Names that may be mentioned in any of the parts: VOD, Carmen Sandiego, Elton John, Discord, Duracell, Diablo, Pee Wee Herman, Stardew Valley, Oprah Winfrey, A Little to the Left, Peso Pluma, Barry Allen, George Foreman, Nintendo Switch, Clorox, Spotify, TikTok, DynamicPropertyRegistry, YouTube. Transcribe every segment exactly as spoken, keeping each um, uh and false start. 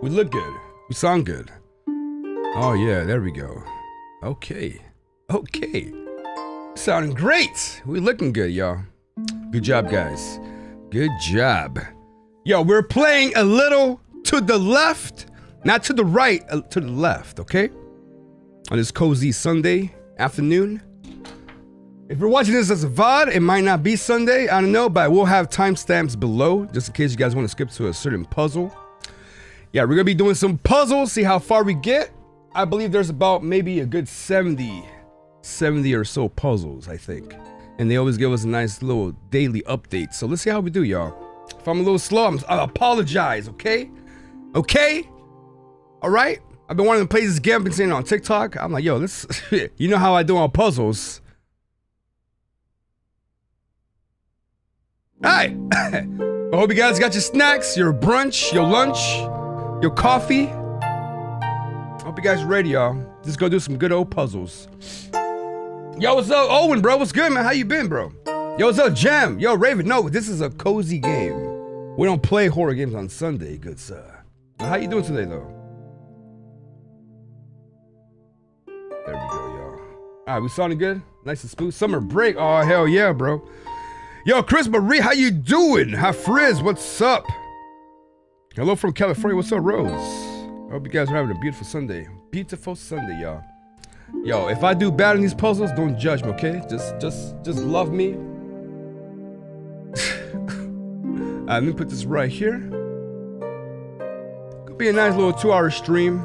We look good. We sound good. Oh yeah, there we go. Okay. Okay. Sounding great. We looking good, y'all. Good job, guys. Good job. Yo, we're playing a little to the left. Not to the right, uh, to the left, okay? On this cozy Sunday afternoon. If you're watching this as a V O D, it might not be Sunday, I don't know, but we'll have timestamps below, just in case you guys want to skip to a certain puzzle. Yeah, we're gonna be doing some puzzles, see how far we get. I believe there's about maybe a good seventy, seventy or so puzzles, I think. And they always give us a nice little daily update, so let's see how we do, y'all. If I'm a little slow, I'm, I apologize, okay? Okay? All right? I've been wanting to play this game, been seeing it on TikTok. I'm like, yo, let's, you know how I do on puzzles. Hi! I hope you guys got your snacks, your brunch, your lunch, your coffee. I hope you guys are ready, y'all. Let's go do some good old puzzles. Yo, what's up, Owen, bro? What's good, man? How you been, bro? Yo, what's up, Jam? Yo, Raven, no, this is a cozy game. We don't play horror games on Sunday, good sir. Now, how you doing today, though? There we go, y'all. All right, we sounding good? Nice and smooth. Summer break. Oh, hell yeah, bro. Yo, Chris Marie, how you doing? Hi, Frizz, what's up? Hello from California, what's up, Rose? I hope you guys are having a beautiful Sunday. Beautiful Sunday, y'all. Yo, if I do bad in these puzzles, don't judge me, okay? Just, just, just love me. All right, let me put this right here. Could be a nice little two-hour stream.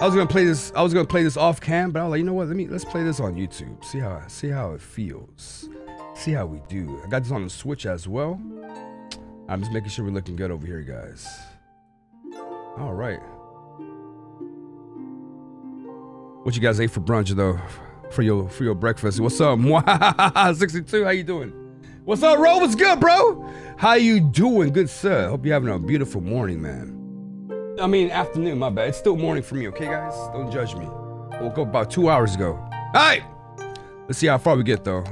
I was gonna play this. I was gonna play this off cam, but I was like, you know what? Let me let's play this on YouTube. See how see how it feels. See how we do. I got this on the Switch as well. I'm just making sure we're looking good over here, guys. All right. What you guys ate for brunch though? For your for your breakfast? What's up? sixty-two. How you doing? What's up, Ro? What's good, bro? How you doing, good sir? Hope you're having a beautiful morning, man. I mean, afternoon, my bad. It's still morning for me, okay, guys? Don't judge me. I woke up about two hours ago. All right! Let's see how far we get, though.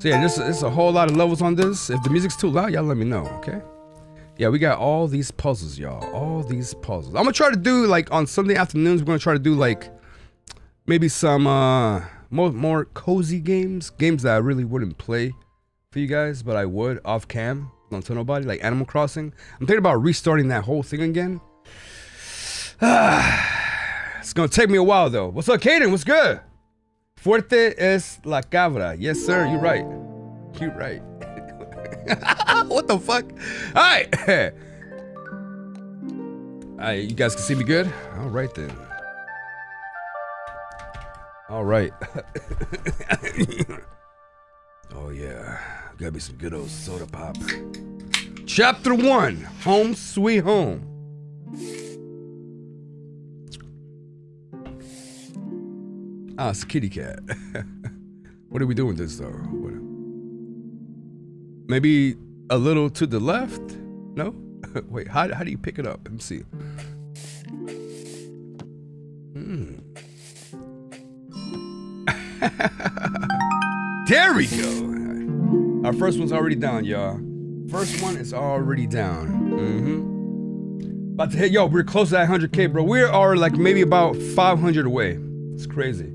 So, yeah, there's, there's a whole lot of levels on this. If the music's too loud, y'all let me know, okay? Yeah, we got all these puzzles, y'all. All these puzzles. I'm gonna try to do, like, on Sunday afternoons, we're gonna try to do, like, maybe some uh, more, more cozy games. Games that I really wouldn't play for you guys, but I would off cam. Don't tell nobody, like Animal Crossing. I'm thinking about restarting that whole thing again. Ah, it's gonna take me a while though. What's up, Caden? What's good? Fuerte es la cabra. Yes, sir. You're right. You're right. What the fuck? All right. All right. You guys can see me good? All right then. All right. Oh yeah. Gotta be some good old soda pop. Chapter one, Home Sweet Home. Ah, it's a kitty cat. What are we doing this though? What? Maybe a little to the left? No? Wait, how, how do you pick it up? Let me see. Hmm. There we go. Our first one's already down, y'all. First one is already down. Mm-hmm. About to hit, yo, we're close to that one hundred K, bro. We are like maybe about five hundred away. It's crazy.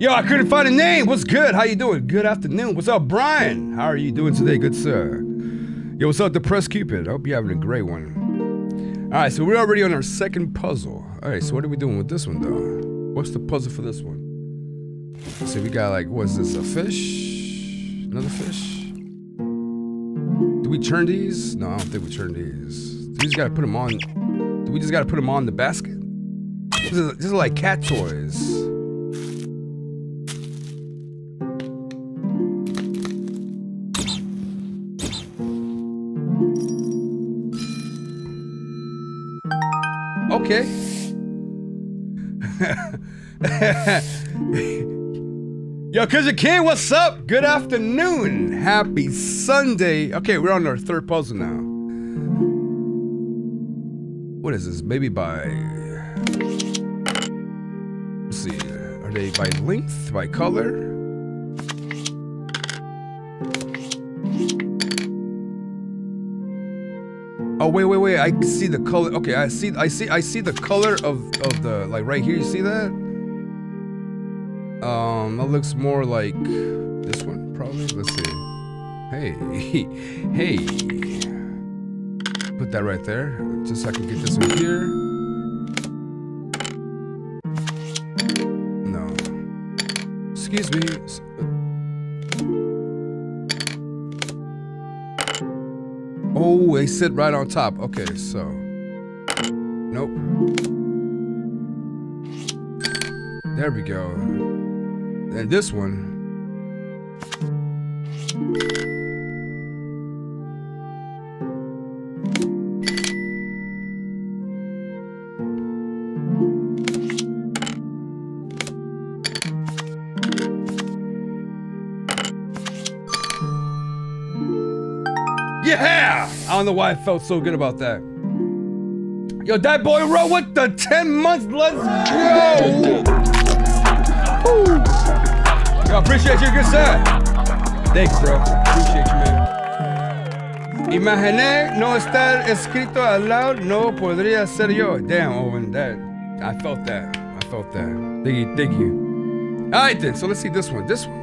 Yo, I couldn't find a name. What's good? How you doing? Good afternoon. What's up, Brian? How are you doing today, good sir? Yo, what's up, Depressed Cupid? I hope you're having a great one. All right, so we're already on our second puzzle. All right, so what are we doing with this one, though? What's the puzzle for this one? Let's see, we got like, what's this, a fish? Another fish? Do we turn these? No, I don't think we turn these. Do we just gotta put them on? Do we just gotta put them on the basket? This is, this is like cat toys. Okay. Yo, Cousin King, what's up? Good afternoon. Happy Sunday. Okay, we're on our third puzzle now. What is this? Maybe by... Let's see. Are they by length? By color? Oh wait, wait, wait! I see the color. Okay, I see, I see, I see the color of of the, like, right here. You see that? Um, that looks more like this one, probably. Let's see. Hey, hey, put that right there, just so I can get this one here. No. Excuse me. Oh, they sit right on top. Okay, so. Nope. There we go. And this one. Yeah! I don't know why I felt so good about that. Yo, that boy wrote with the ten months, let's go! Woo. Yo, appreciate you, good sir. Thanks, bro. Appreciate you, man. Imaginé no estar escrito al lado, no podría ser yo. Damn, Owen, that, I felt that. I felt that. Thank you, thank you. All right, then, so let's see this one. This one.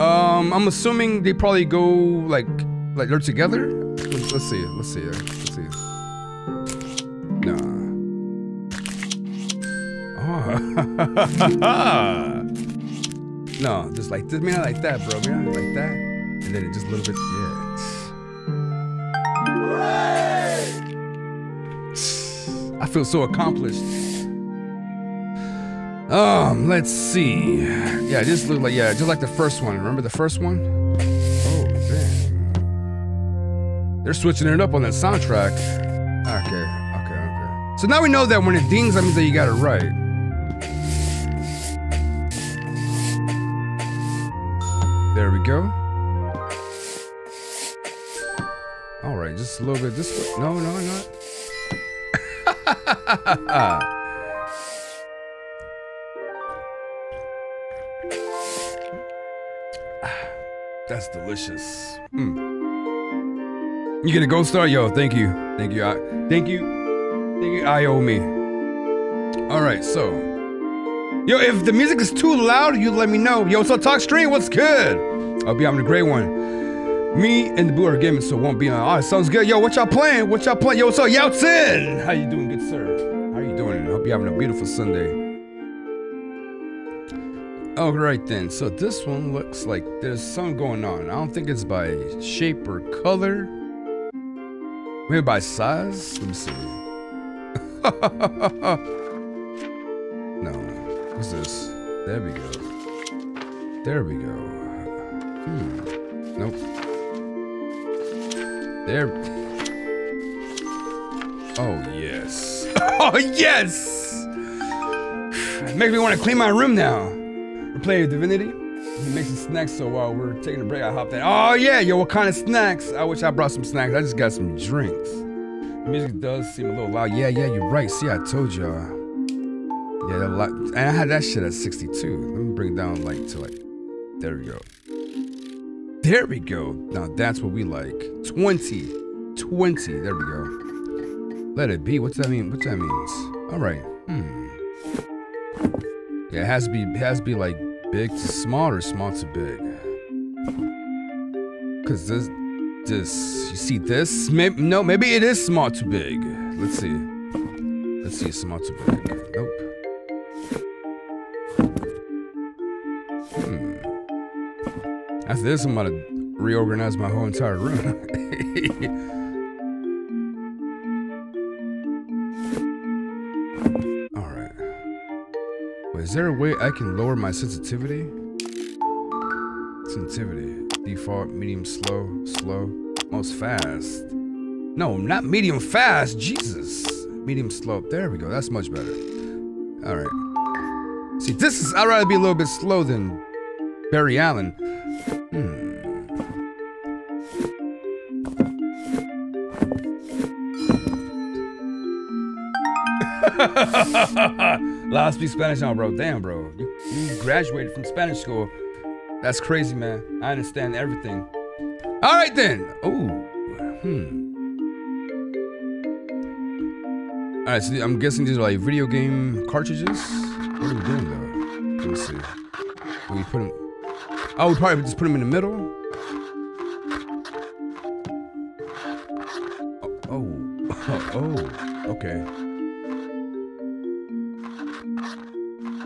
Um, I'm assuming they probably go like, like they're together. Let's, let's see. Let's see. Let's see. Nah. Oh. No, just like this. Man, I like that, bro. Man, I like that. And then it just a little bit. Yeah. I feel so accomplished. Um, let's see. Yeah, this looks like, yeah, just like the first one. Remember the first one? Oh, damn. They're switching it up on that soundtrack. Okay, okay, okay. So now we know that when it dings, that means that you got it right. There we go. All right, just a little bit this way. No, no, not. That's delicious. Mm. You get a gold star? Yo, thank you. Thank you. I, thank you. Thank you. I owe me. All right, so. Yo, if the music is too loud, you let me know. Yo, what's up, Talk Stream? What's good? I'll be having a great one. Me and the Blue are gaming, so it won't be on. All right, sounds good. Yo, what y'all playing? What y'all playing? Yo, what's up, Yao Tsin? How you doing, good sir? How you doing? I hope you're having a beautiful Sunday. All right then, so this one looks like there's something going on. I don't think it's by shape or color. Maybe by size? Let me see. No. What's this? There we go. There we go. Hmm. Nope. There. Oh, yes. Oh, yes! It makes me want to clean my room now. Play Divinity. He makes some snacks, so while we're taking a break, I hopped in. Oh yeah, yo, what kind of snacks? I wish I brought some snacks. I just got some drinks. The music does seem a little loud. Yeah, yeah, you're right. See, I told y'all. Yeah, that lot. And I had that shit at sixty-two. Let me bring it down like to like. There we go. There we go. Now that's what we like. twenty, twenty. There we go. Let it be. What's that mean? What that means? All right. Hmm. Yeah, it has to be it has to be like big to small or small to big. Cause this, this, you see this? Maybe, no, maybe it is small to big. Let's see. Let's see, small to big. Nope. Hmm. After this, I'm gonna reorganize my whole entire room. Is there a way I can lower my sensitivity? Sensitivity. Default, medium, slow, slow, most fast. No, not medium fast, Jesus. Medium slow, there we go, that's much better. All right. See, this is, I'd rather be a little bit slow than Barry Allen. Hmm. I speak Spanish now, bro. Damn, bro. You, you graduated from Spanish school. That's crazy, man. I understand everything. All right, then. Oh. Hmm. Alright, so I'm guessing these are like video game cartridges? What are we doing though? Let me see. We put them... I would probably just put them in the middle. Oh. Oh. Oh. Okay.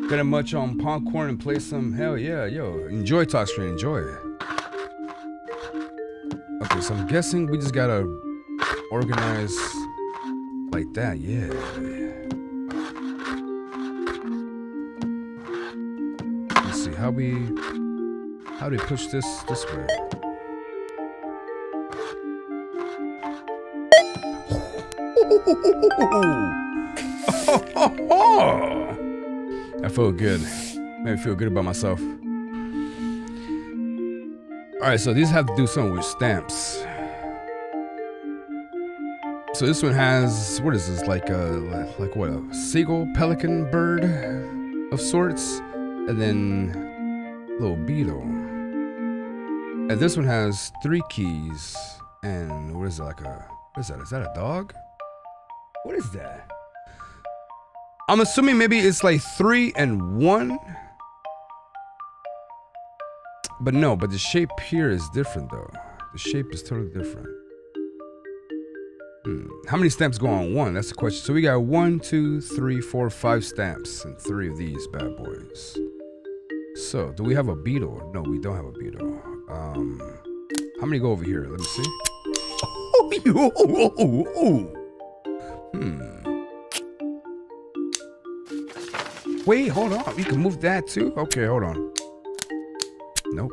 Got a much on popcorn and play some... Hell yeah, yo. Enjoy, Talkstream. Enjoy. Okay, so I'm guessing we just gotta organize like that. Yeah. Let's see how we... How do we push this this way? I feel good. Made me feel good about myself. Alright, so these have to do something with stamps. So this one has, what is this, like a, like what, a seagull, pelican, bird of sorts, and then a little beetle. And this one has three keys, and what is it, like a, what is that, is that a dog? What is that? I'm assuming maybe it's like three and one. But no, but the shape here is different though. The shape is totally different. Hmm. How many stamps go on one? That's the question. So we got one, two, three, four, five stamps and three of these bad boys. So do we have a beetle? No, we don't have a beetle. Um, how many go over here? Let me see. Oh, oh, oh, oh, oh. Hmm. Wait, hold on. We can move that too? Okay, hold on. Nope.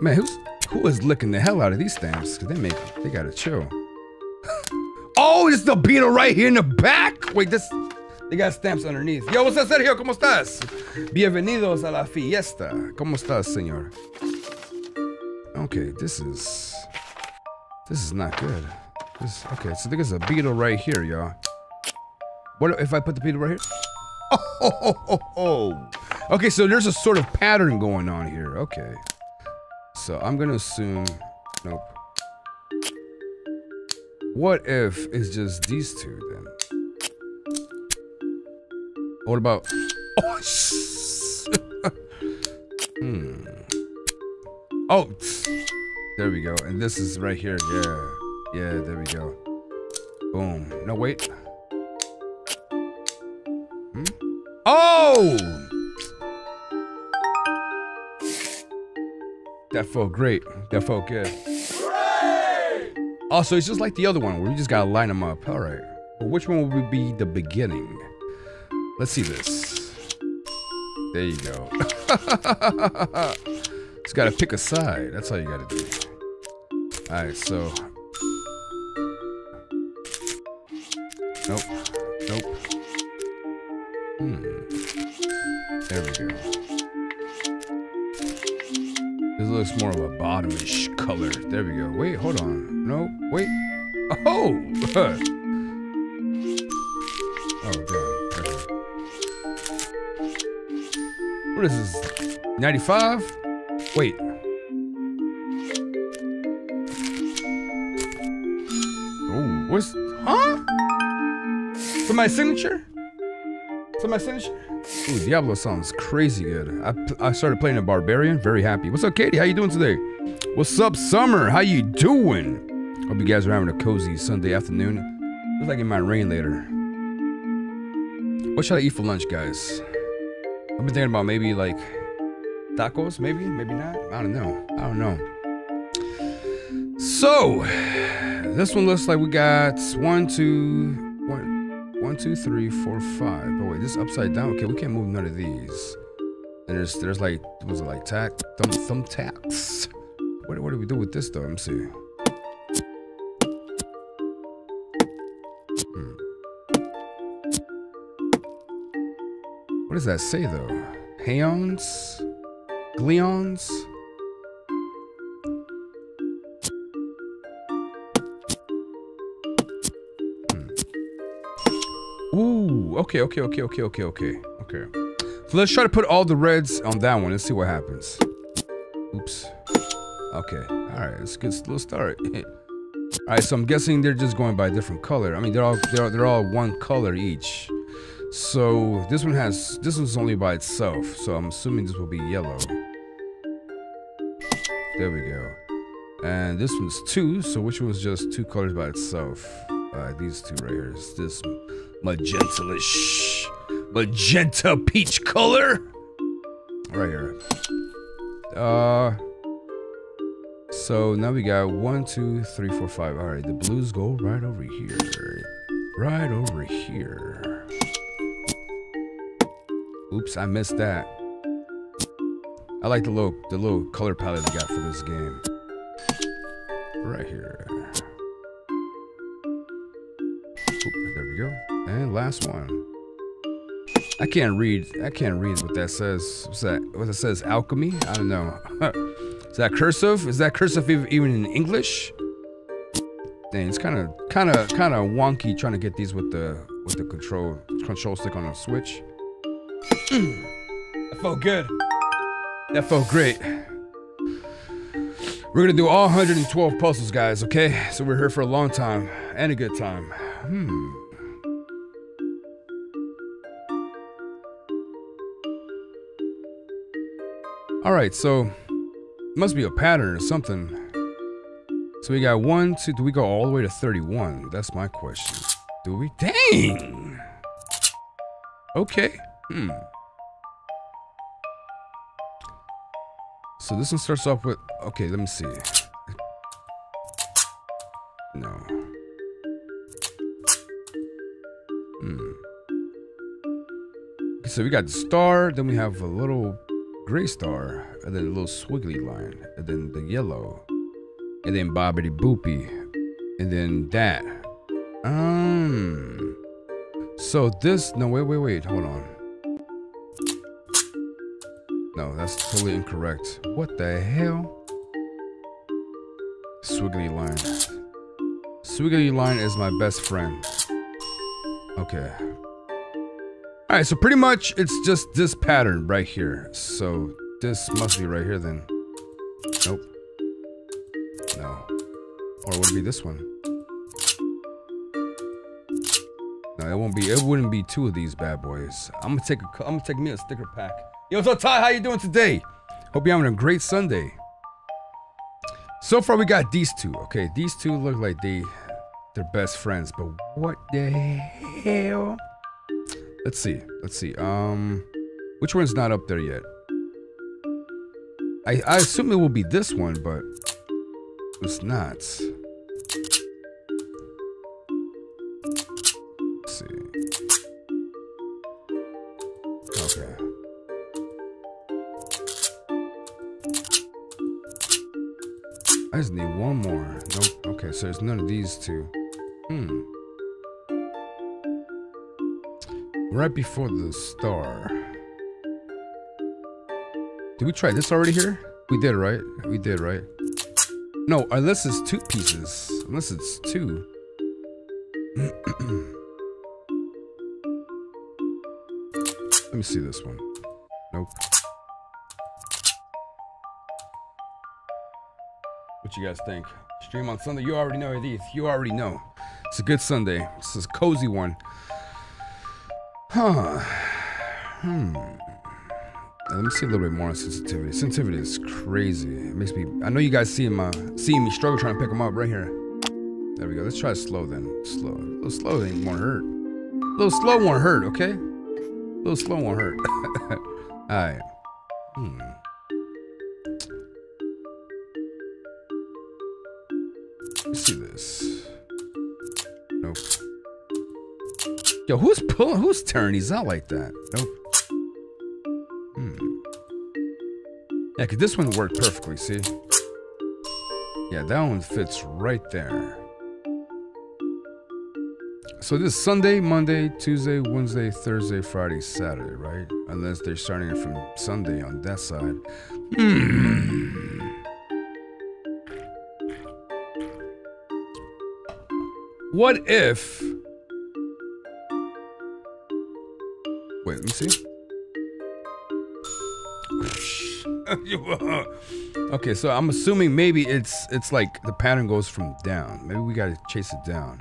Man, who's who is licking the hell out of these stamps? Cause they make they gotta chill. Oh, it's the beetle right here in the back. Wait, this they got stamps underneath. Yo, what's up, Sergio? ¿Cómo estás? Bienvenidos a la fiesta. ¿Cómo estás, señor? Okay, this is this is not good. This okay, so there's a beetle right here, y'all. What if I put the beetle right here? Oh, oh, oh, oh. Okay, so there's a sort of pattern going on here. Okay. So I'm gonna assume, nope. What if it's just these two then? What about, oh, hmm. Oh, there we go. And this is right here, yeah. Yeah, there we go. Boom, no, wait. Oh! That felt great. That felt good. Hooray! Also, it's just like the other one where we just gotta line them up. All right. But which one would be the beginning? Let's see this. There you go. Just gotta pick a side. That's all you gotta do. All right. So. Nope. Nope. Hmm. There we go. This looks more of a bottomish color. There we go. Wait, hold on. No, wait. Oh! Oh, damn. Okay. What is this? ninety-five? Wait. Oh, what's... Huh? For my signature? So my signature? Ooh, Diablo sounds crazy good. I, I started playing a Barbarian. Very happy. What's up, Katie? How you doing today? What's up, Summer? How you doing? Hope you guys are having a cozy Sunday afternoon. Looks like it might rain later. What should I eat for lunch, guys? I've been thinking about maybe like tacos, maybe, maybe not. I don't know. I don't know. So this one looks like we got one, two. One, two, three, four, five. Oh wait, this is upside down. Okay, we can't move none of these. And there's there's like, what was it, like tack, thumb, thumb tacks. What, what do we do with this though? Let me see. Hmm. What does that say though? Hayons? Gleons? Ooh, okay, okay, okay, okay, okay, okay, okay. So let's try to put all the reds on that one. Let's see what happens. Oops. Okay, alright, let's get a little start. Alright, so I'm guessing they're just going by a different color. I mean, they're all they're, they're all one color each. So this one has this one's only by itself, so I'm assuming this will be yellow. There we go. And this one's two, so which one's just two colors by itself? Uh, these two right here. Is this magenta-ish, magenta peach color? Right here. Uh, so now we got one, two, three, four, five. All right, the blues go right over here. Right over here. Oops, I missed that. I like the little, the little color palette we got for this game. Right here. Oop, there we go. And last one. I can't read. I can't read what that says. What's that? What it says? Alchemy? I don't know. Is that cursive? Is that cursive even in English? Dang, it's kind of, kind of, kind of wonky trying to get these with the with the control control stick on a Switch. That felt good. That felt great. We're gonna do all one hundred twelve puzzles, guys. Okay, so we're here for a long time and a good time. Hmm. All right, so it must be a pattern or something. So we got one, two, do we go all the way to thirty-one? That's my question. Do we? Dang! Okay, hmm. So this one starts off with, okay, let me see. No. Hmm. So we got the star, then we have a little gray star, and then a little squiggly line, and then the yellow, and then bobbity boopy, and then that. Um. So this, no, wait, wait, wait, hold on. No, that's totally incorrect. What the hell? Squiggly line. Squiggly line is my best friend. Okay. All right, so pretty much it's just this pattern right here. So this must be right here then. Nope. No. Or would it be this one? No, it won't be. It wouldn't be two of these bad boys. I'm gonna take a. I'm gonna take me a sticker pack. Yo, what's up, Ty? How you doing today? Hope you're having a great Sunday. So far we got these two. Okay, these two look like they, they're best friends. But what the hell? Let's see. Let's see. Um, which one's not up there yet? I, I assume it will be this one, but it's not. Let's see. Okay. I just need one more. Nope. Okay, so there's none of these two. Hmm. Right before the star. Did we try this already here? We did, right? We did, right? No, unless it's two pieces. Unless it's two. Let me see this one. Nope. What you guys think? Stream on Sunday. You already know these. You already know. It's a good Sunday. This is a cozy one. Huh. Hmm. Let me see a little bit more on sensitivity. Sensitivity is crazy. It makes me. I know you guys see my seeing me struggle trying to pick them up right here. There we go. Let's try slow then. Slow. A little slow ain't won't hurt. A little slow won't hurt. Okay. A little slow won't hurt. All right. Hmm. Let's see this. Nope. Yo, who's pulling? Who's tearing these out like that? Nope. Hmm. Yeah, cause this one worked perfectly. See? Yeah, that one fits right there. So this is Sunday, Monday, Tuesday, Wednesday, Thursday, Friday, Saturday, right? Unless they're starting it from Sunday on that side. Hmm. What if? Wait, let me see. Okay, so I'm assuming maybe it's it's like the pattern goes from down. Maybe we gotta chase it down.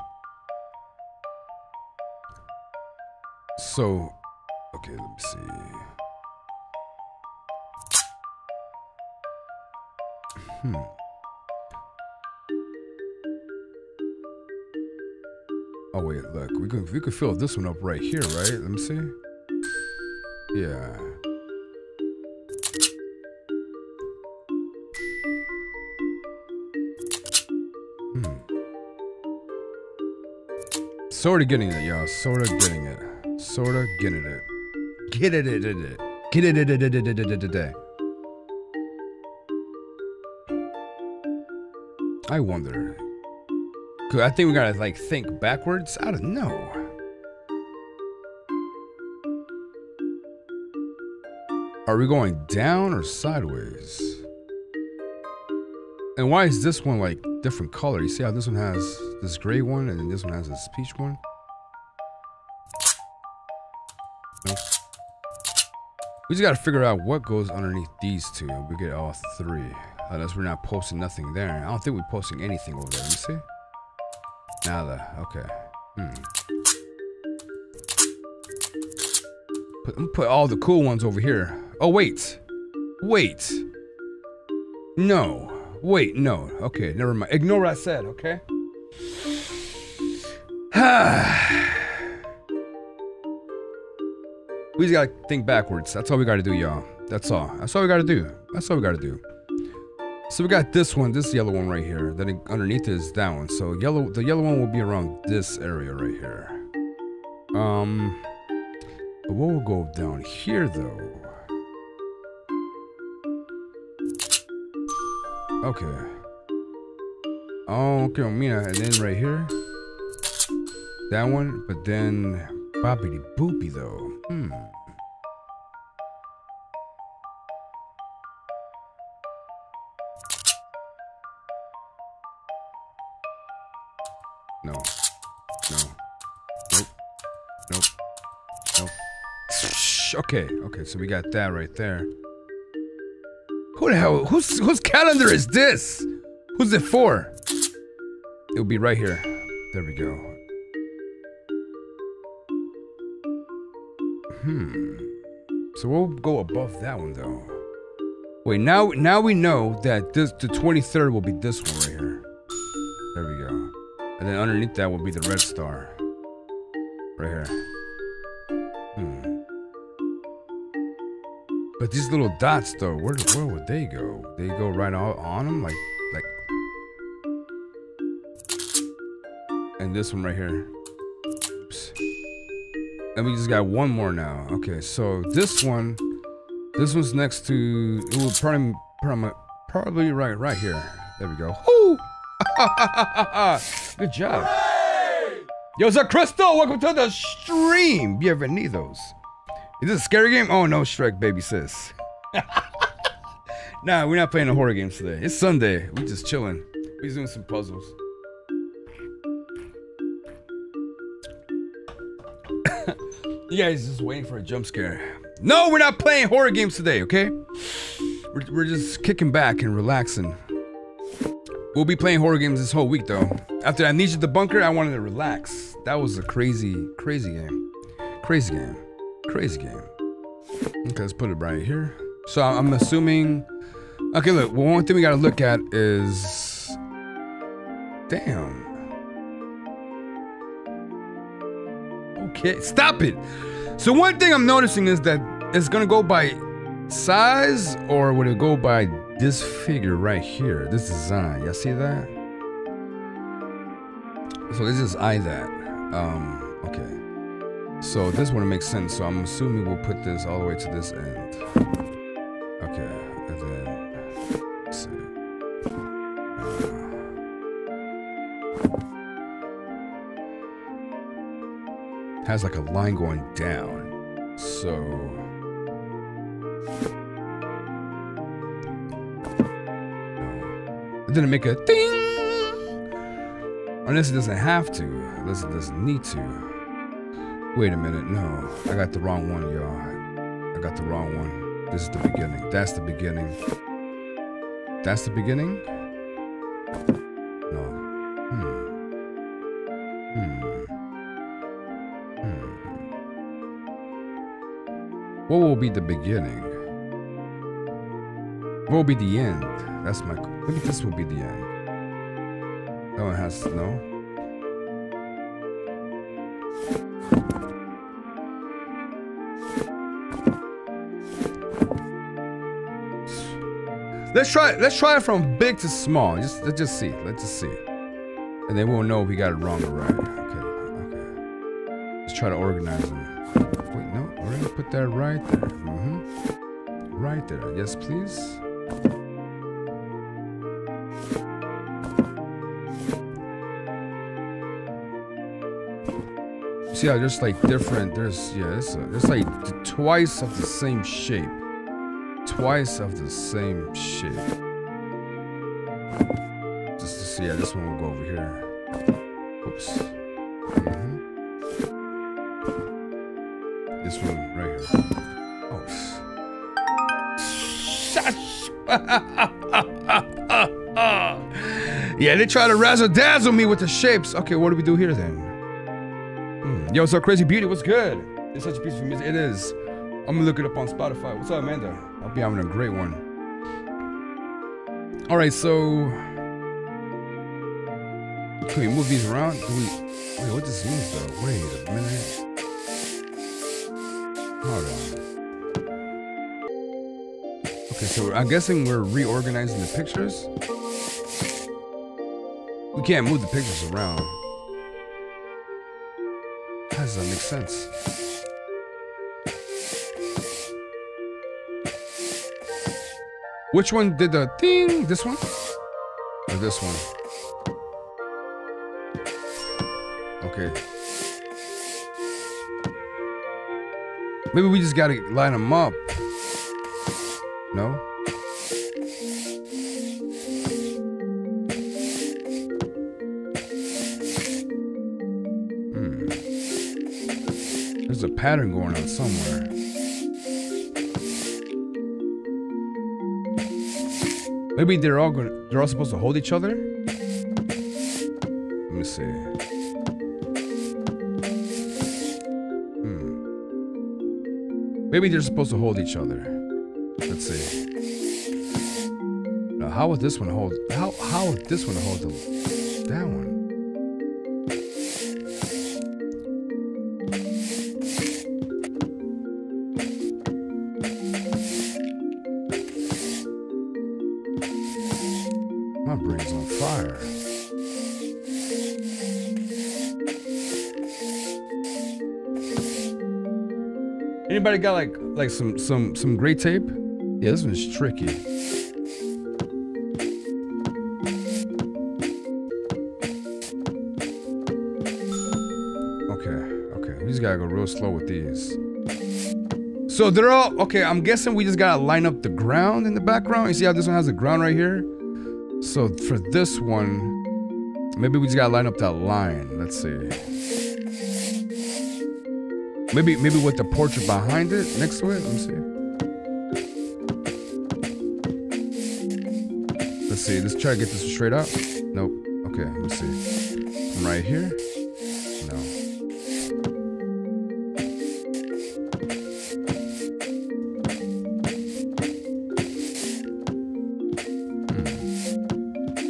So, okay, let me see. Hmm. Oh wait, look, we could we could fill this one up right here, right? Let me see. Yeah. Hmm. Sorta getting it, y'all. Sorta getting it. Sorta getting it. Get it, it, it, get it, it, it, it, it, it, it, it. I wonder. I think we gotta like think backwards. I don't know. Are we going down or sideways? And why is this one like different color? You see how this one has this gray one, and then this one has this peach one? No. We just gotta figure out what goes underneath these two. We get all three. Unless we're not posting nothing there. I don't think we're posting anything over there. Let me see. Nada. Okay. Hmm. Put, I'm gonna put all the cool ones over here. Oh, wait. Wait. No. Wait, no. Okay, never mind. Ignore what I said, okay? We just gotta think backwards. That's all we gotta do, y'all. That's all. That's all we gotta do. That's all we gotta do. So we got this one, this yellow one right here. Then underneath it is that one. So yellow, the yellow one will be around this area right here. Um, but what will go down here though? Okay. Oh, okay, Mina, and then right here, that one. But then, boppity boopy though. Hmm. No. No. Nope. Nope. Nope. Okay. Okay, so we got that right there. Who the hell? Who's, whose calendar is this? Who's it for? It'll be right here. There we go. Hmm. So we'll go above that one, though. Wait, now, now we know that this, the twenty-third will be this one right here. There we go. And then underneath that will be the red star. Right here. Hmm. But these little dots though, where, where would they go? They go right on, on them? Like, like. And this one right here. Oops. And we just got one more now. Okay, so this one, this one's next to, it will probably, probably, probably right, right here. There we go. Woo! Good job. Hooray! Yo, Sir Crystal, welcome to the stream. Bienvenidos. Is this a scary game? Oh no, Shrek, baby sis. Nah, we're not playing the horror games today. It's Sunday. We're just chilling. We're just doing some puzzles. You guys just waiting for a jump scare. No, we're not playing horror games today, okay? We're, we're just kicking back and relaxing. We'll be playing horror games this whole week, though. After Amnesia the Bunker, I wanted to relax. That was a crazy, crazy game. Crazy game. Crazy game. Okay, let's put it right here. So I'm assuming... Okay, look. Well, one thing we gotta look at is... Damn. Okay, stop it! So one thing I'm noticing is that it's gonna go by size, or would it go by... This figure right here, this design, y'all see that? So let's just eye that. Um, okay. So this one makes sense. So I'm assuming we'll put this all the way to this end. Okay, and then let's see. Uh, has like a line going down. So. It didn't make a ding! Unless it doesn't have to. Unless it doesn't need to. Wait a minute, no. I got the wrong one, y'all. I got the wrong one. This is the beginning. That's the beginning. That's the beginning? No. Hmm. Hmm. Hmm. What will be the beginning? What will be the end? That's my... Maybe this will be the end. That one has to know. Let's try. Let's try it from big to small. Just let's just see. Let's just see, and then we'll know if we got it wrong or right. Okay. Okay. Let's try to organize them. Wait, no. We're gonna put that right there. Mm-hmm. Right there. Yes, please. See how there's like different. There's yeah. It's, a, it's like twice of the same shape. Twice of the same shit. Just to see, yeah, this one will go over here. Oops. Mm-hmm. This one right here. Oh. Shut yeah, they try to razzle dazzle me with the shapes. Okay, what do we do here then? Hmm. Yo, so Crazy Beauty, what's good? It's such beautiful music. It is. I'm gonna look it up on Spotify. What's up, Amanda? I'll be having a great one. All right, so can we move these around? Do we... Wait, what this means though? Wait a minute. Hold on. Okay, so I'm guessing we're reorganizing the pictures. We can't move the pictures around. How does that make sense? Which one did the thing? This one? Or this one? Okay. Maybe we just gotta line them up. No? Hmm. There's a pattern going on somewhere. Maybe they're all gonna, they're all supposed to hold each other? Let me see. Hmm. Maybe they're supposed to hold each other. Let's see. Now, how would this one hold? How how would this one hold the, that one. Anybody got like like some some some gray tape? Yeah, this one's tricky. Okay, okay, we just gotta go real slow with these. So they're all okay. I'm guessing we just gotta line up the ground in the background. You see how this one has the ground right here? So for this one, maybe we just gotta line up that line. Let's see. Maybe, maybe with the portrait behind it, next to it. Let me see. Let's see. Let's try to get this straight up. Nope. Okay. Let me see. I'm right here. No.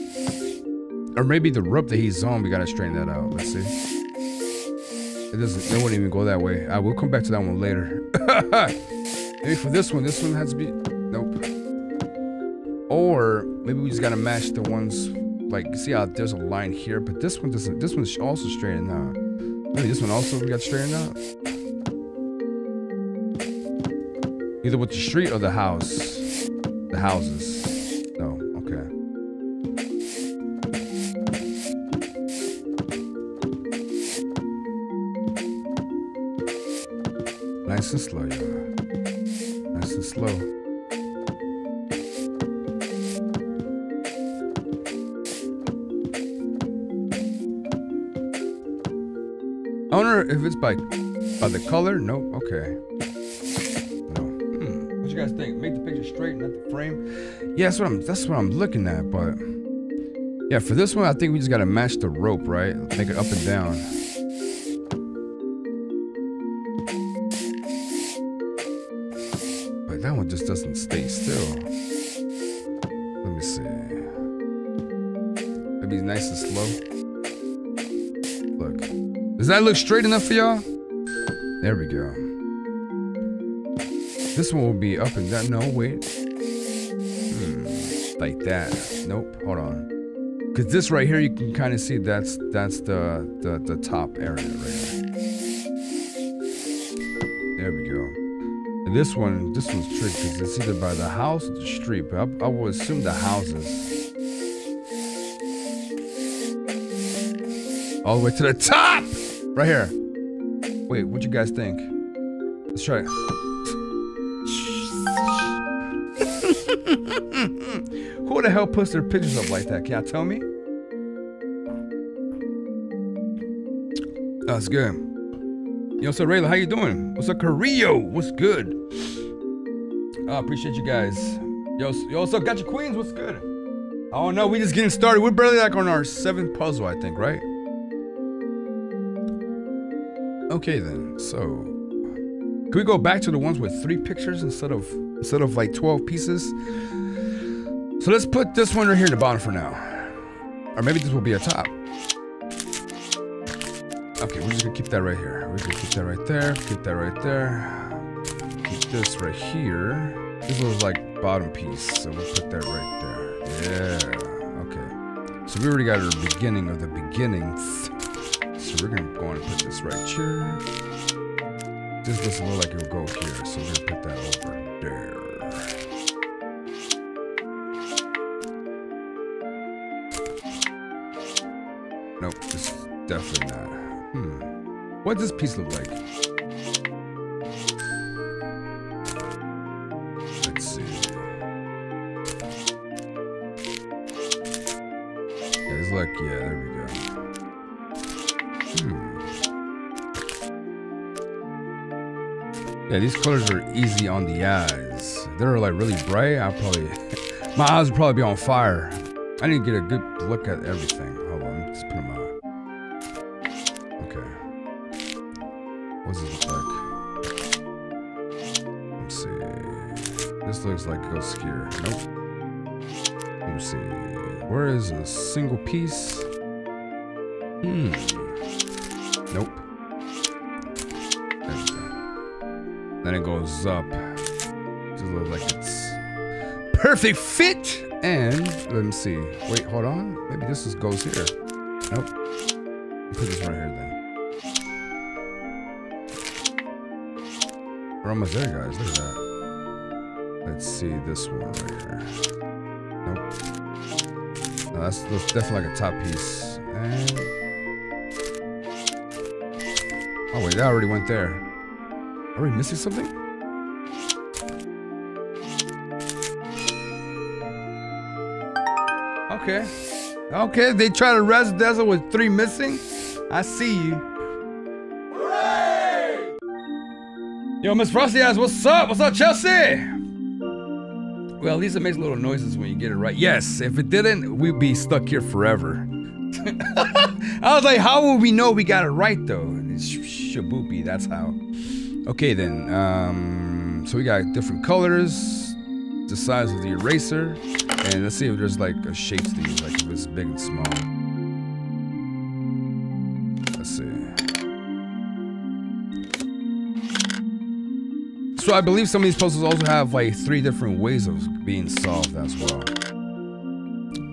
Hmm. Or maybe the rope that he's on, we gotta straighten that out. Let's see. It doesn't, it wouldn't even go that way. I will come back to that one later. Maybe for this one, this one has to be, nope. Or maybe we just gotta match the ones, like, see how there's a line here, but this one doesn't, this one's also straightened out. Maybe this one also we got straightened out. Either with the street or the house. The houses. Nice and slow, y'all. Nice and slow. I wonder if it's by by the color. Nope. Okay. No. Hmm. What you you guys think? Make the picture straight, not the frame. Yeah, that's what I'm. That's what I'm looking at. But yeah, for this one, I think we just gotta match the rope, right? Make it up and down. But that one just doesn't stay still. Let me see. That'd be nice and slow. Look, does that look straight enough for y'all? There we go. This one will be up and down. No, wait. Hmm. Like that. Nope. Hold on. Cause this right here, you can kind of see that's that's the, the the top area right here. There we go. And this one, this one's tricky because it's either by the house or the street. But I, I would assume the houses. All the way to the top, right here. Wait, what you guys think? Let's try it. Who the hell puts their pictures up like that? Can y'all tell me? That's good. Yo, what's up, Rayla? How you doing? What's up, Carrillo? What's good? I appreciate you guys. Yo, yo, what's up, Gotcha Queens? What's good? I don't know. We just getting started. We're barely like on our seventh puzzle, I think, right? Okay then. So, can we go back to the ones with three pictures instead of instead of like twelve pieces? So let's put this one right here in the bottom for now. Or maybe this will be a top. Okay, we're just gonna keep that right here. We're gonna keep that right there, keep that right there. Keep this right here. This was like bottom piece, so we'll put that right there. Yeah, okay. So we already got our beginning of the beginnings. So we're gonna go and put this right here. This doesn't look like it'll go here, so we're gonna put that over there. Nope, this is definitely not. Hmm. What does this piece look like? Let's see. Yeah, it's like, yeah, there we go. Hmm. Yeah, these colors are easy on the eyes. They're like really bright. I'll probably, my eyes would probably be on fire. I need to get a good look at everything. Hold on, let's put them out. What does it look like? Let's see. This looks like a skier. Nope. Let me see. Where is a single piece? Hmm. Nope. There we go. Then it goes up. Just looks like it's perfect fit. And let me see. Wait, hold on. Maybe this just goes here. Nope. Put this right here then. We're almost there, guys. Look at that. Let's see this one right here. Nope. No, that's, that's definitely like a top piece. And... oh, wait. That already went there. Are we missing something? Okay. Okay. They try to razzle-dazzle with three missing. I see you. Yo, Miss Frosty Eyes, what's up? What's up, Chelsea? Well, at least it makes little noises when you get it right. Yes, if it didn't, we'd be stuck here forever. I was like, how will we know we got it right, though? And it's shaboopy, that's how. Okay, then. Um, so we got different colors, the size of the eraser, and let's see if there's like a shape to use, like if it's big and small. Let's see. So I believe some of these puzzles also have like three different ways of being solved as well.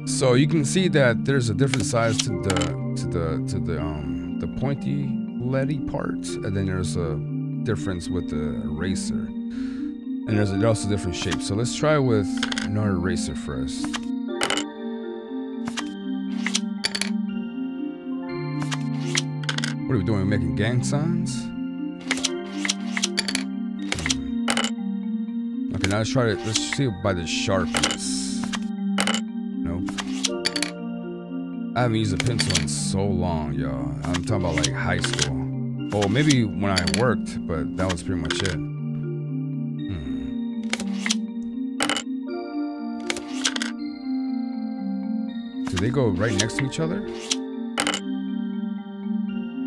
So you can see that there's a different size to the to the to the um the pointy letty part, and then there's a difference with the eraser, and there's also different shapes. So let's try with another eraser first. What are we doing? We're making gang signs. Now let's try to, let's see by the sharpness. Nope. I haven't used a pencil in so long, y'all. I'm talking about like high school. Oh, maybe when I worked, but that was pretty much it. Hmm. Do they go right next to each other?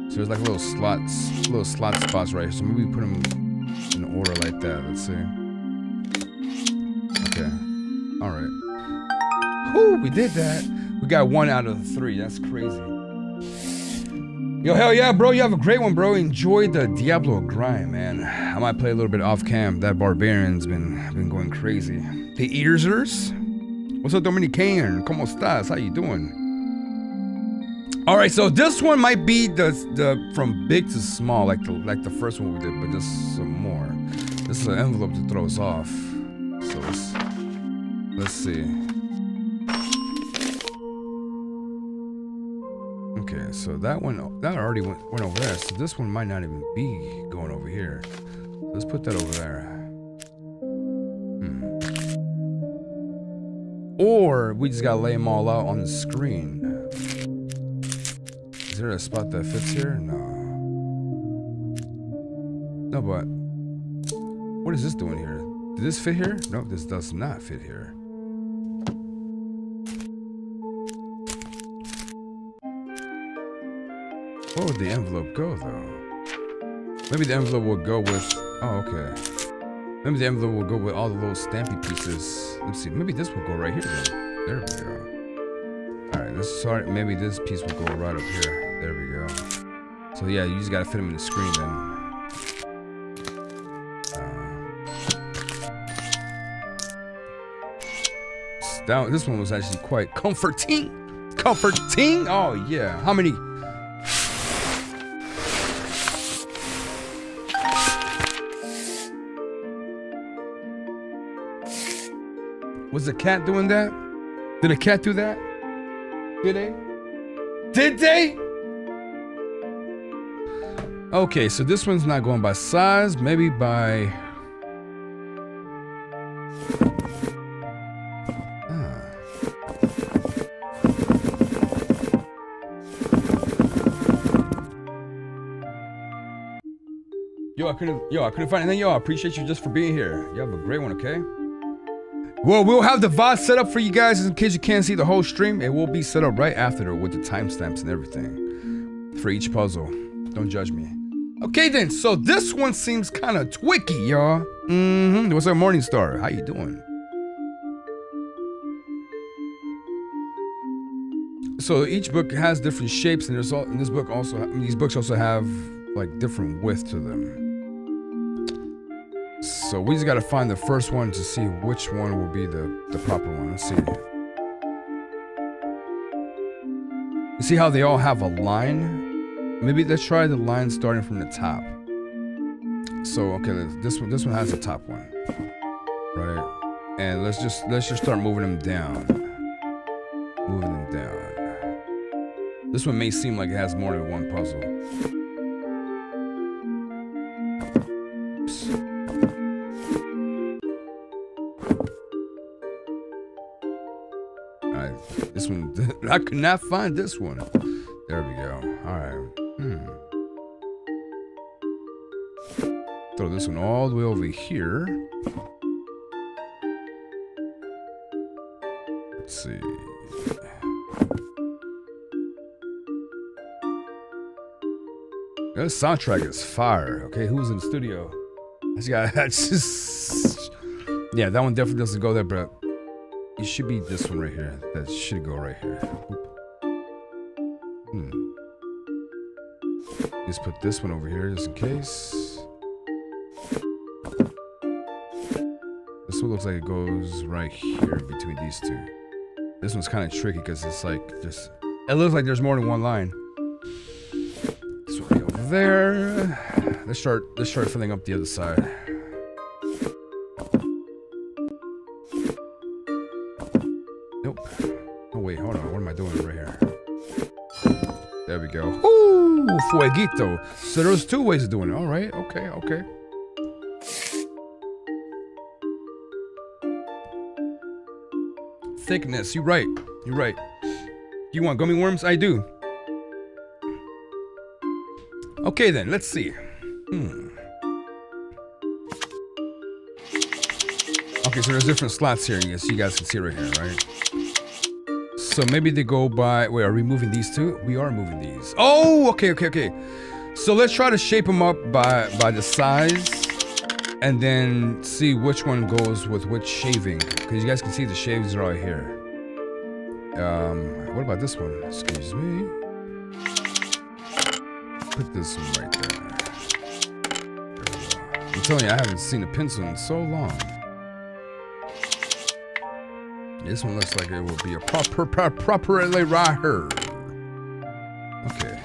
So there's like little slots, little slot spots right here. So maybe we put them in order like that. Let's see. Okay. All right. Whoo, we did that. We got one out of the three. That's crazy. Yo, hell yeah, bro. You have a great one, bro. Enjoy the Diablo grind, man. I might play a little bit off cam. That barbarian's been been going crazy. The Eaters. What's up, Dominican? ¿Cómo estás? How you doing? All right, so this one might be the the from big to small, like the like the first one we did, but just some more. This is an envelope to throw us off. So let's let's see. Okay, so that one that already went went over there. So this one might not even be going over here. Let's put that over there. Or we just gotta lay them all out on the screen. Is there a spot that fits here? No. No, but what is this doing here? Did this fit here? No, this does not fit here. Where would the envelope go though? Maybe the envelope will go with, oh, okay. Maybe the envelope will go with all the little stampy pieces. Let's see, maybe this will go right here though. There we go. All right, let's start. Maybe this piece will go right up here. There we go. So yeah, you just gotta fit them in the screen then. Uh, that, this one was actually quite comforting. Comforting? Oh yeah, how many? Was the cat doing that? Did a cat do that? Did they? Did they? Okay, so this one's not going by size, maybe by... Ah. Yo, I couldn't, yo, I couldn't find anything. Yo, I appreciate you just for being here. You have a great one, okay? Well, we'll have the V O D set up for you guys in case you can't see the whole stream. It will be set up right after with the timestamps and everything for each puzzle. Don't judge me. Okay then, so this one seems kind of twicky, y'all. Mm-hmm. What's up, Morningstar? How you doing? So each book has different shapes, and there's all in this book also. I mean, these books also have like different width to them. So we just gotta find the first one to see which one will be the, the proper one. Let's see. You see how they all have a line? Maybe let's try the line starting from the top. So okay, this one this one has the top one. Right? And let's just let's just start moving them down. Moving them down. This one may seem like it has more than one puzzle. This one, I could not find this one. There we go. All right. Hmm. Throw this one all the way over here. Let's see. This soundtrack is fire. Okay, who's in the studio? I just got. I just, yeah, that one definitely doesn't go there, but. It should be this one right here. That should go right here. Hmm. Let's put this one over here just in case. This one looks like it goes right here between these two. This one's kind of tricky because it's like just... It looks like there's more than one line. This one right over there. Let's start, let's start filling up the other side. Fueguito. So there's two ways of doing it. All right. Okay. Okay. Thickness. You're right. You're right. You want gummy worms? I do. Okay then. Let's see. Hmm. Okay. So there's different slots here. Yes, you guys can see right here, right? So maybe they go by... Wait, are we moving these two? We are moving these. Oh, okay, okay, okay. So let's try to shape them up by, by the size. And then see which one goes with which shaving. Because you guys can see the shaves right here. Um, what about this one? Excuse me. Put this one right there. There we go. I'm telling you, I haven't seen a pencil in so long. This one looks like it will be a proper, pro properly right here. Okay.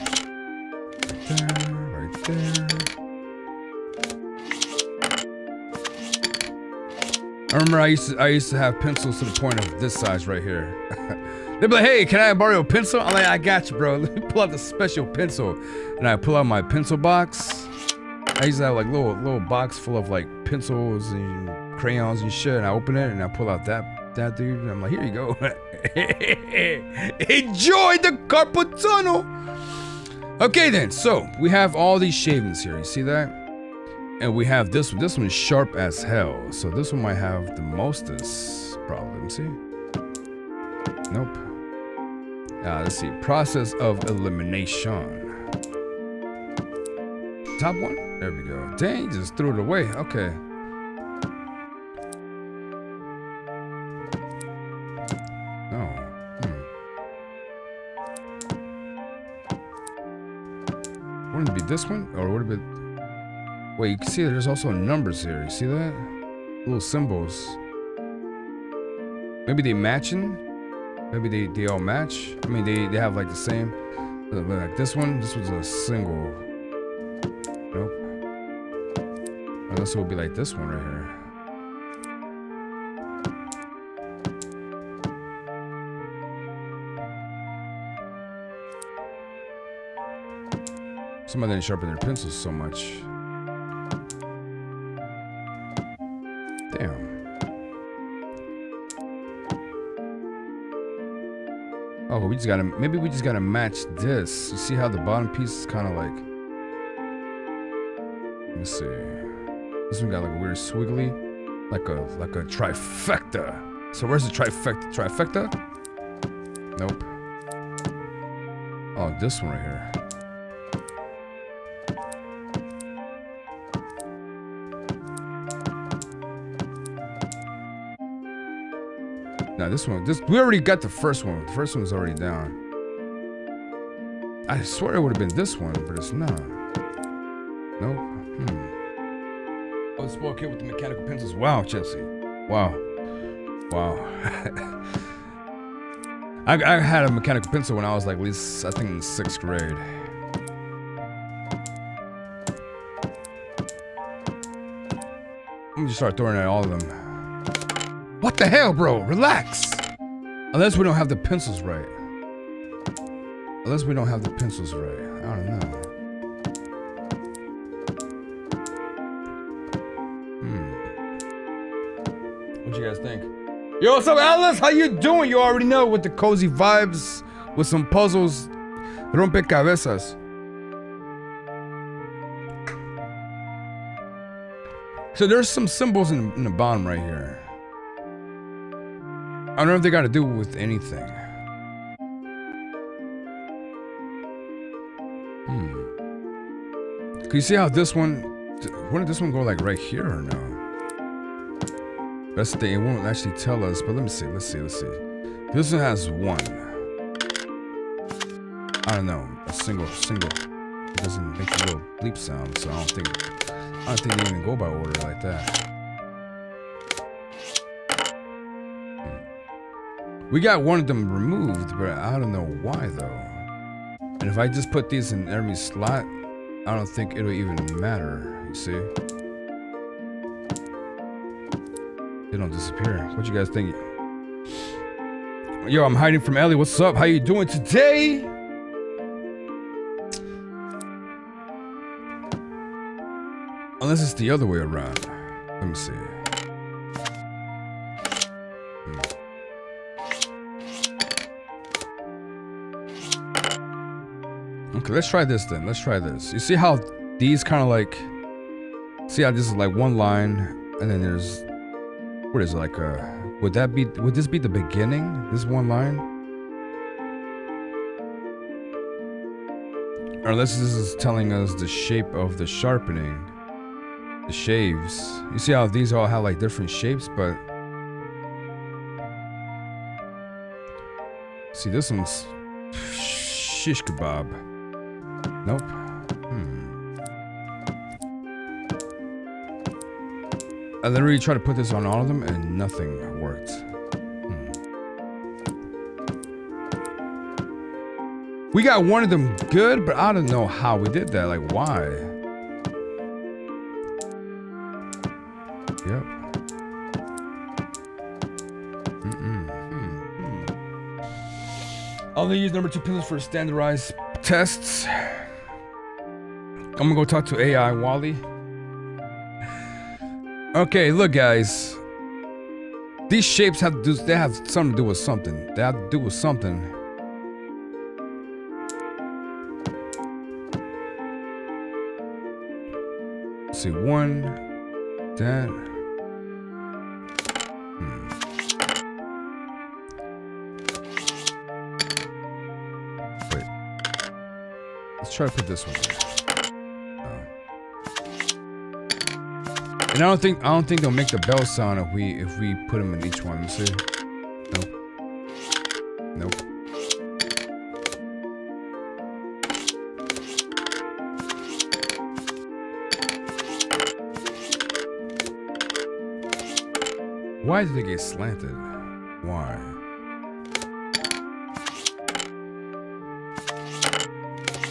Right there, right there. I remember I used to, I used to have pencils to the point of this size right here. They'd be like, hey, can I borrow a pencil? I'm like, I got you, bro. Let me pull out the special pencil. And I pull out my pencil box. I used to have like little little box full of like pencils and crayons and shit. And I open it and I pull out that, that dude. And I'm like, here you go. Enjoy the carpal tunnel. Okay then, so we have all these shavings here. You see that? And we have this one. This one is sharp as hell. So this one might have the mostest problem. See? Nope. Uh, let's see. Process of elimination. Top one. There we go. Dang, just threw it away. Okay. Oh. Hmm. Wouldn't it be this one? Or would it be... Wait, you can see there's also numbers here. You see that? Little symbols. Maybe they matching? Maybe they, they all match? I mean, they, they have like the same. Like this one, this was a single. Nope. Unless it would be like this one right here. Somebody didn't sharpen their pencils so much. Oh, we just gotta, maybe we just gotta match this. You see how the bottom piece is kind of like, let me see. This one got like a weird swiggly, like a, like a trifecta. So where's the trifecta? Trifecta? Nope. Oh, this one right here. Now this one, this we already got the first one. The first one's already down. I swear it would have been this one, but it's not. Nope. Hmm. I was spoiled kid with the mechanical pencils. Wow, Chelsea. Wow. Wow. I, I had a mechanical pencil when I was like at least, I think in sixth grade. I'm gonna start throwing at all of them. What the hell, bro? Relax. Unless we don't have the pencils right. Unless we don't have the pencils right. I don't know. Hmm. What you guys think? Yo, what's up, Alice? How you doing? You already know, with the cozy vibes, with some puzzles, rompecabezas. So there's some symbols in, in the bottom right here. I don't know if they got to do with anything. Hmm. Can you see how this one... Wouldn't this one go like right here or no? That's the thing. It won't actually tell us. But let me see. Let's see. Let's see. This one has one. I don't know. A single. Single. It doesn't make a little bleep sound. So I don't think... I don't think they even go by order like that. We got one of them removed, but I don't know why though. And if I just put these in every slot, I don't think it'll even matter, you see? They don't disappear. What you guys think? Yo, I'm hiding from Ellie. What's up? How you doing today? Unless it's the other way around. Let me see. Okay, let's try this then. Let's try this. You see how these kind of like... See how this is like one line, and then there's... What is it, like a... Would that be... Would this be the beginning? This one line? Or unless this is telling us the shape of the sharpening. The shaves. You see how these all have like different shapes, but... See, this one's... shish kebab. Nope. Hmm. I literally tried to put this on all of them and nothing worked. Hmm. We got one of them good, but I don't know how we did that. Like, why? Yep. Mm-mm. Mm-mm. I'll use number two pencils for standardized tests. I'm gonna go talk to A I Wally. Okay, look, guys. These shapes have to do, they have something to do with something. They have to do with something. Let's see, one, that. Try to put this one in. Oh. And I don't think I don't think they'll make the bell sound if we if we put them in each one. Let's see. Nope. Nope. Why did they get slanted? Why?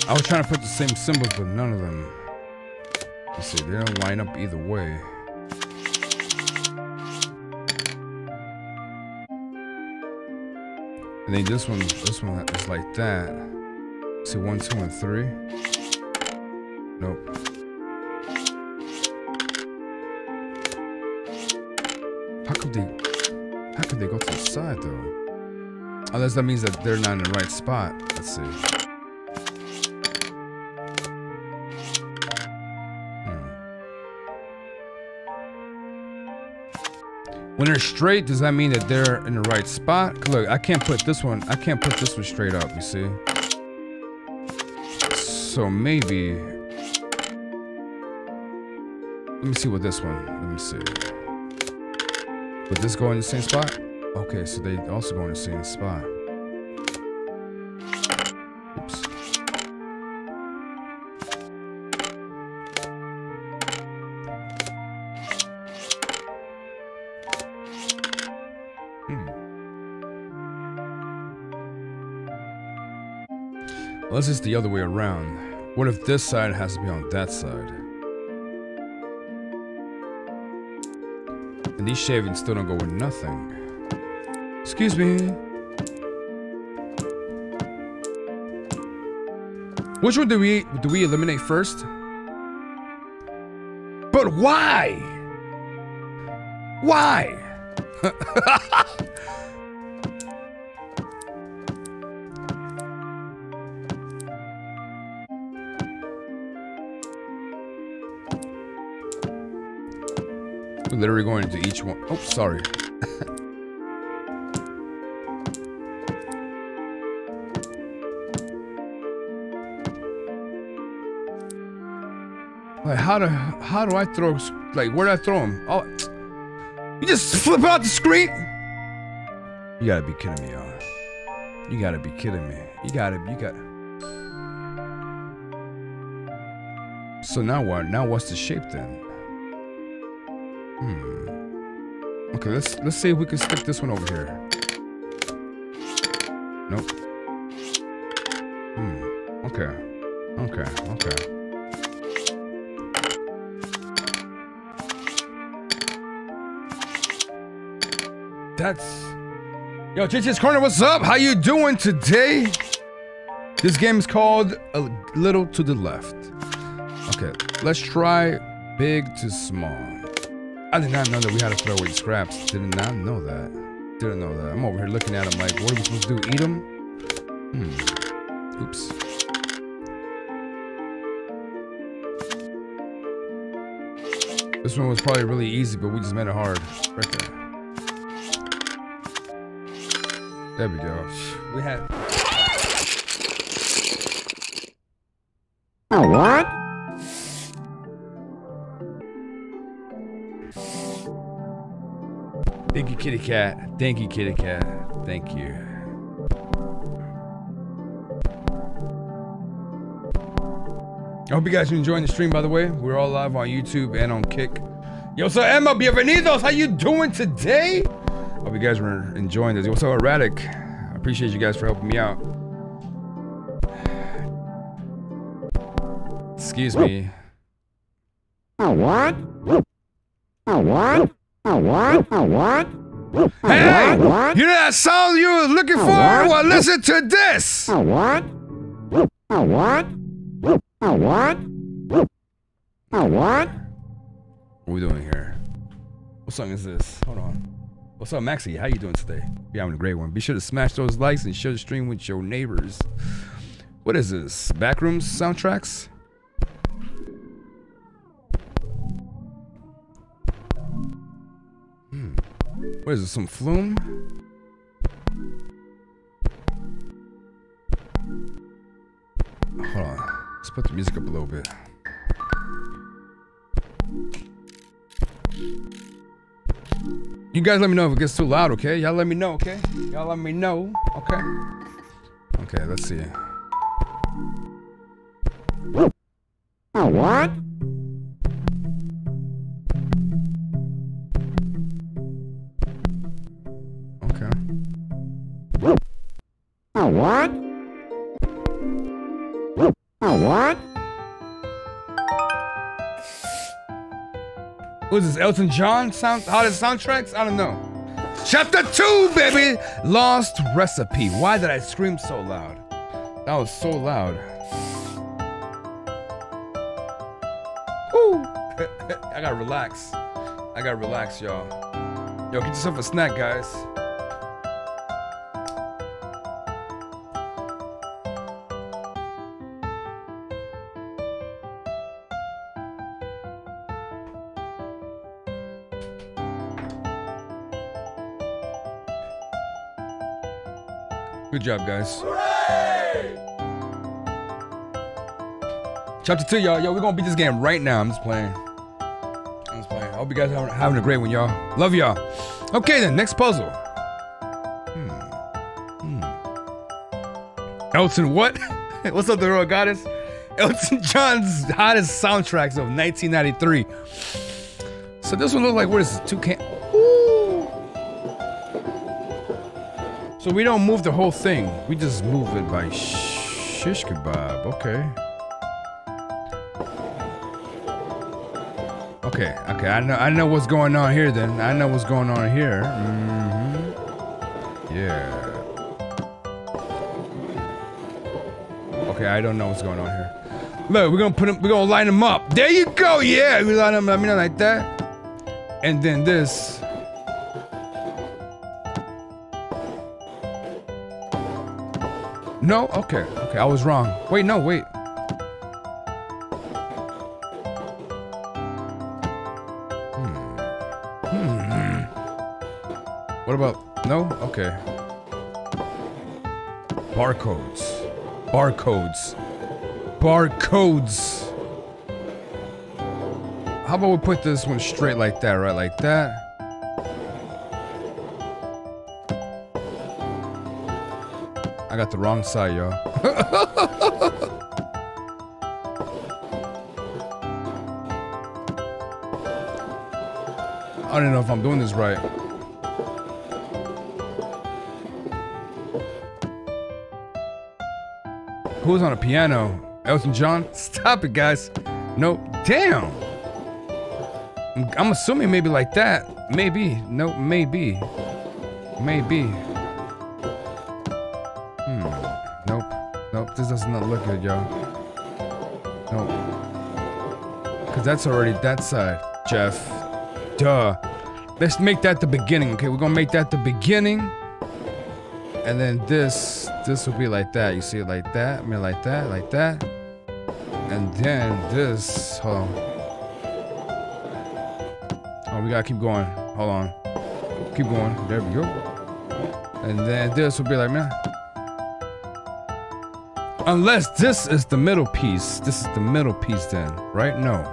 I was trying to put the same symbols, but none of them. Let's see, they don't line up either way. I think this one, this one is like that. Let's see, one, two, and three. Nope. How could they? How could they go to the side though? Unless that means that they're not in the right spot. Let's see. When they're straight, does that mean that they're in the right spot? Look, I can't put this one, I can't put this one straight up, you see? So maybe... Let me see with this one. Let me see. Would this go in the same spot? Okay, so they also go in the same spot. Unless it's the other way around. What if this side has to be on that side? And these shavings still don't go with nothing. Excuse me. Which one do we do we eliminate first? But why? Why? Literally going into each one. Oh, sorry. Like how do how do I throw? Like where do I throw him? Oh, you just flip out the screen. You gotta be kidding me, y'all. You gotta be kidding me. You gotta. You gotta. So now what? Now what's the shape then? Hmm. Okay, let's let's see if we can stick this one over here. Nope. Hmm. Okay. Okay. Okay. That's. Yo, J J's Corner, what's up? How you doing today? This game is called A Little to the Left. Okay, let's try big to small. I did not know that we had to throw away the scraps. Did not know that. Didn't know that. I'm over here looking at them like, what are we supposed to do? Eat them? Hmm. Oops. This one was probably really easy, but we just made it hard. Right there. There we go. We had... Oh, what? Thank you, kitty cat. Thank you, kitty cat. Thank you. I hope you guys are enjoying the stream, by the way. We're all live on YouTube and on Kick. Yo, so Emma, bienvenidos. How you doing today? Hope you guys were enjoying this. Yo, so erratic. I appreciate you guys for helping me out. Excuse me. Oh, what? Oh, what? Oh, what? Oh, what? Hey, what? You know that song you were looking for? Well, listen to this. Oh, what? Oh, what? Oh, what? Oh, what? What are we doing here? What song is this? Hold on. What's up, Maxie? How you doing today? You're having a great one. Be sure to smash those likes and share the stream with your neighbors. What is this? Backrooms soundtracks? Hmm. What is this? Some Flume? Hold on. Let's put the music up a little bit. You guys let me know if it gets too loud, okay? Y'all let me know, okay? Y'all let me know, okay? Okay, let's see. Oh, what? Okay. Oh, what? Oh, what? What is this, Elton John sound, hottest soundtracks? I don't know. Chapter two, baby! Lost Recipe. Why did I scream so loud? That was so loud. Woo! I gotta relax. I gotta relax, y'all. Yo, get yourself a snack, guys. Good job, guys. Hooray! Chapter two, y'all. Yo, we're gonna beat this game right now. I'm just playing. I'm just playing. I hope you guys are having a great one, y'all. Love y'all. Okay, then. Next puzzle. Hmm. Hmm. Elton, what? What's up, the Royal Goddess? Elton John's hottest soundtracks of nineteen ninety-three. So this one looks like, what is this? Two can. So we don't move the whole thing. We just move it by shish kebab. Okay. Okay. Okay. I know. I know what's going on here. Then I know what's going on here. Mm-hmm. Yeah. Okay. I don't know what's going on here. Look, we're gonna put them. We're gonna line them up. There you go. Yeah. We line them. I mean, like that. And then this. No? Okay. Okay, I was wrong. Wait, no, wait. Hmm. Hmm. What about... No? Okay. Barcodes. Barcodes. Barcodes. How about we put this one straight like that, right? Like that. I got the wrong side, y'all. I don't know if I'm doing this right. Who's on a piano? Elton John? Stop it, guys. Nope. Damn. I'm assuming maybe like that. Maybe. Nope. Maybe. Maybe. This does not look good, y'all. No. Because that's already that side, Jeff. Duh. Let's make that the beginning, okay? We're going to make that the beginning. And then this, this will be like that. You see it like that? I mean, like that, like that. And then this, hold on. Oh, we got to keep going. Hold on. Keep going. There we go. And then this will be like, man. Unless this is the middle piece. This is the middle piece then, right? No.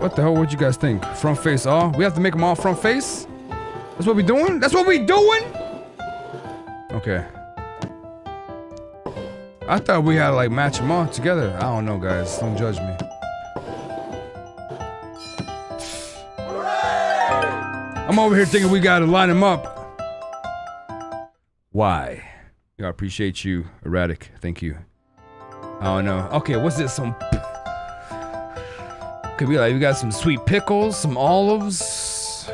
What the hell would you guys think? Front face all? We have to make them all front face? That's what we doing? That's what we doing? Okay. I thought we had to like match them all together. I don't know, guys. Don't judge me. I'm over here thinking we gotta line them up. Why? I appreciate you, Erratic. Thank you. I don't know. Okay, what's this? Some. Could be like we got some sweet pickles, some olives.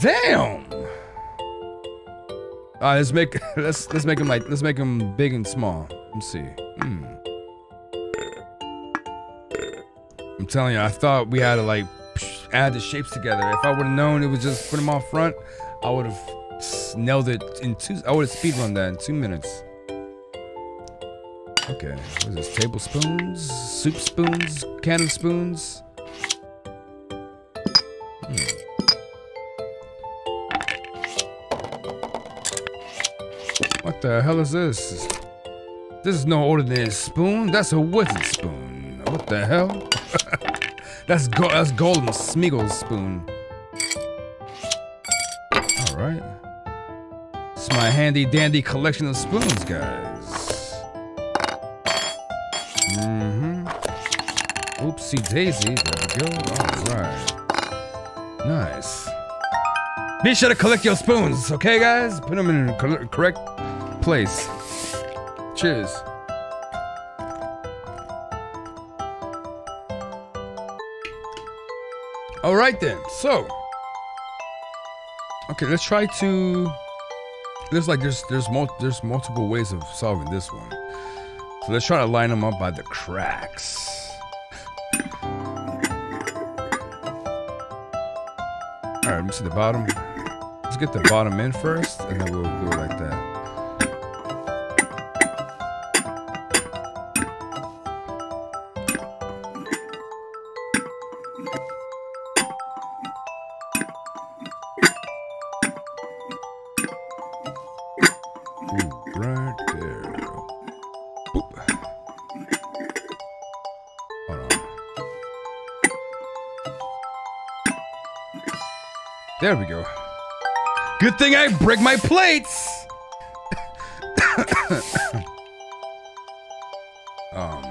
Damn. All right, let's make let's let's make them like let's make them big and small. Let's see. Mm. I'm telling you, I thought we had to like add the shapes together. If I would have known it was just put them all front, I would have nailed it in two. I would have speedrun that in two minutes. Okay, what is this? Tablespoons, soup spoons, can of spoons. Hmm. What the hell is this? This is no ordinary spoon. That's a wizard spoon. What the hell? That's go. That's Golem Smeagol's spoon. All right. It's my handy dandy collection of spoons, guys. Mm-hmm. Oopsie daisy. There we go. All right. Nice. Be sure to collect your spoons, okay, guys? Put them in the correct place. Cheers. All right then. So. Okay, let's try to. There's like there's there's mul there's multiple ways of solving this one. So let's try to line them up by the cracks. All right, let me see the bottom. Let's get the bottom in first, and then we'll do it like that. There we go. Good thing I break my plates. um.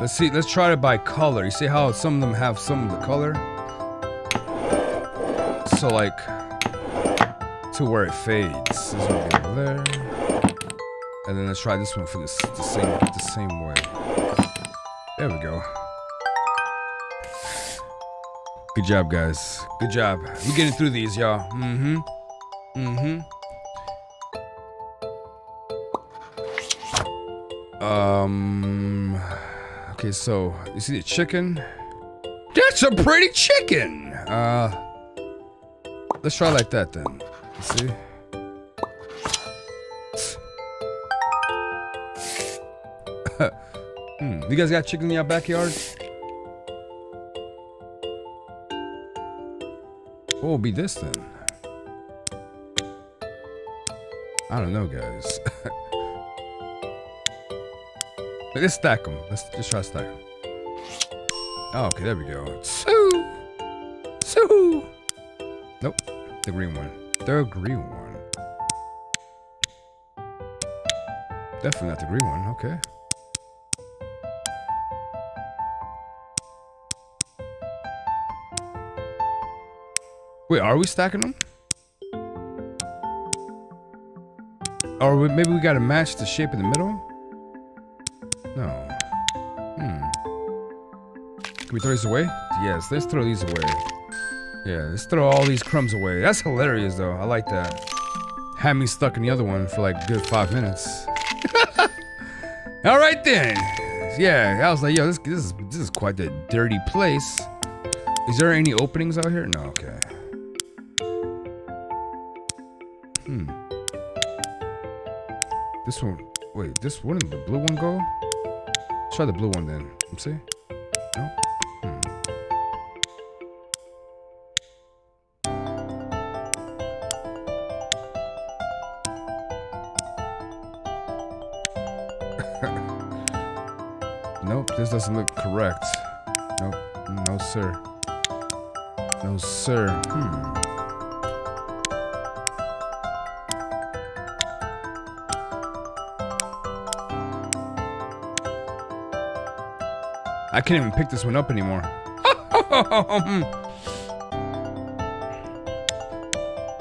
Let's see. Let's try it by color. You see how some of them have some of the color? So like to where it fades. This one over there. And then let's try this one for this the same the same way. There we go. Good job, guys. Good job. We're getting through these, y'all. Mm-hmm. Mm-hmm. Um. Okay, so you see the chicken? That's a pretty chicken. Uh. Let's try like that then. Let's see. hmm. You guys got chicken in your backyard? What will be this then? I don't know, guys. Let's stack them. Let's just try to stack them. Oh, okay, there we go. Two, two. Nope, the green one. The green one. Definitely not the green one. Okay. Wait, are we stacking them? Or we, maybe we gotta match the shape in the middle? No. Hmm. Can we throw these away? Yes, let's throw these away. Yeah, let's throw all these crumbs away. That's hilarious, though. I like that. Had me stuck in the other one for like a good five minutes. All right then. Yeah, I was like, yo, this this is this is quite the dirty place. Is there any openings out here? No. Okay. Hmm. This one. Wait, this one. Did the blue one go? Let's try the blue one then. Let me see. No? Hmm. Nope, this doesn't look correct. Nope, no sir. No sir. Hmm. I can't even pick this one up anymore.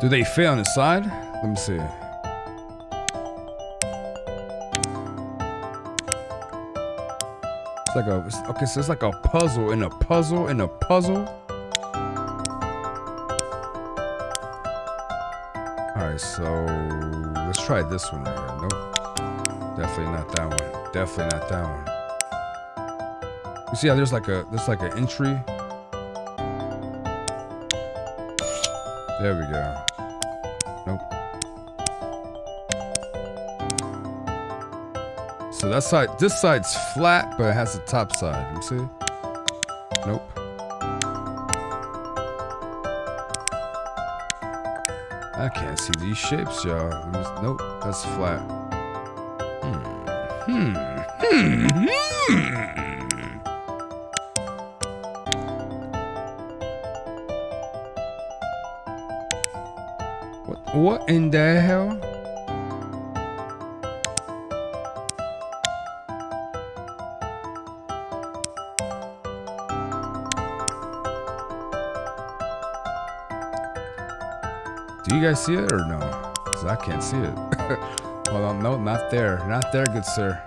Do they fit on the side? Let me see. It's like a, it's, okay, so it's like a puzzle in a puzzle in a puzzle. Alright, so let's try this one right here. Nope. Definitely not that one. Definitely not that one. You see how there's like a there's like an entry. There we go. Nope. So that side, this side's flat, but it has the top side. You see? Nope. I can't see these shapes, y'all. Nope, that's flat. Hmm. Hmm. Hmm. Hmm. What in the hell? Do you guys see it or no? Cause I can't see it. Hold on, no, not there. Not there, good sir.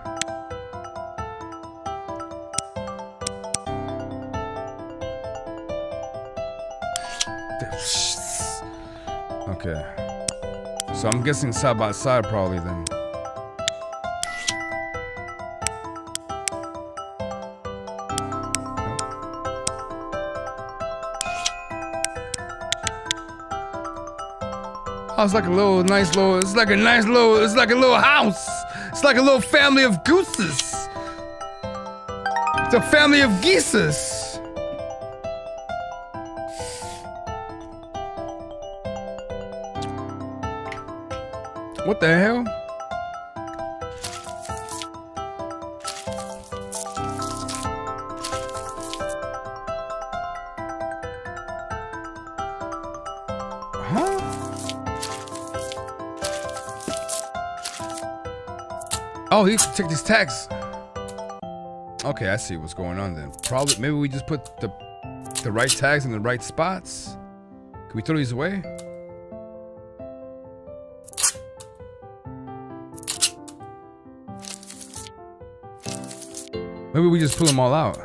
Okay. So I'm guessing side by side probably then. Oh, it's like a little nice little, it's like a nice little, it's like a little house. It's like a little family of gooses. It's a family of geeses. What the hell? Huh? Oh, he took these tags. Okay, I see what's going on then. Probably, maybe we just put the the right tags in the right spots. Can we throw these away? Maybe we just pull them all out.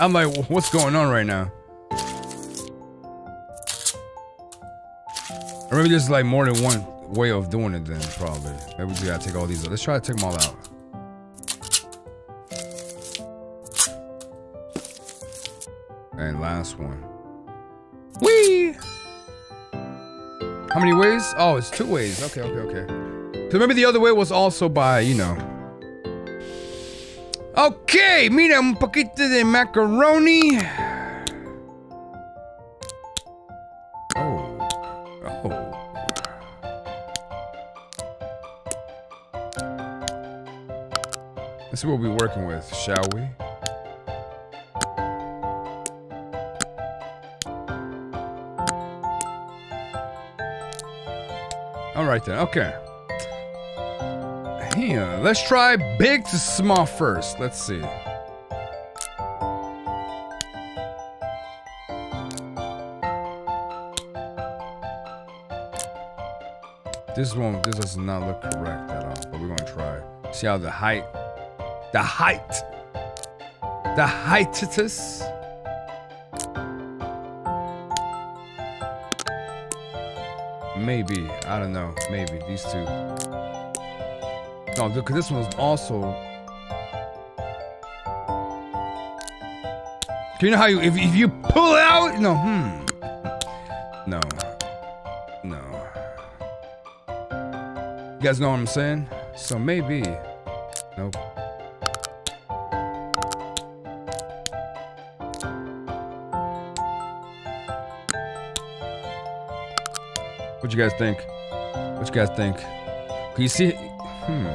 I'm like, what's going on right now? Or maybe there's like more than one way of doing it then, probably. Maybe we gotta take all these out. Let's try to take them all out. And last one. Whee! How many ways? Oh, it's two ways. Okay, okay, okay. So maybe the other way was also by, you know. Okay, mira un poquito de macaroni. Oh. Oh. Let's see what we're working with, shall we? Alright then, okay. Yeah, let's try big to small first. Let's see. This one, this does not look correct at all, but we're gonna try. See how the height, the height, the height-itis. Maybe, I don't know, maybe, these two. No, because this one's also... You know how you, if, if you pull it out, no, hmm. No. No. You guys know what I'm saying? So maybe. Nope. You guys think? What you guys think? Can you see? Hmm.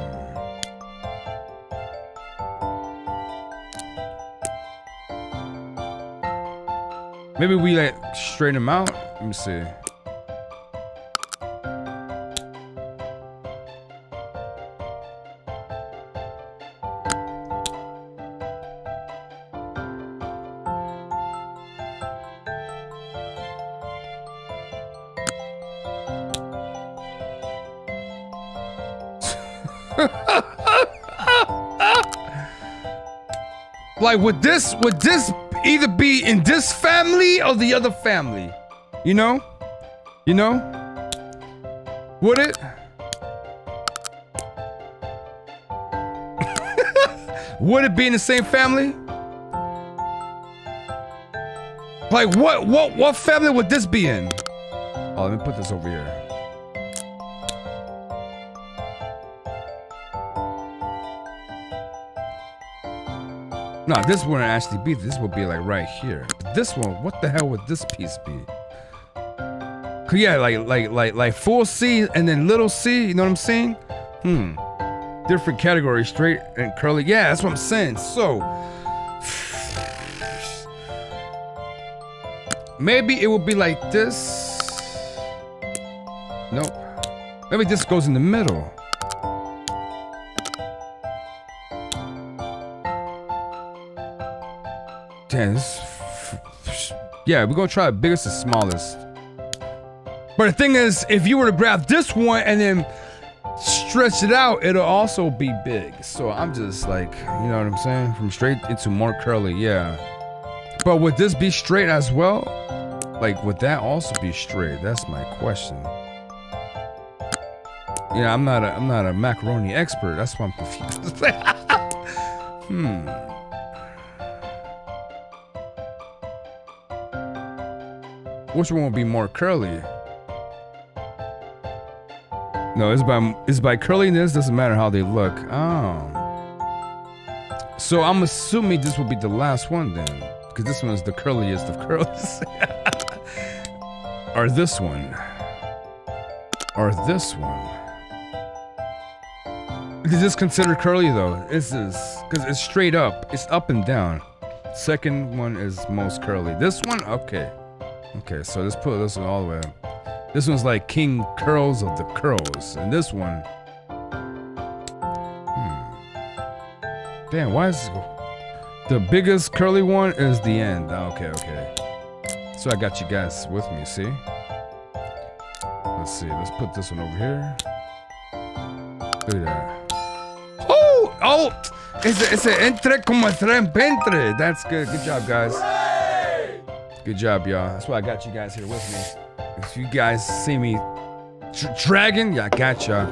Maybe we like straighten them out. Let me see. Like, would this would this either be in this family or the other family? You know? You know? Would it? Would it be in the same family? Like, what what what family would this be in? Oh, let me put this over here. No, this wouldn't actually be. This would be like right here. But this one, what the hell would this piece be? Yeah, like like like like full C and then little C. You know what I'm saying? Hmm. Different category, straight and curly. Yeah, that's what I'm saying. So maybe it would be like this. Nope. Maybe this goes in the middle. Yeah, we're gonna try the biggest and smallest. But the thing is, if you were to grab this one and then stretch it out, it'll also be big. So I'm just like, you know what I'm saying? From straight into more curly, yeah. But would this be straight as well? Like, would that also be straight? That's my question. Yeah, I'm not a, I'm not a macaroni expert. That's why I'm confused. Hmm. Which one will be more curly? No, it's by it's by curliness. Doesn't matter how they look. Oh, so I'm assuming this will be the last one then, because this one is the curliest of curls. Or this one. Or this one. Is this considered curly though? This is because it's straight up. It's up and down. Second one is most curly. This one, okay. Okay, so let's put this one all the way up. This one's like King Curls of the Curls. And this one... Hmm. Damn, why is... The biggest curly one is the end. Okay, okay. So I got you guys with me, see? Let's see, let's put this one over here. Look at that. Oh! Oh! It's a, it's a entre como tren pentre. That's good. Good job, guys. Good job, y'all. That's why I got you guys here with me. If you guys see me tra dragging, yeah, I got y'all.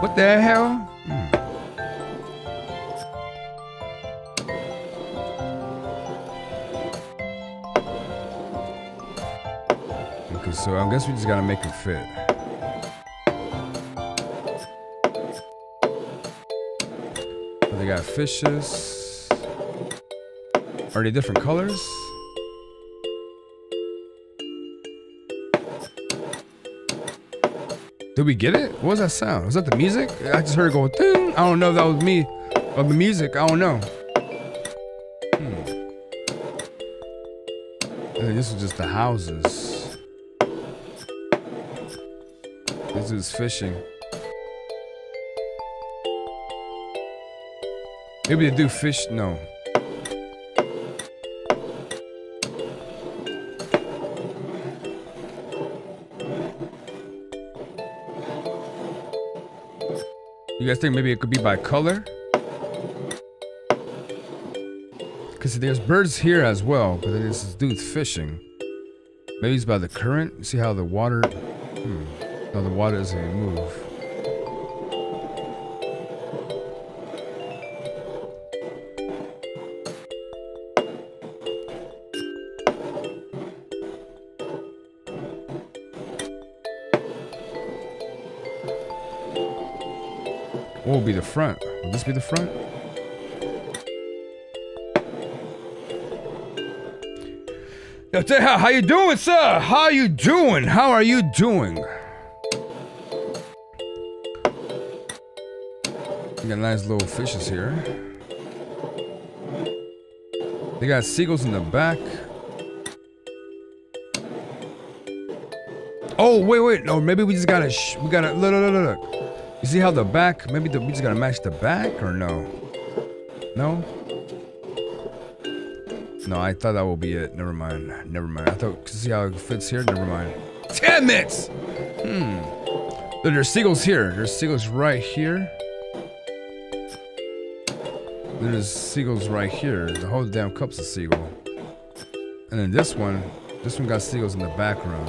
What the hell? Hmm. Okay, so I guess we just gotta make it fit. So they got fishes. Are they different colors? Did we get it? What was that sound? Was that the music? I just heard it go ding. I don't know if that was me or the music. I don't know. Hmm. And this is just the houses. This is fishing. Maybe they do fish. No. You guys think maybe it could be by color? Because there's birds here as well, but then this dude's fishing. Maybe it's by the current. See how the water... Hmm. How the water doesn't move. What would be the front? Would this be the front? Yo, Teja, how you doing, sir? How you doing? How are you doing? We got nice little fishes here. They got seagulls in the back. Oh wait, wait, no, maybe we just gotta, sh we gotta, look, look, look, look. You see how the back? Maybe the, we just gotta match the back, or no? No. No, I thought that would be it. Never mind. Never mind. I thought, see how it fits here? Never mind. Damn it! Hmm. There's seagulls here. There's seagulls right here. There's seagulls right here. The whole damn cup's a seagull. And then this one, this one got seagulls in the background.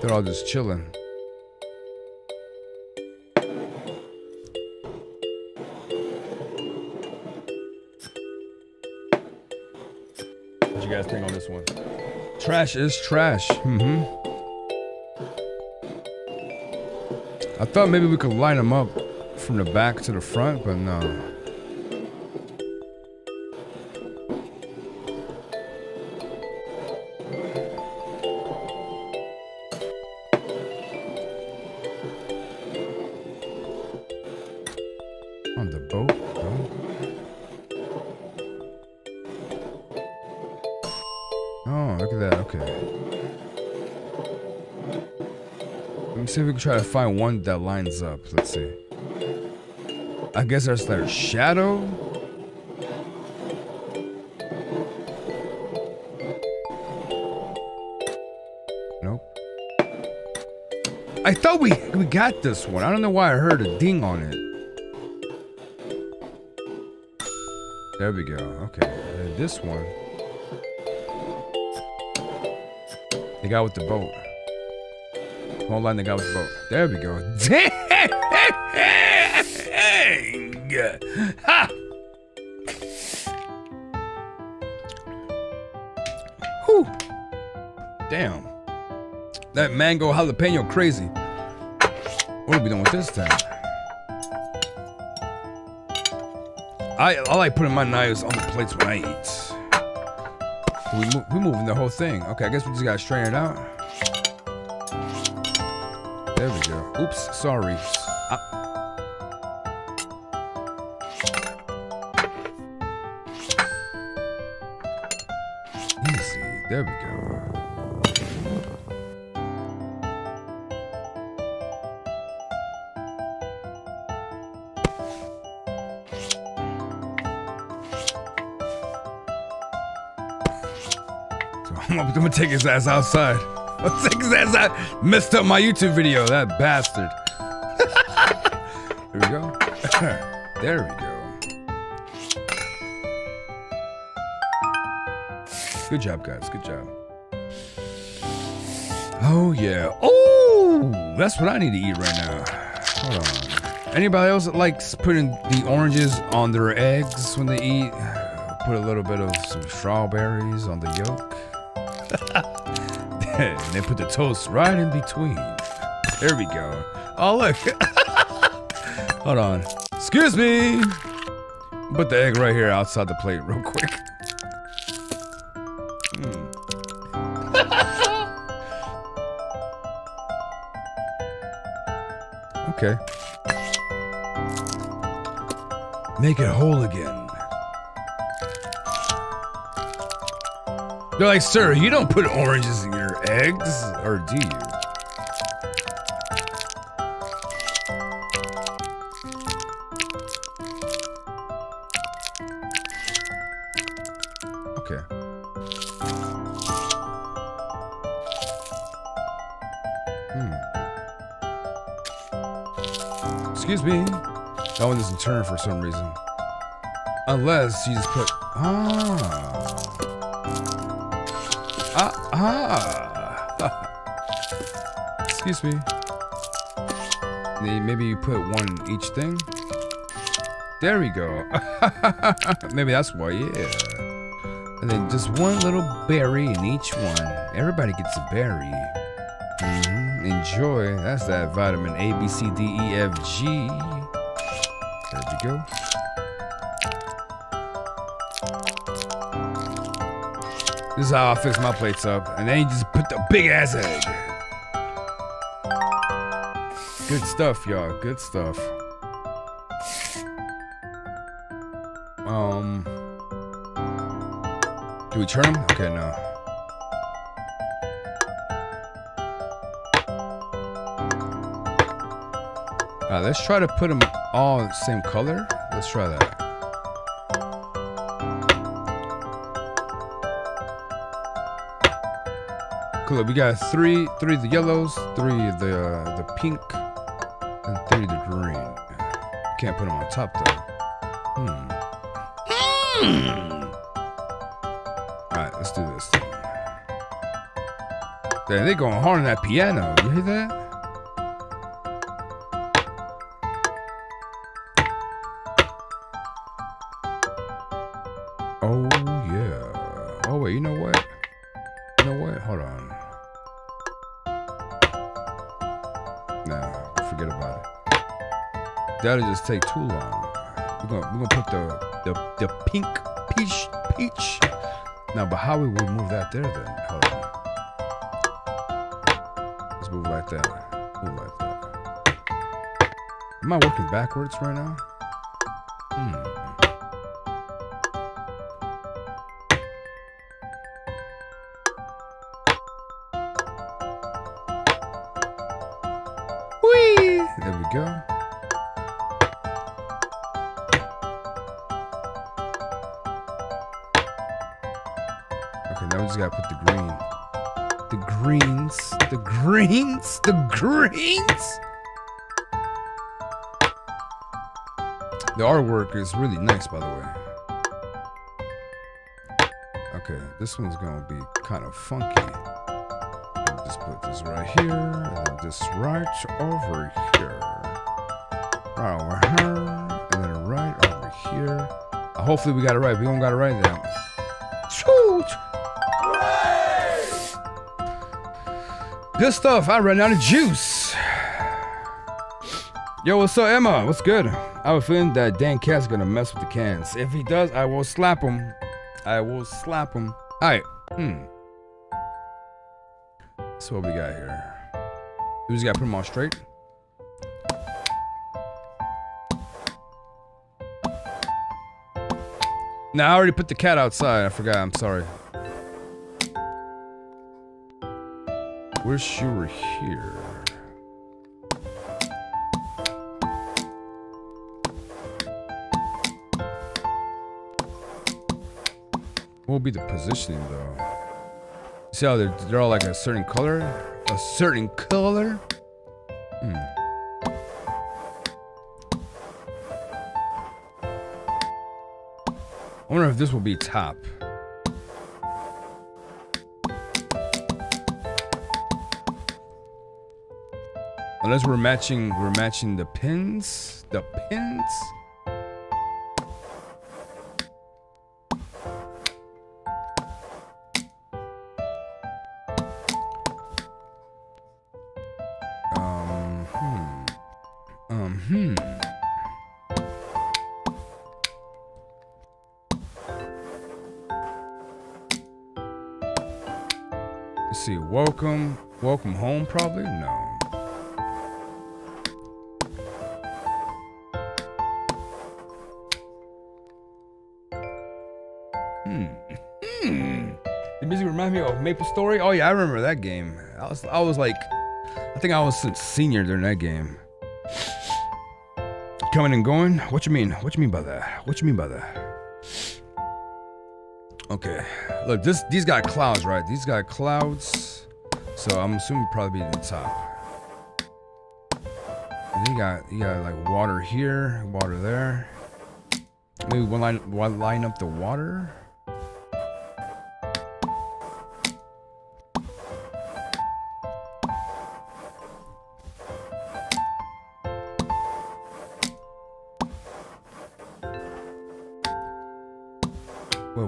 They're all just chilling. What you guys think on this one? Trash is trash. Mm-hmm. I thought maybe we could line them up from the back to the front, but no. On the boat, no. Oh, look at that, okay. Let me see if we can try to find one that lines up, let's see. I guess that's their shadow. Nope. I thought we we got this one. I don't know why I heard a ding on it. There we go. Okay. And this one. The guy with the boat. Won't line the guy with the boat. There we go. Damn. Ha! Whew. Damn. That mango jalapeno crazy. What are we doing with this time? I, I like putting my knives on the plates when I eat. We mo- we're moving the whole thing. Okay, I guess we just gotta straighten it out. There we go. Oops, sorry. I There we go. So I'm gonna take his ass outside. I'll take his ass out. Messed up my YouTube video, that bastard. Here we go. There we go. Good job, guys. Good job. Oh, yeah. Oh, that's what I need to eat right now. Hold on. Anybody else that likes putting the oranges on their eggs when they eat? Put a little bit of some strawberries on the yolk. And they put the toast right in between. There we go. Oh, look. Hold on. Excuse me. Put the egg right here outside the plate real quick. Okay. Make it whole again. They're like, sir, you don't put oranges in your eggs, or do you? Okay. Excuse me. That one doesn't turn for some reason. Unless you just put... Ah. Ah. Ah. Excuse me. Maybe you put one in each thing. There we go. Maybe that's why, yeah. And then just one little berry in each one. Everybody gets a berry. Mm-hmm. Enjoy. That's that vitamin A, B, C, D, E, F, G. There we go. This is how I fix my plates up. And then you just put the big ass egg. Good stuff, y'all. Good stuff. Um, do we turn them? Okay, no. Uh, let's try to put them all the same color. Let's try that. Cool. We got three, three of the yellows, three of the uh, the pink, and three of the green. Can't put them on top though. Hmm. Alright, let's do this. Damn, they going hard on that piano. You hear that? Oh yeah. Oh wait, you know what? You know what? Hold on. Nah, forget about it. That'll just take too long. We're gonna we're gonna put the The, the pink peach peach. Now, but how we will move that there then? Hold on. Let's move like that. Move like that. Am I working backwards right now? Hmm. Whee! There we go. Just gotta put the green, the greens, the greens, the greens. The artwork is really nice, by the way. Okay, this one's gonna be kind of funky. Just put this right here, and then this right over here, right over here, and then right over here. Uh, hopefully, we got it right. We don't got it right now. Good stuff. I ran out of juice. Yo, what's up, Emma? What's good? I have a feeling that Dan Cat's gonna mess with the cans. If he does, I will slap him. I will slap him. All right. Hmm. That's what we got here. We just gotta put them all straight. Nah, I already put the cat outside. I forgot. I'm sorry. Wish you were here. What will be the positioning though? See how they're, they're all like a certain color? A certain color? Hmm. I wonder if this will be top. Unless we're matching, we're matching the pins, the pins. Um, hmm. Um, hmm. Let's see, welcome, welcome home probably? No. Maple Story? Oh yeah, I remember that game. I was, I was like, I think I was a senior during that game. Coming and going? What you mean? What you mean by that? What you mean by that? Okay, look, this, these got clouds, right? These got clouds, so I'm assuming probably be the top. And you got, you got like water here, water there. Maybe one line, one line up the water.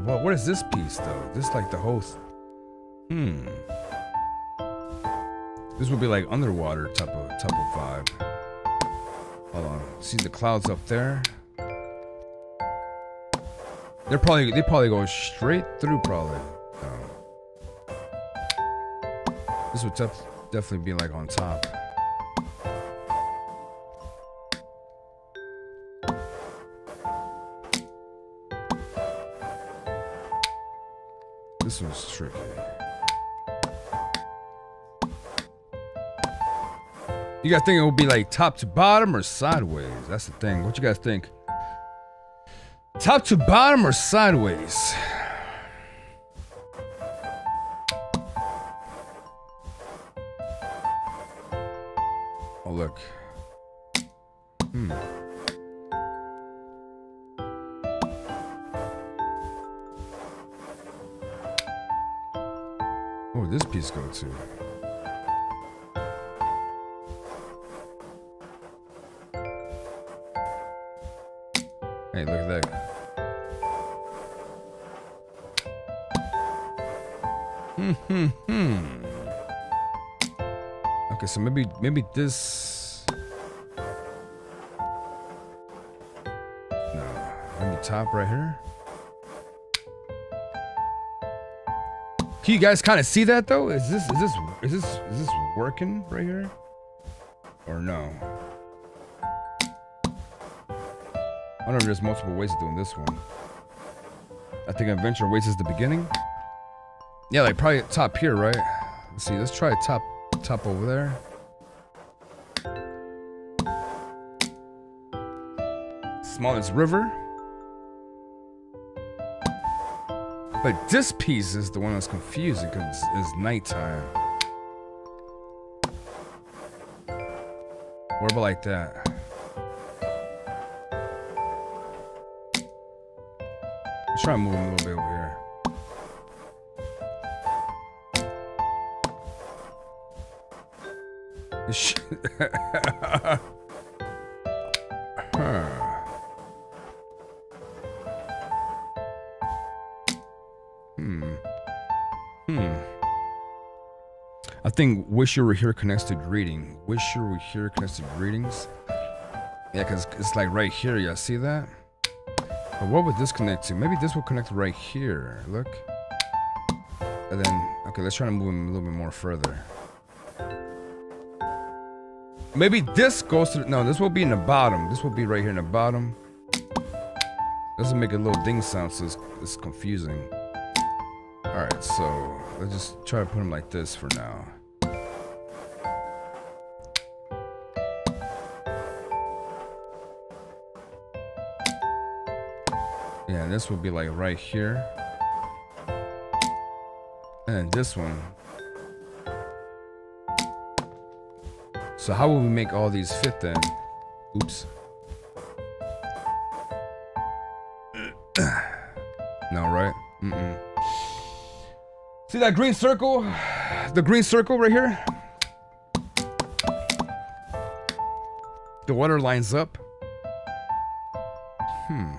What is this piece though? This is like the whole. Hmm. This would be like underwater type of type of vibe. Hold on. See the clouds up there? They're probably they probably go straight through probably. No. This would def definitely be like on top. This one's tricky. You guys think it would be like top to bottom or sideways? That's the thing. What you guys think? Top to bottom or sideways? Oh, look. Hmm. Where would this piece go to? Hey, look at that. Hmm, hmm, hmm. Okay, so maybe, maybe this... No, maybe top right here? Can you guys kind of see that though? Is this, is this, is this, is this working right here? Or no? I don't know if there's multiple ways of doing this one. I think adventure ways is the beginning. Yeah, like probably top here, right? Let's see, let's try top top over there. Smallest river. But this piece is the one that's confusing because it's, it's nighttime. What about like that? Let's try and move him a little bit over here. Huh. Hmm. Hmm. I think wish you were here connects to greeting. Wish you were here connects to greetings. Yeah, because it's like right here. Y'all see that? But what would this connect to? Maybe this will connect right here. Look. And then, okay, let's try to move him a little bit more further. Maybe this goes to the, no, this will be in the bottom. This will be right here in the bottom. Doesn't make a little ding sound, so it's, it's confusing. All right, so let's just try to put him like this for now. Yeah, this will be like right here. And this one. So how will we make all these fit then? Oops. No, right? Mm-mm. See that green circle? The green circle right here? The water lines up. Hmm.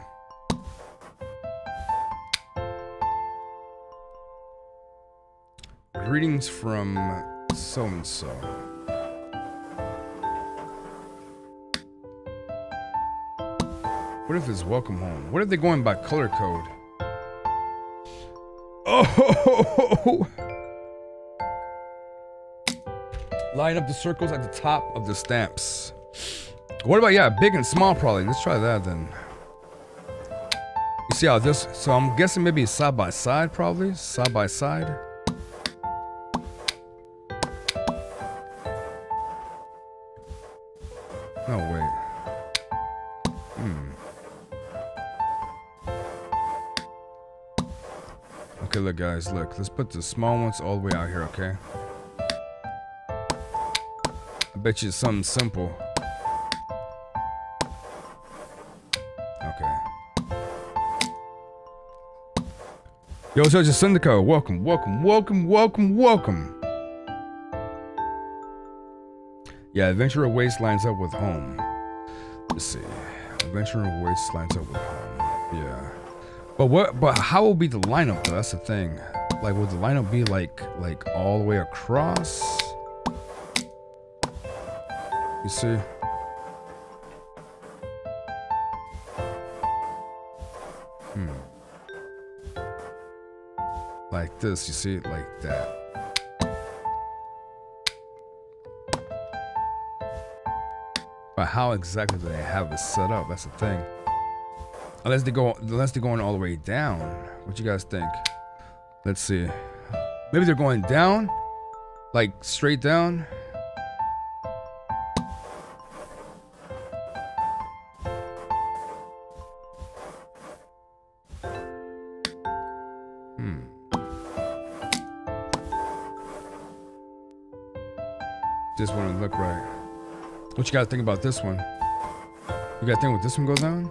Greetings from so-and-so. What if it's welcome home? What if they're going by color code? Oh! Line up the circles at the top of the stamps. What about, yeah, big and small probably. Let's try that then. You see how this, so I'm guessing maybe side by side probably. Side by side. No, wait. Okay, look guys, look, let's put the small ones all the way out here, okay? I bet you it's something simple. Okay. Yo, it's Jacindico. Welcome, welcome, welcome, welcome, welcome. Yeah, Adventurer Waste lines up with home. Let's see. Adventurer Waste lines up with home. Yeah. But what? But how will be the lineup though? That's the thing. Like, will the lineup be like, like all the way across? You see? Hmm. Like this. You see it like that. But how exactly do they have it set up? That's the thing. Unless they go, unless they're going all the way down. What you guys think? Let's see. Maybe they're going down? Like, straight down? Hmm. Just want to look right. What you gotta think about this one? You gotta think what this one goes down?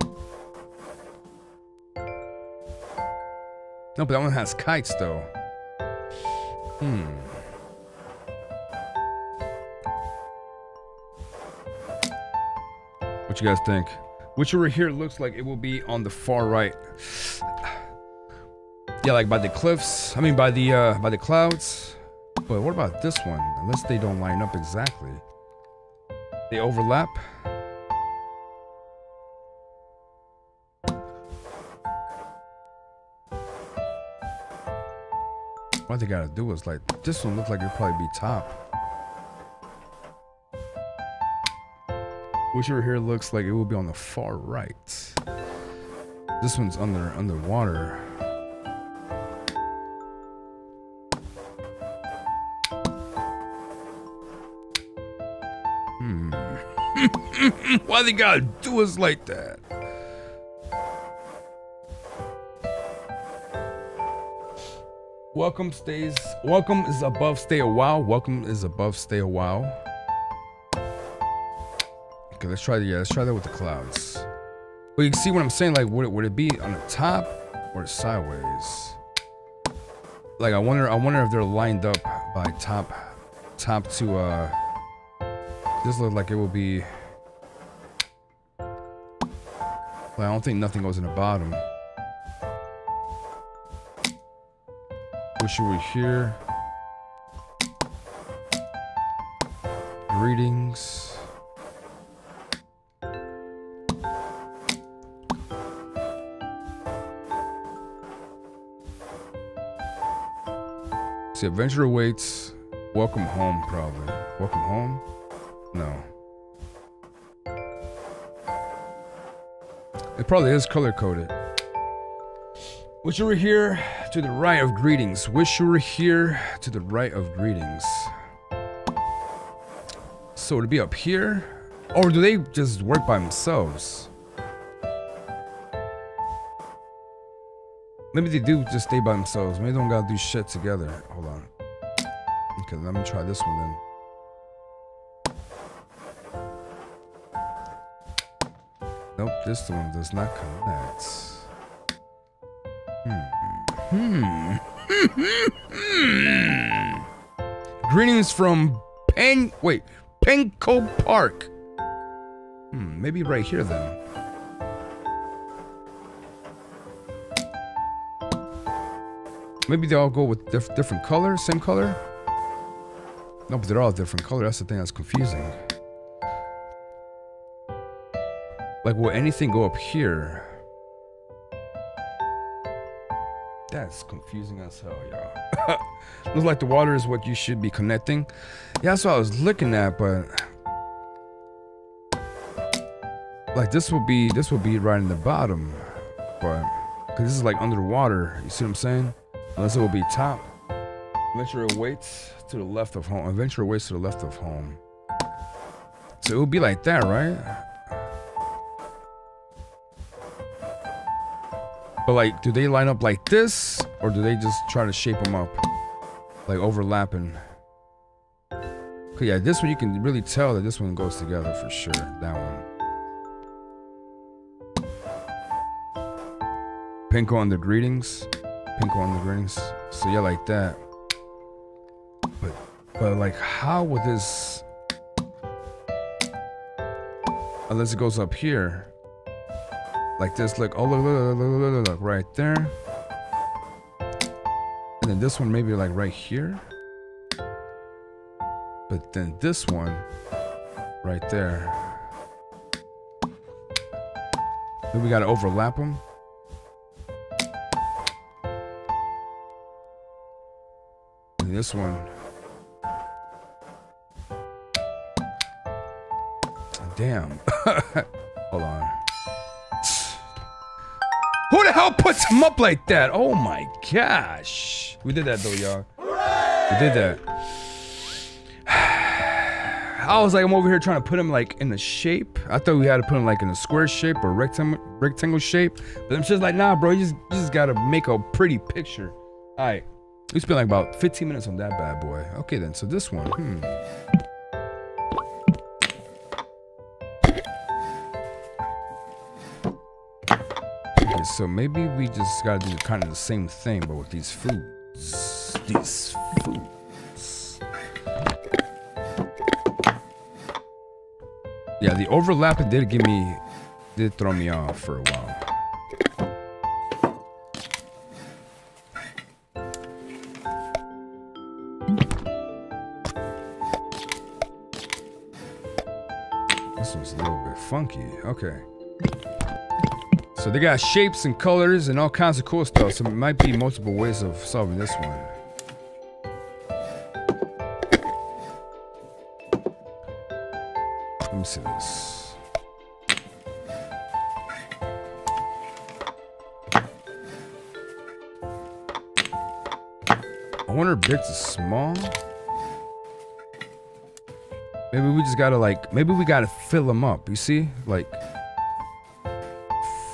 No, but that one has kites, though. Hmm. What you guys think? Which over here looks like it will be on the far right. Yeah, like by the cliffs. I mean, by the uh, by the clouds. But what about this one? Unless they don't line up exactly. They overlap. What they gotta do is like this one looks like it'll probably be top. Which over here looks like it will be on the far right. This one's under underwater. Hmm. Why they gotta do us like that? Welcome stays. Welcome is above stay a while. Welcome is above stay a while. Okay, let's try the yeah, let's try that with the clouds. But you can see what I'm saying, like would it would it be on the top or sideways? Like I wonder I wonder if they're lined up by top top to uh this looks like it will be like I don't think nothing goes in the bottom. Wish you were here. Greetings. See, adventure awaits. Welcome home, probably. Welcome home? No. It probably is color-coded. Wish you were here to the right of greetings. Wish you were here to the right of greetings. So to be up here, or do they just work by themselves? Maybe they do just stay by themselves. Maybe they don't gotta do shit together. Hold on. Okay, let me try this one then. Nope, this one does not connect. Hmm. Greetings from Pen. Wait, Penco Park. Hmm, maybe right here then. Maybe they all go with diff different color, same color. No, but they're all different color. That's the thing that's confusing. Like, will anything go up here? That's confusing as hell, y'all. Looks like the water is what you should be connecting. Yeah, that's what I was looking at, but like this will be this will be right in the bottom, but because this is like underwater, you see what I'm saying? Unless it will be top. Adventure awaits to the left of home. Adventure awaits to the left of home. So it will be like that, right? But like, do they line up like this, or do they just try to shape them up, like overlapping? Okay, yeah, this one you can really tell that this one goes together for sure. That one. Pinko on the greetings. Pinko on the greetings. So yeah, like that. But, but like, how would this? Unless it goes up here. Like this, look, oh, look, look, look, look, look, look, right there. And then this one, maybe like right here. But then this one, right there. Then we gotta overlap them. And this one. Damn. Hold on. Who the hell hell puts him up like that? Oh my gosh. We did that though, y'all. We did that. I was like, I'm over here trying to put him like in the shape. I thought we had to put him like in a square shape or rectangle rectangle shape. But I'm just like, nah, bro, you just, you just gotta make a pretty picture. All right. We spent like about fifteen minutes on that bad boy. Okay then, so this one, hmm. Okay, so maybe we just gotta do kind of the same thing, but with these foods. These foods. Yeah, the overlap did give me, did throw me off for a while. Funky. Okay. So they got shapes and colors and all kinds of cool stuff. So it might be multiple ways of solving this one. Let me see this. I wonder if big is small. Maybe we just gotta like, maybe we gotta fill them up, you see? Like,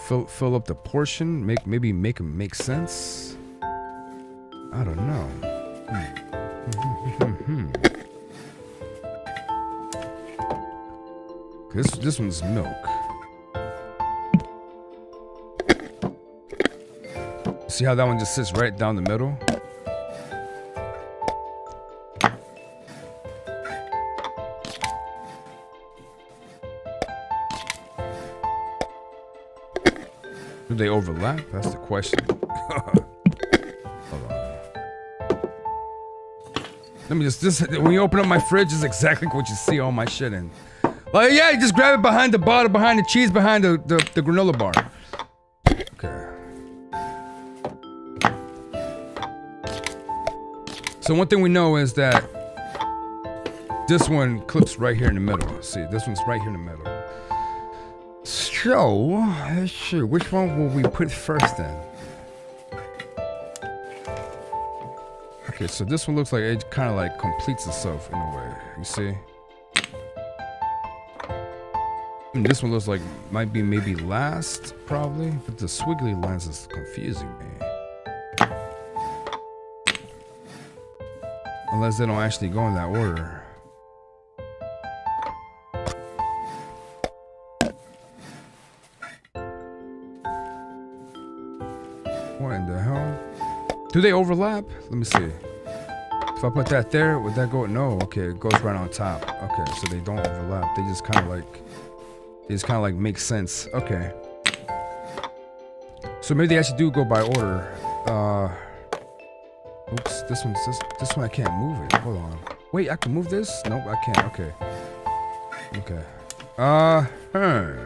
fill, fill up the portion, make, maybe make them make sense? I don't know. Hmm. this, this one's milk. See how that one just sits right down the middle? Do they overlap? That's the question. Hold on. Let me just, this, when you open up my fridge, it's exactly what you see all my shit in. Like, yeah, you just grab it behind the bottle, behind the cheese, behind the, the, the granola bar. Okay. So one thing we know is that this one clips right here in the middle. See, this one's right here in the middle. So, let's see, which one will we put first then? Okay, so this one looks like it kind of like completes itself in a way, you see? And this one looks like might be maybe last, probably, but the squiggly lines is confusing me. Unless they don't actually go in that order. Do they overlap? Let me see. If I put that there, would that go? No, okay, it goes right on top. Okay, so they don't overlap. They just kind of like, they just kind of like make sense. Okay. So maybe they actually do go by order. Uh, oops, this one's, this, this one I can't move it. Hold on. Wait, I can move this? Nope, I can't. Okay. Okay. Uh, huh.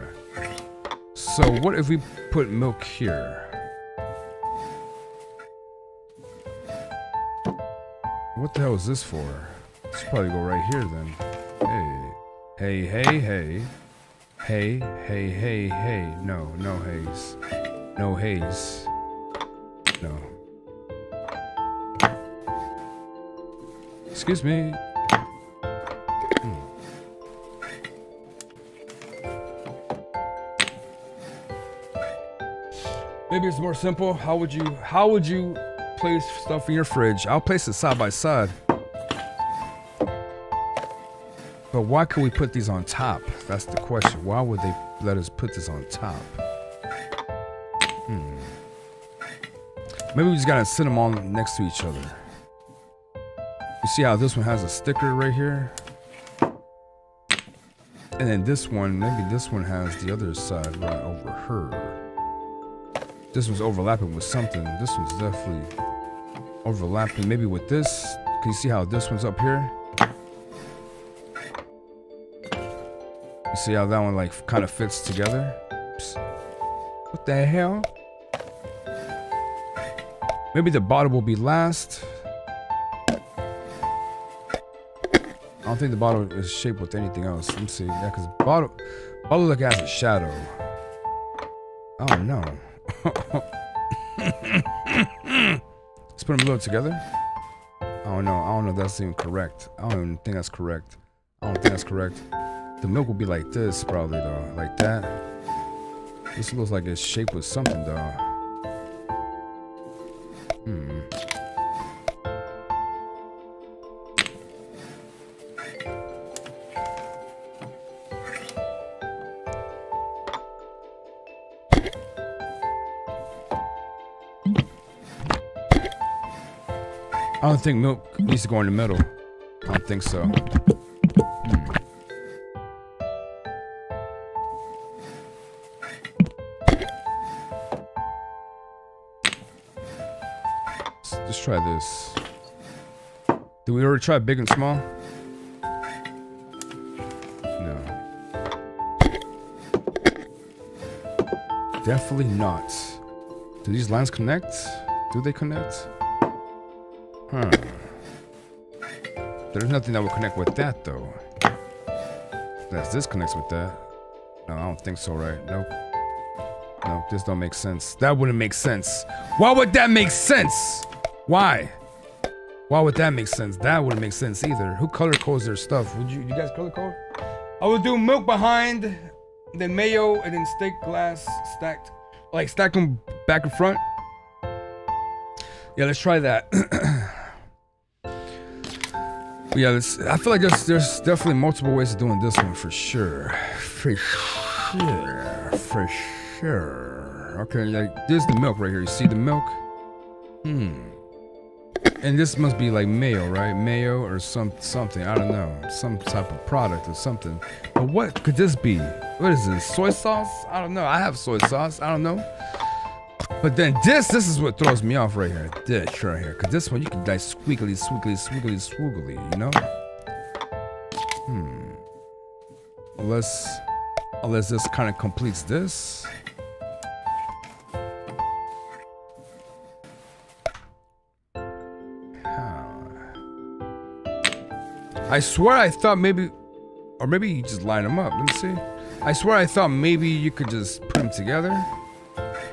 So what if we put milk here? What the hell is this for? This should probably go right here then. Hey. Hey, hey, hey. Hey, hey, hey, hey. No, no haze. No haze. No. Excuse me. Hmm. Maybe it's more simple. How would you, how would you place stuff in your fridge? I'll place it side by side. But why could we put these on top? That's the question. Why would they let us put this on top? Hmm. Maybe we just gotta sit them all next to each other. You see how this one has a sticker right here? And then this one, maybe this one has the other side right over her. This one's overlapping with something. This one's definitely overlapping. Maybe with this. Can you see how this one's up here? You see how that one like kind of fits together? Oops. What the hell? Maybe the bottom will be last. I don't think the bottom is shaped with anything else. Let me see. Yeah, because bottom, bottom like has a shadow. I don't know. put them a little together. Oh no, I don't know if that's even correct. I don't even think that's correct. I don't think that's correct. The milk will be like this probably though, like that. This looks like it's shaped with something though. Hmm. I don't think milk needs to go in the middle. I don't think so. Hmm. Let's try this. Did we already try big and small? No. Definitely not. Do these lines connect? Do they connect? Huh. There's nothing that will connect with that, though. Unless this connects with that. No, I don't think so, right? Nope. Nope, this don't make sense. That wouldn't make sense. Why would that make sense? Why? Why would that make sense? That wouldn't make sense either. Who color codes their stuff? Would you, you guys color code? I would do milk behind, then mayo, and then steak glass stacked. Like, stack them back and front. Yeah, let's try that. Yeah, this, I feel like there's, there's definitely multiple ways of doing this one for sure. For sure. For sure. Okay, like, there's the milk right here. You see the milk? Hmm. And this must be like mayo, right? Mayo or some something. I don't know. Some type of product or something. But what could this be? What is this? Soy sauce? I don't know. I have soy sauce. I don't know. But then this, this is what throws me off right here. This right here. Because this one, you can like squiggly, squiggly, squiggly, squiggly, you know? Hmm. Unless, unless this kind of completes this. Huh. I swear I thought maybe, or maybe you just line them up. Let me see. I swear I thought maybe you could just put them together.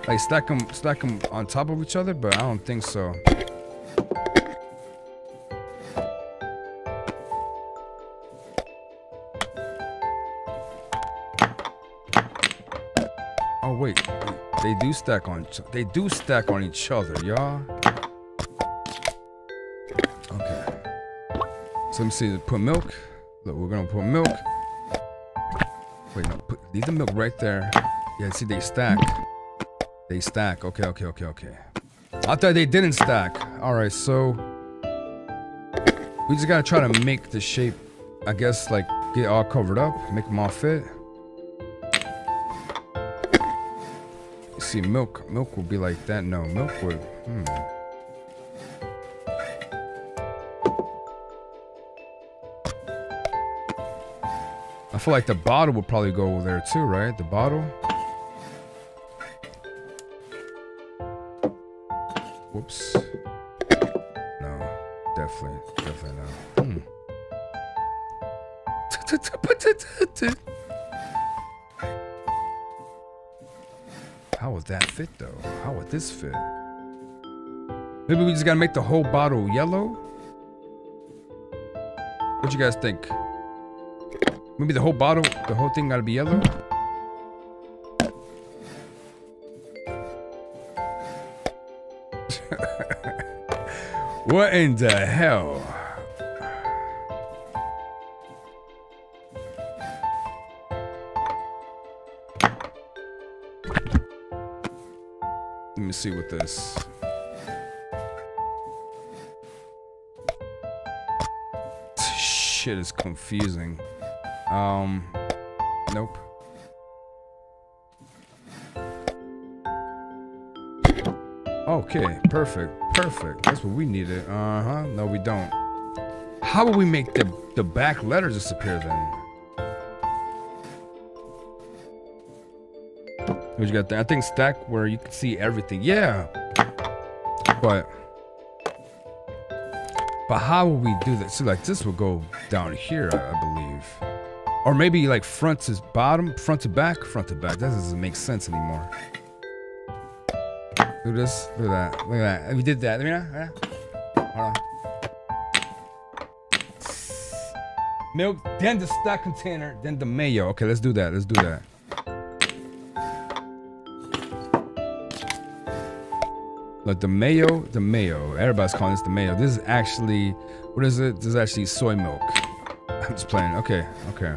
Like stack them, stack them on top of each other, but I don't think so. Oh wait, they do stack on, they do stack on each other, y'all. Okay. So let me see. Put milk. Look, we're gonna put milk. Wait, no. Put, leave the milk right there. Yeah, see, they stack. They stack. Okay, okay, okay, okay. I thought they didn't stack. Alright, so we just gotta try to make the shape, I guess, like, get all covered up. Make them all fit. You see, milk. Milk will be like that. No, milk would... Hmm. I feel like the bottle will probably go over there too, right? The bottle? Whoops. No. Definitely. Definitely not. Hmm. How would that fit though? How would this fit? Maybe we just gotta make the whole bottle yellow? What you guys think? Maybe the whole bottle, the whole thing gotta be yellow? What in the hell? Let me see with this. This shit is confusing. Um, nope. Okay, perfect. Perfect. That's what we needed. Uh-huh. No, we don't. How would we make the, the back letter disappear then? What you got there? I think stack where you can see everything. Yeah. But But how would we do that? See, like this will go down here, I, I believe. Or maybe like front to bottom, front to back, front to back. That doesn't make sense anymore. Do this, do that, look at that. We did that. Let me know. Yeah. Hold on. Milk, then the stock container, then the mayo. Okay, let's do that. Let's do that. Look, the mayo, the mayo. Everybody's calling this the mayo. This is actually, what is it? This is actually soy milk. I'm just playing. Okay, okay.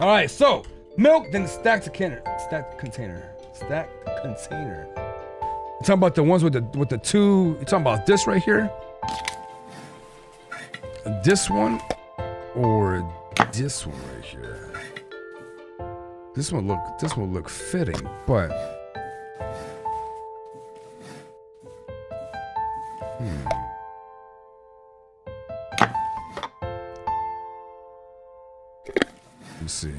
All right, so milk, then the stacked container, stacked container, stacked container. You talking about the ones with the with the two? You talking about this right here? This one or this one right here? This one look. This one look fitting, but hmm. Let me see. No.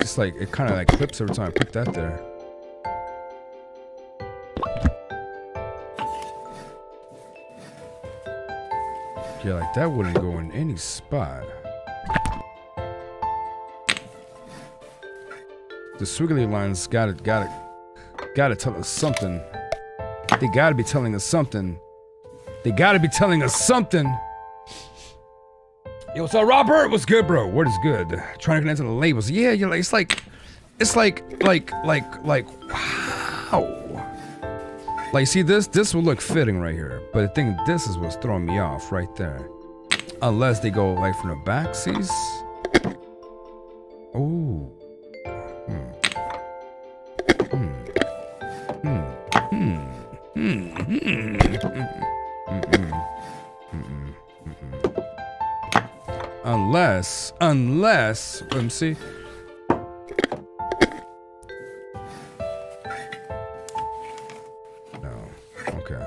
It's like it kind of like clips every time I put that there. Yeah, like that wouldn't go in any spot. The squiggly lines gotta, gotta, gotta tell us something. They gotta be telling us something. They gotta be telling us something. Yo, what's up, Robert? What's good, bro? What is good? Trying to connect to the labels. Yeah, you're like, it's like, it's like, like, like, like, wow. Like, see this? This will look fitting right here. But I think this is what's throwing me off right there. Unless they go like from the back, sees? Ooh. Hmm. Hmm. Hmm. Hmm. Hmm. Hmm. Mm-mm. Mm-mm. Mm-mm. Unless, unless, let me see. No. Okay.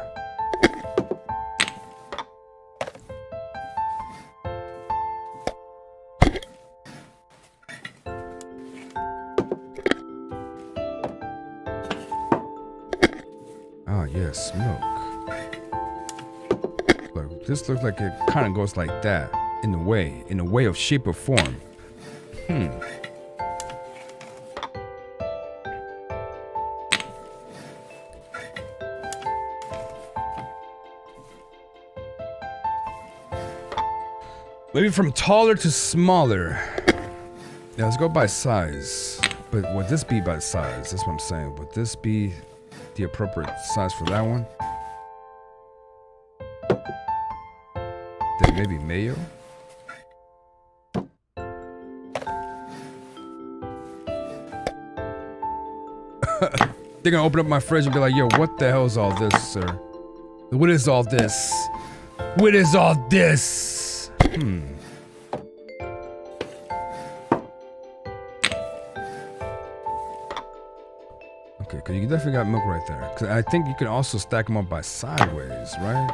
Yes, milk. Look, this looks like it kind of goes like that in the way, in the way of shape or form. Hmm. Maybe from taller to smaller. Now let's go by size. But would this be by size? That's what I'm saying. Would this be the appropriate size for that one? Then maybe mayo? They're gonna open up my fridge and be like, yo, what the hell is all this, sir? What is all this? What is all this? Hmm. Okay, cause you definitely got milk right there. Cause I think you can also stack them up by sideways, right?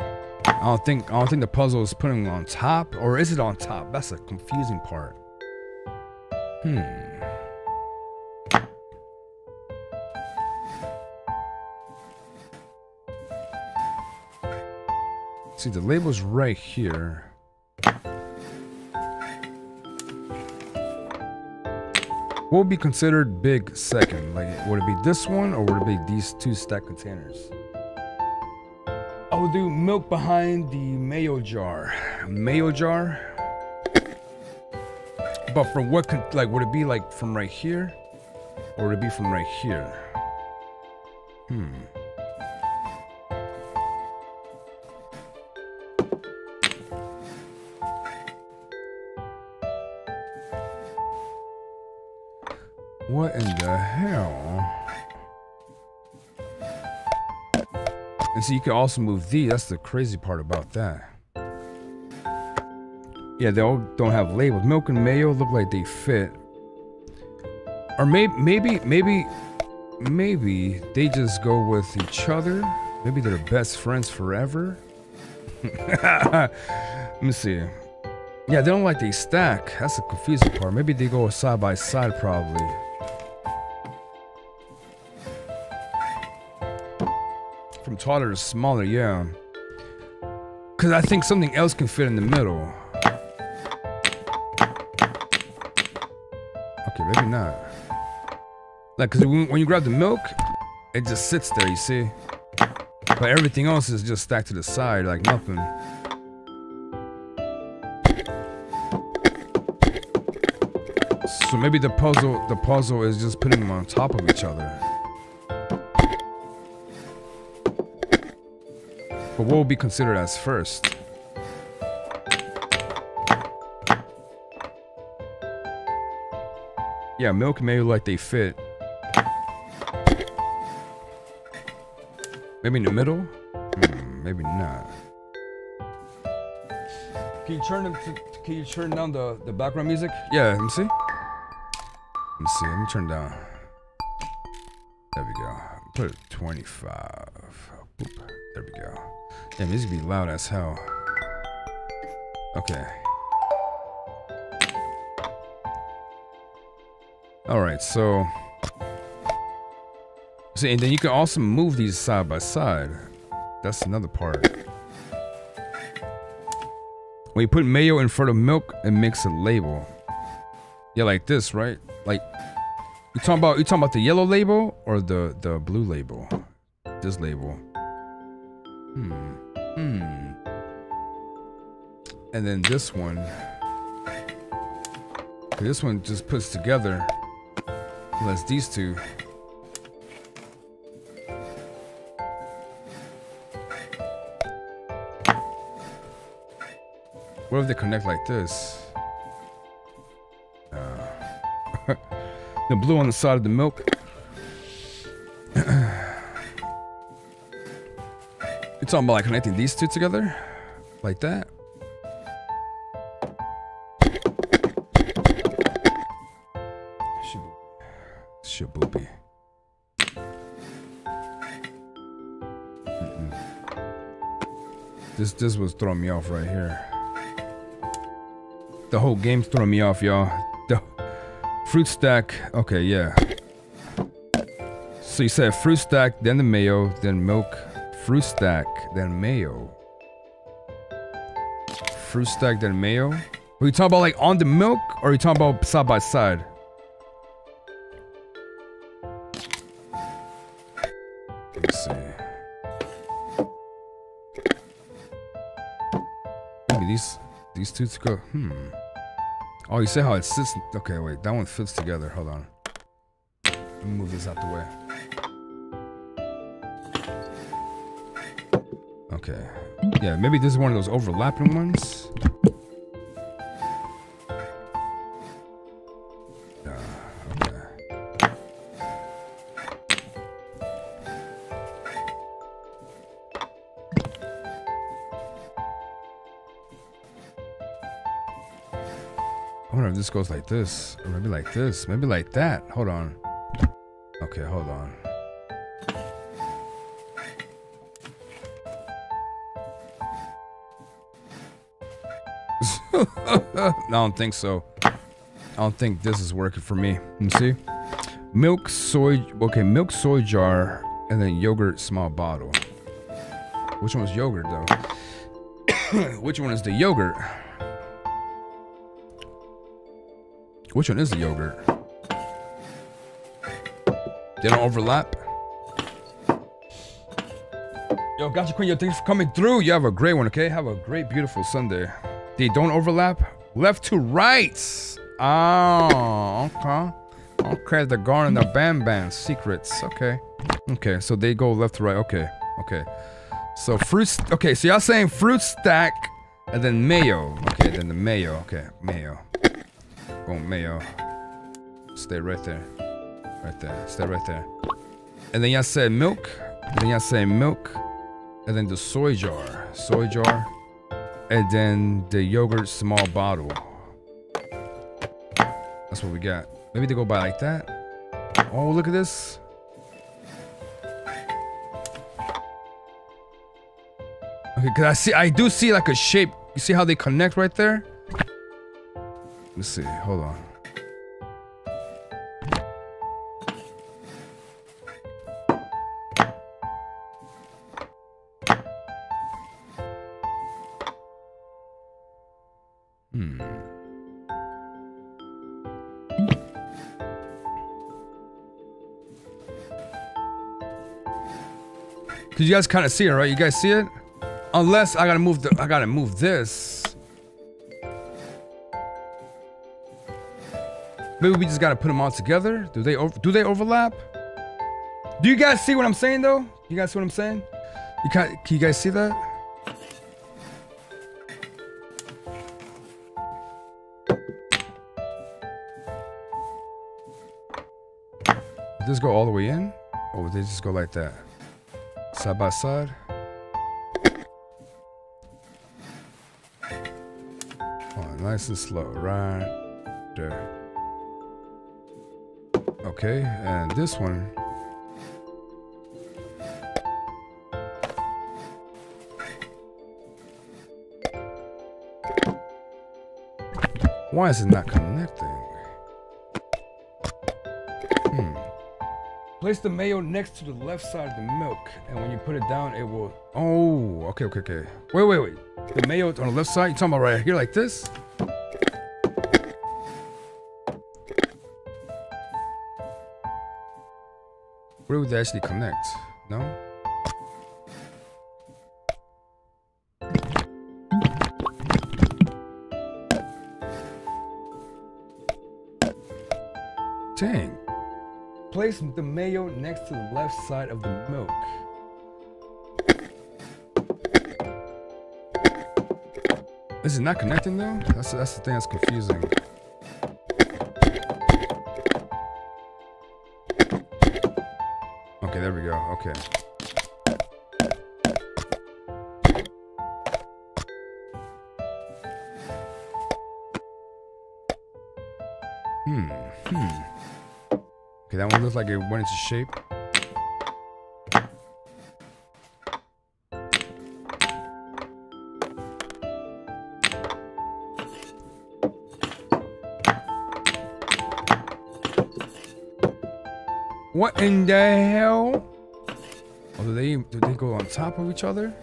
I don't think I don't think the puzzle is putting them on top, or is it on top? That's a confusing part. Hmm. See, the label's right here. What would be considered big second? Like, would it be this one or would it be these two stacked containers? I will do milk behind the mayo jar. Mayo jar? But from what, con like, would it be like from right here? Or would it be from right here? Hmm. What in the hell? And so you can also move these. That's the crazy part about that. Yeah, they all don't have labels. Milk and mayo look like they fit. Or maybe, maybe, maybe, maybe they just go with each other. Maybe they're best friends forever. Let me see. Yeah, they don't like they stack. That's the confusing part. Maybe they go side by side, probably. From taller to smaller, yeah. Because I think something else can fit in the middle. Okay, maybe not. Like, because when you grab the milk, it just sits there, you see? But everything else is just stacked to the side like nothing. So maybe the puzzle, the puzzle is just putting them on top of each other. But what would be considered as first? Yeah, milk maybe like they fit. Maybe in the middle? Hmm, maybe not. Can you turn them to, can you turn down the, the background music? Yeah, let me see. Let me see, let me turn down. There we go. Put it twenty-five. Boop. There we go. Damn, this could be loud as hell. Okay. Alright, so... See, and then you can also move these side by side. That's another part. When you put mayo in front of milk, it makes a label. Yeah, like this, right? Like, you talking about you talking about the yellow label or the the blue label? This label. Hmm. Hmm. And then this one. This one just puts together. Unless these two. What if they connect like this? Uh, the blue on the side of the milk. You're talking about like connecting these two together? Like that? Shaboopy. Mm-mm. This, this was throwing me off right here. The whole game's throwing me off, y'all. The fruit stack. Okay, yeah. So you said fruit stack, then the mayo, then milk. Fruit stack, then mayo. Fruit stack, then mayo. Are you talking about like on the milk, or are you talking about side by side? Let's see. Maybe these. These two to go. Hmm. Oh, you say how it sits. Okay, wait. That one fits together. Hold on. Let me move this out the way. Okay. Yeah, maybe this is one of those overlapping ones. Uh, okay. I wonder if this goes like this, or maybe like this, maybe like that. Hold on. Okay, hold on. I don't think so. I don't think this is working for me. Let me see. Milk, soy, okay, milk, soy jar, and then yogurt, small bottle. Which one's yogurt, though? Which one is the yogurt? Which one is the yogurt? They don't overlap. Yo, gotcha queen, yo, thanks for coming through. You have a great one, okay? Have a great, beautiful Sunday. They don't overlap? Left to right. Oh, okay. Okay, the guard and the bam bam. Secrets, okay. Okay, so they go left to right, okay. Okay. So fruits, okay, so y'all saying fruit stack and then mayo. Okay, then the mayo, okay, mayo. Oh, mayo. Stay right there. Right there. Stay right there. And then y'all said milk. And then y'all said milk. And then the soy jar. Soy jar. And then the yogurt small bottle. That's what we got. Maybe they go by like that. Oh, look at this. Okay, cause I see, I do see like a shape. You see how they connect right there? Let's see, hold on. Hmm. Cause you guys kind of see it, right? You guys see it? Unless I gotta move the, I gotta move this. Maybe we just gotta put them all together. Do they over, do they overlap? Do you guys see what I'm saying though? You guys see what I'm saying? You can, can you guys see that? Does this go all the way in? Or would they just go like that? Side by side? Oh, nice and slow, right there. Okay, and this one. Why is it not connecting? Hmm. Place the mayo next to the left side of the milk, and when you put it down, it will. Oh, okay, okay, okay. Wait, wait, wait. The mayo on the left side? You're talking about right here, like this? Where would they actually connect? No? Dang. Place the mayo next to the left side of the milk. Is it not connecting though? That's, that's the thing that's confusing. Okay, there we go. Okay. Hmm. Hmm. Okay, that one looks like it went into shape. What in the hell? Oh, do they do they go on top of each other? It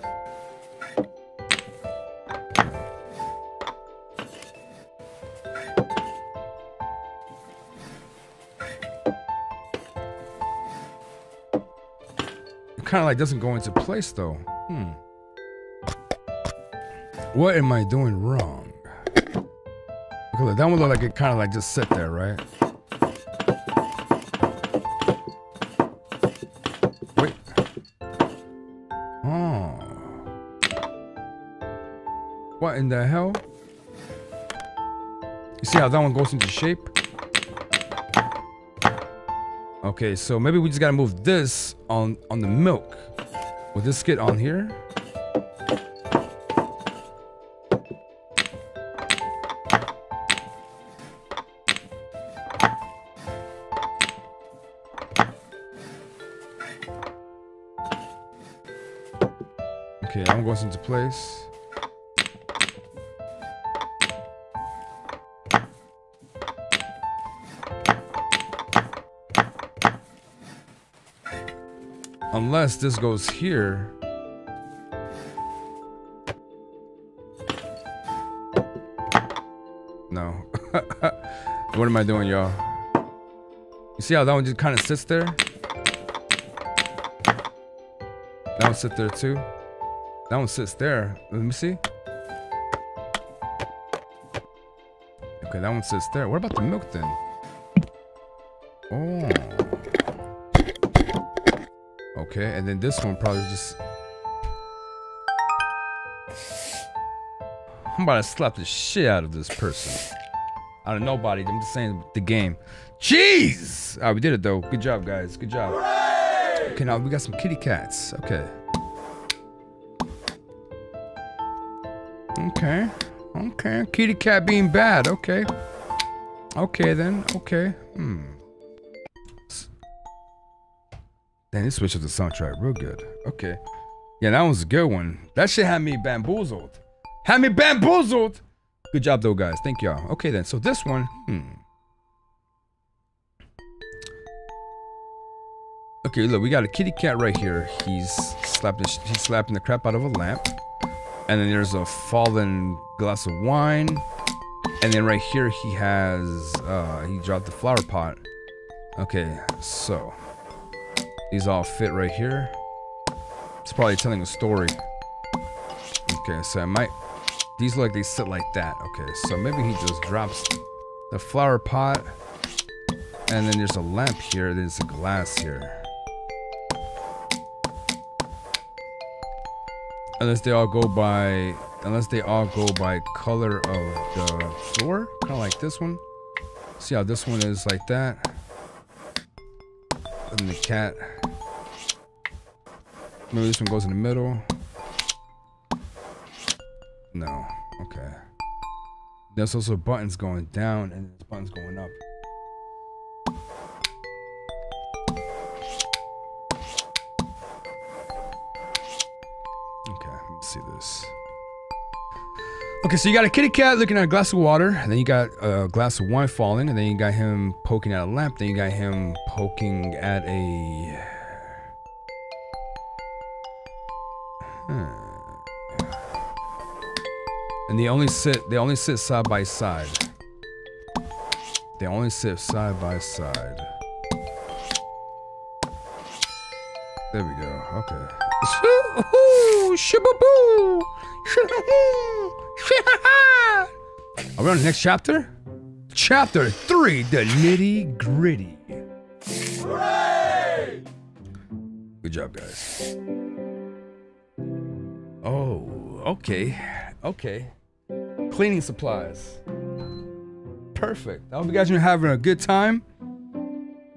kind of like doesn't go into place though. Hmm. What am I doing wrong? Because that one looked like it kind of like just sit there, right? What in the hell? You see how that one goes into shape? Okay, so maybe we just gotta move this on on the milk. Will this get on here? Okay, that one goes into place. Unless this goes here. No. What am I doing, y'all? You see how that one just kind of sits there? That one sits there too. That one sits there. Let me see. Okay, that one sits there. What about the milk then? Oh. Okay, and then this one probably just... I'm about to slap the shit out of this person. Out of nobody, I'm just saying the game. Jeez! Alright, we did it though. Good job, guys. Good job. Hooray! Okay, now we got some kitty cats. Okay. Okay. Okay, kitty cat being bad. Okay. Okay then. Okay. Hmm. Damn, they switched up the soundtrack real good. Okay. Yeah, that one's a good one. That shit had me bamboozled. Had me bamboozled! Good job, though, guys. Thank y'all. Okay, then. So this one, hmm. Okay, look. We got a kitty cat right here. He's slapping, he's slapping the crap out of a lamp. And then there's a fallen glass of wine. And then right here he has, uh, he dropped the flower pot. Okay, so these all fit right here. It's probably telling a story. Okay, so I might, these look like they sit like that. Okay, so maybe he just drops the flower pot. And then there's a lamp here, there's a glass here. Unless they all go by, unless they all go by color of the floor, kind of like this one. See how this one is like that. And the cat. Maybe this one goes in the middle. No. Okay. There's also buttons going down and there's buttons going up. See this. Okay, so you got a kitty cat looking at a glass of water, and then you got a glass of wine falling, and then you got him poking at a lamp, then you got him poking at a hmm. And they only sit they only sit side by side. They only sit side by side. There we go. Okay. Are we on the next chapter? Chapter three, the nitty gritty. Hooray! Good job, guys. Oh, okay. Okay. Cleaning supplies. Perfect. I hope you guys are having a good time.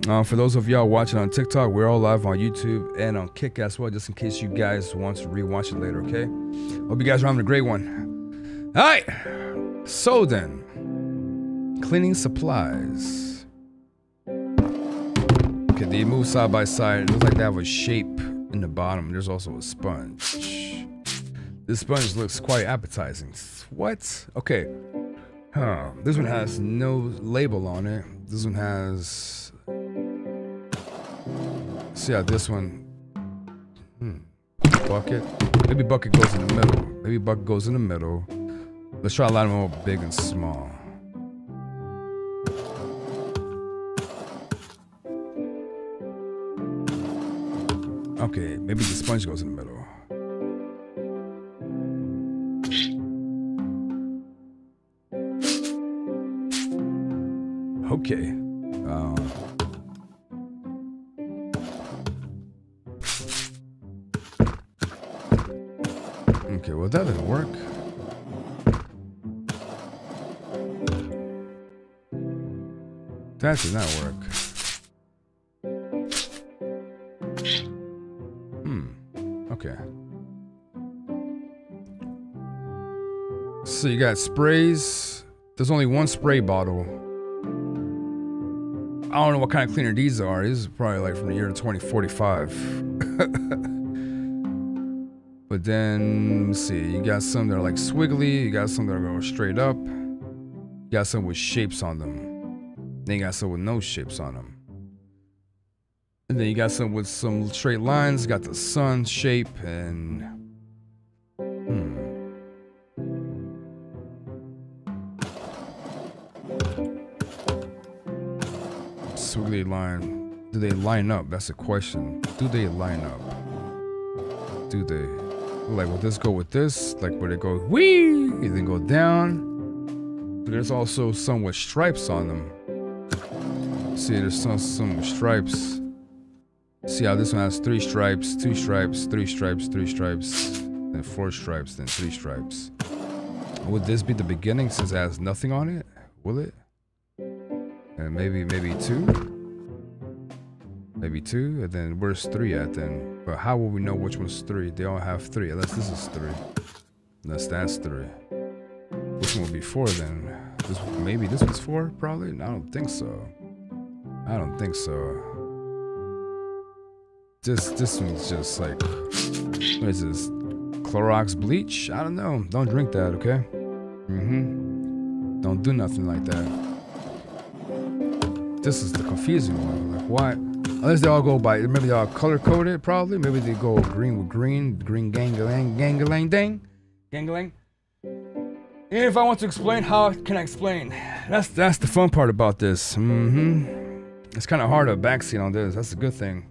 Uh, for those of y'all watching on TikTok, we're all live on YouTube and on Kick as well, just in case you guys want to rewatch it later, okay? Hope you guys are having a great one. All right, so then, cleaning supplies. Okay, they move side by side. It looks like they have a shape in the bottom. There's also a sponge. This sponge looks quite appetizing. What? Okay. Huh. This one has no label on it. This one has... See how this one, hmm, bucket, maybe bucket goes in the middle, maybe bucket goes in the middle. Let's try a lot more big and small. Okay, maybe the sponge goes in the middle. Okay. Um, Okay, well that didn't work. That did not work. Hmm. Okay. So you got sprays. There's only one spray bottle. I don't know what kind of cleaner these are. These is probably like from the year twenty forty-five. But then, let's see, you got some that are like swiggly, you got some that are going straight up, you got some with shapes on them, then you got some with no shapes on them. And then you got some with some straight lines, you got the sun shape, and... Hmm. Swiggly line, do they line up? That's the question. Do they line up? Do they... Like, will this go with this? Like, would it go wee? And then go down? But there's also some with stripes on them. See, there's some, some with stripes. See how this one has three stripes, two stripes, three stripes, three stripes, then four stripes, then three stripes. Would this be the beginning since it has nothing on it? Will it? And maybe, maybe two? Maybe two, and then where's three at then? But how will we know which one's three? They all have three, unless this is three. Unless that's three. Which one would be four then? This, maybe this one's four, probably? I don't think so. I don't think so. This, this one's just like, what is this? Clorox bleach? I don't know. Don't drink that, okay? Mm-hmm. Don't do nothing like that. This is the confusing one. Like, why? Unless they all go by, maybe they all color coded probably. Maybe they go green with green, green gangalang, gangalang, dang, gangalang. Even if I want to explain, how can I explain? That's that's the fun part about this. Mm-hmm. It's kind of hard to backseat on this. That's a good thing.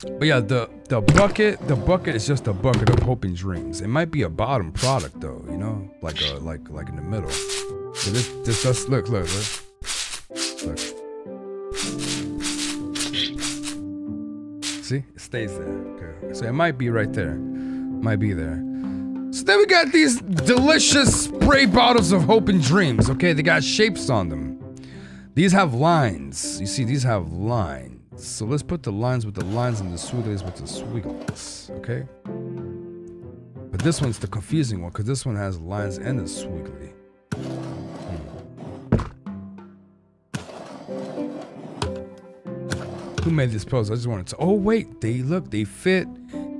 But yeah, the the bucket, the bucket is just a bucket of hope and dreams. It might be a bottom product though, you know, like a like like in the middle. So this this just look look look. Look. See, it stays there. Okay. So it might be right there, might be there. So then we got these delicious spray bottles of hope and dreams. Okay, they got shapes on them. These have lines. You see, these have lines. So let's put the lines with the lines and the swigglies with the swigglies, okay? But this one's the confusing one because this one has lines and a swiggly. Hmm. Who made this pose? I just wanted to. Oh wait, they look, they fit,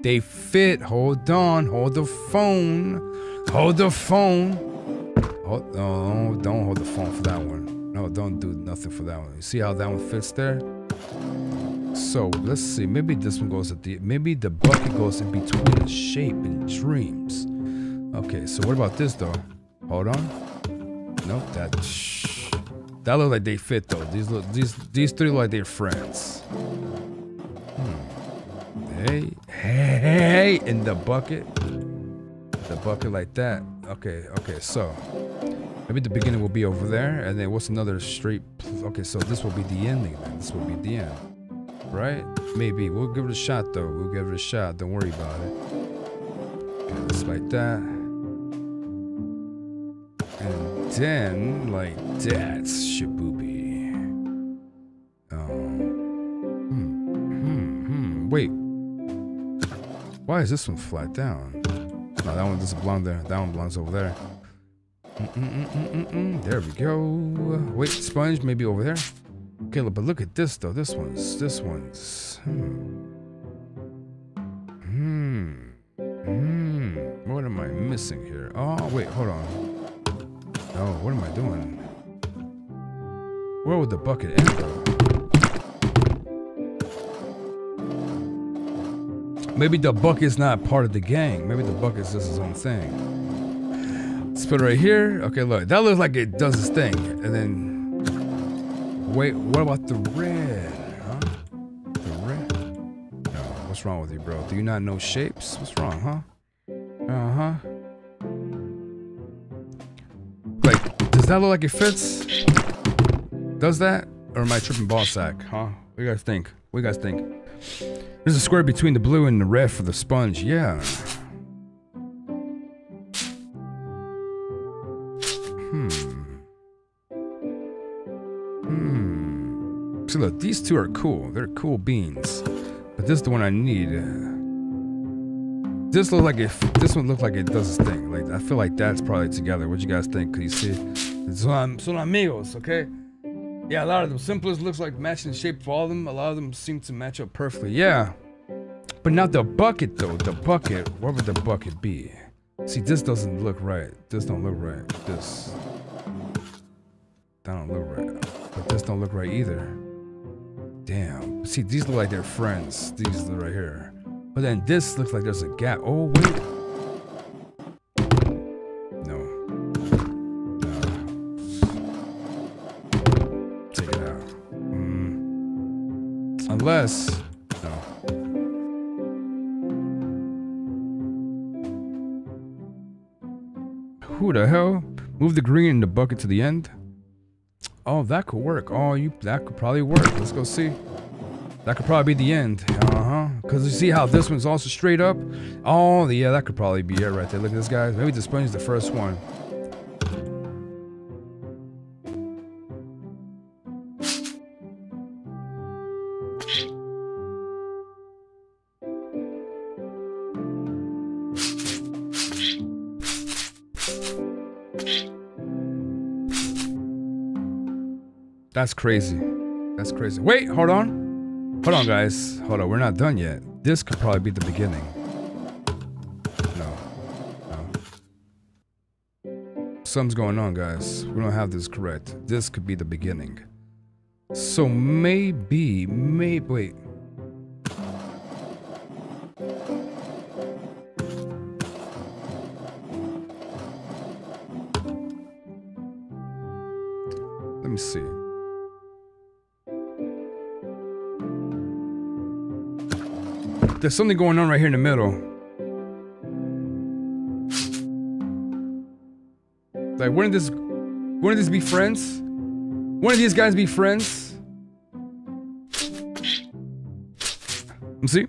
they fit. Hold on, hold the phone, hold the phone. Hold, no, don't hold the phone for that one. No, don't do nothing for that one. You see how that one fits there? So let's see, maybe this one goes at the, maybe the bucket goes in between the shape and dreams. Okay, so what about this though? Hold on. Nope, that that look like they fit though. These look, these these three look like they're friends. Hmm. Hey, hey, hey, in the bucket, the bucket like that. Okay, okay, so maybe the beginning will be over there, and then what's another straight? Okay, so this will be the ending then. This will be the end. Right? Maybe. We'll give it a shot though. We'll give it a shot. Don't worry about it. Okay, just like that. And then like that. Shaboobie. Um. Hmm. Hmm. Hmm. Wait. Why is this one flat down? No, that one doesn't belong there. That one belongs over there. Mm-mm-mm-mm-mm-mm. There we go. Wait, sponge maybe over there. Okay, but look at this though. This one's, this one's. Hmm. Hmm. Hmm. What am I missing here? Oh, wait, hold on. Oh, what am I doing? Where would the bucket end though? Maybe the bucket's not part of the gang. Maybe the bucket's just his own thing. Let's put it right here. Okay, look. That looks like it does its thing. And then. Wait, what about the red, huh? The red? No, what's wrong with you, bro? Do you not know shapes? What's wrong, huh? Uh-huh. Like, does that look like it fits? Does that? Or am I tripping ball sack, huh? What do you guys think? What do you guys think? There's a square between the blue and the red for the sponge, yeah. See, look, these two are cool. They're cool beans, but this is the one I need. This look like it. This one looks like it does its thing. Like I feel like that's probably together. What you guys think? Cause you see, son, son amigos, okay? Yeah, a lot of them. Simplest looks like matching shape for all of them. A lot of them seem to match up perfectly. Yeah, but not the bucket though. The bucket. What would the bucket be? See, this doesn't look right. This don't look right. This. That don't look right. But this don't look right either. Damn. See, these look like they're friends. These look right here. But then this looks like there's a gap. Oh, wait. No. No. Take it out. Mm. Unless. No. Who the hell? Move the green in the bucket to the end? Oh, that could work. Oh, you that could probably work. Let's go see. That could probably be the end. Uh-huh. Because you see how this one's also straight up? Oh, yeah, that could probably be it right there. Look at this, guys. Maybe the sponge is the first one. That's crazy. That's crazy. Wait, hold on. Hold on, guys. Hold on. We're not done yet. This could probably be the beginning. No. No. Something's going on, guys. We don't have this correct. This could be the beginning. So maybe, maybe, wait. Let me see. There's something going on right here in the middle. Like, wouldn't this, wouldn't this be friends? Wouldn't these guys be friends? Let me see.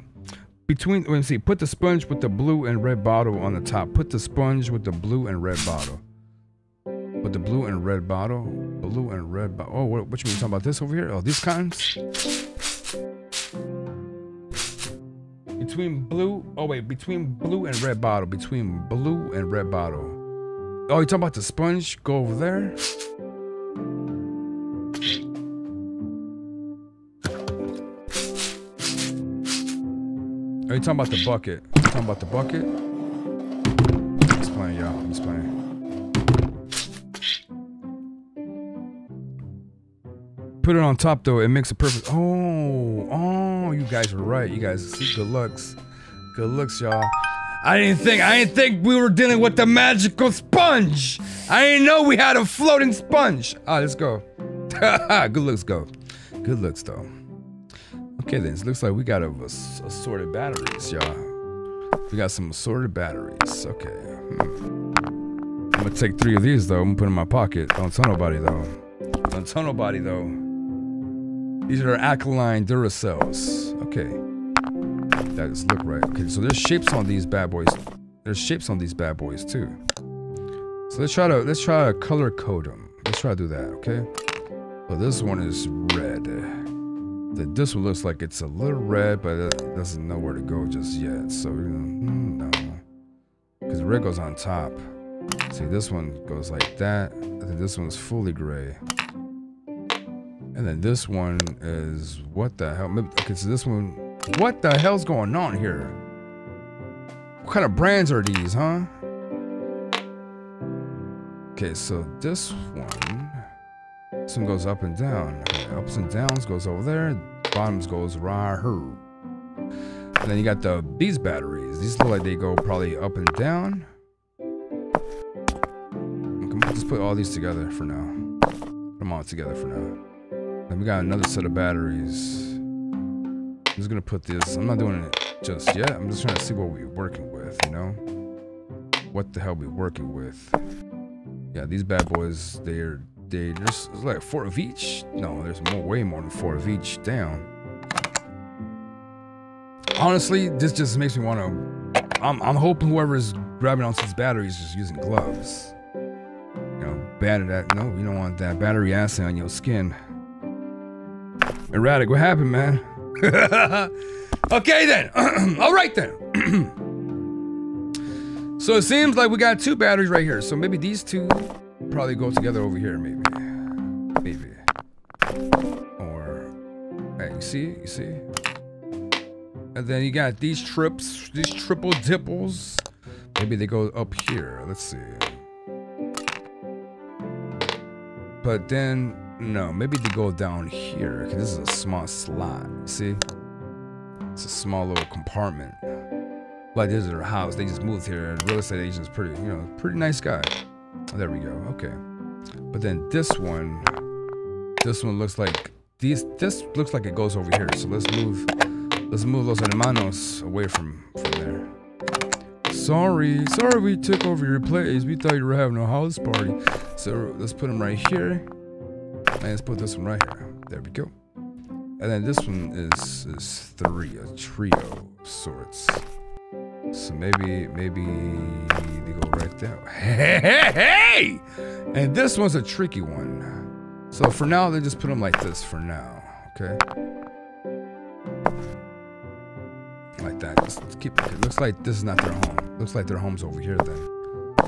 Between, let me see. Put the sponge with the blue and red bottle on the top. Put the sponge with the blue and red bottle. With the blue and red bottle. Blue and red bottle. Oh, what, what you mean talking about this over here? Oh, these kinds? Between blue, oh wait, between blue and red bottle. Between blue and red bottle. Oh, you talking about the sponge? Go over there. Are you talking about the bucket? You talking about the bucket? I'm just playing, y'all. I'm just playing. Put it on top though, it makes a perfect. Oh, oh, you guys are right. You guys, see, good looks, good looks, y'all. I didn't think, I didn't think we were dealing with the magical sponge. I didn't know we had a floating sponge. Ah, right, let's go. Good looks, go. Good looks though. Okay then, it looks like we got a, a assorted batteries, y'all. We got some assorted batteries. Okay. Hmm. I'm gonna take three of these though. I'm gonna put them in my pocket. Don't tell nobody though. Don't tell nobody though. These are alkaline Duracells. Okay, that doesn't look right. Okay, so there's shapes on these bad boys. There's shapes on these bad boys too. So let's try to let's try to color code them. Let's try to do that. Okay. So this one is red. Then this one looks like it's a little red, but it doesn't know where to go just yet. So we're gonna, mm, no, because red goes on top. See, this one goes like that. And then this one's fully gray. And then this one is, what the hell? Okay, so this one, what the hell's going on here? What kind of brands are these, huh? Okay, so this one, this one goes up and down. Okay, ups and downs goes over there. Bottoms goes right here. And then you got the these batteries. These look like they go probably up and down. Okay, let's put all these together for now. Put them all together for now. Then we got another set of batteries. I'm just gonna put this, I'm not doing it just yet. I'm just trying to see what we're working with, you know? What the hell we're working with. Yeah, these bad boys, they're, they, there's like four of each. No, there's more, way more than four of each, damn. Honestly, this just makes me wanna, I'm, I'm hoping whoever's grabbing onto these batteries is using gloves. You know, batter that, no, you don't want that battery acid on your skin. Erratic, what happened, man? Okay then. All right then. So it seems like we got two batteries right here. So maybe these two probably go together over here, maybe. Maybe. Or, hey, you see, you see. And then you got these trips, these triple dipples. Maybe they go up here. Let's see. But then. No, maybe they go down here. Cause this is a small slot. See, it's a small little compartment. Like this is their house. They just moved here. The real estate agent's pretty, you know, pretty nice guy. There we go. Okay. But then this one, this one looks like these. This looks like it goes over here. So let's move. Let's move Los Hermanos away from from there. Sorry, sorry, we took over your place. We thought you were having a house party. So let's put them right here. And let's put this one right here. There we go. And then this one is, is three, a trio of sorts. So maybe, maybe they go right there. Hey, hey, hey! And this one's a tricky one. So for now, they just put them like this for now, okay? Like that. Let's keep, it looks like this is not their home. Looks like their home's over here then.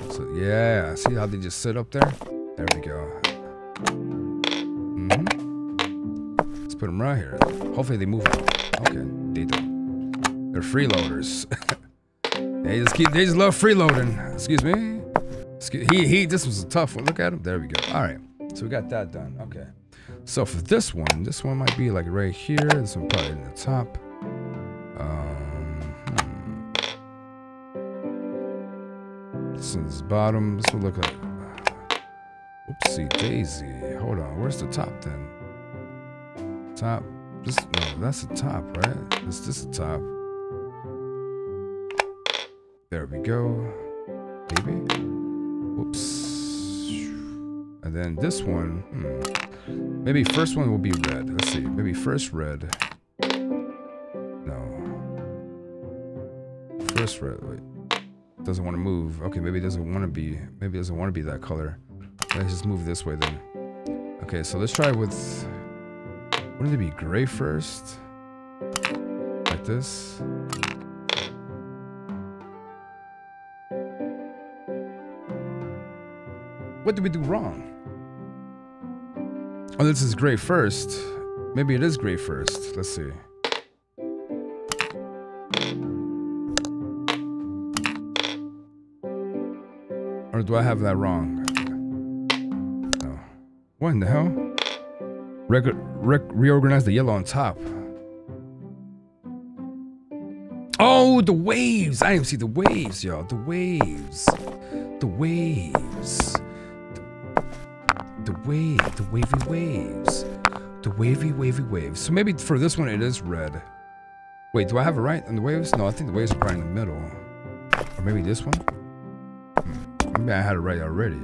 So yeah, see how they just sit up there? There we go. Mm-hmm. Let's put them right here. Hopefully they move out. Okay, they do. They're freeloaders. They just keep. They just love freeloading. Excuse me. Excuse, he he. This was a tough one. Look at him. There we go. All right. So we got that done. Okay. So for this one, this one might be like right here. This one probably in the top. Um. Hmm. This one's bottom. This one look like. Oopsie daisy. Hold on. Where's the top then? Top. This, no, that's the top, right? Is this the top? There we go. Maybe. Whoops. And then this one. Hmm. Maybe first one will be red. Let's see. Maybe first red. No. First red. Wait. Doesn't want to move. Okay, maybe it doesn't want to be. Maybe it doesn't want to be that color. Let's just move this way then. Okay, so let's try with. Wouldn't it be gray first? Like this? What did we do wrong? Oh, this is gray first. Maybe it is gray first. Let's see. Or do I have that wrong? No. What in the hell? Re re reorganize the yellow on top. Oh, the waves! I didn't see the waves, y'all. The waves. The waves. The, the wave. The wavy waves. The wavy, wavy waves. So maybe for this one it is red. Wait, do I have it right on the waves? No, I think the waves are right in the middle. Or maybe this one? Hmm. Maybe I had it right already.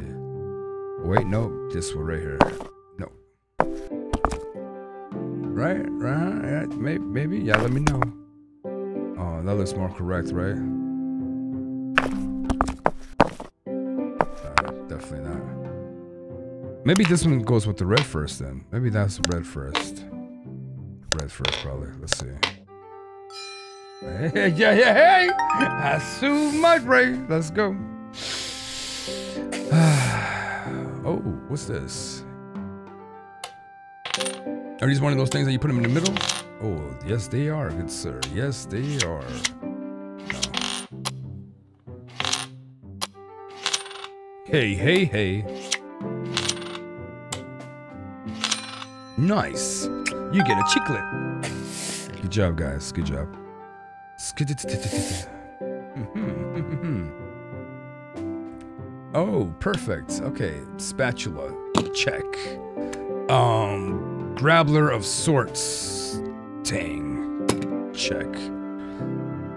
Wait, no. This one right here. Right, right, yeah, maybe, maybe, yeah, let me know. Oh, that looks more correct, right? Uh, definitely not. Maybe this one goes with the red first then. Maybe that's red first. Red first, probably. Let's see. Hey, yeah, yeah, hey! That's too much, right? Let's go. Oh, what's this? Are these one of those things that you put them in the middle? Oh, yes they are, good sir. Yes, they are. No. Hey, hey, hey. Nice. You get a chiclet. Good job, guys. Good job. Oh, perfect. Okay. Spatula. Check. Um... Grabbler of sorts. Dang. Check.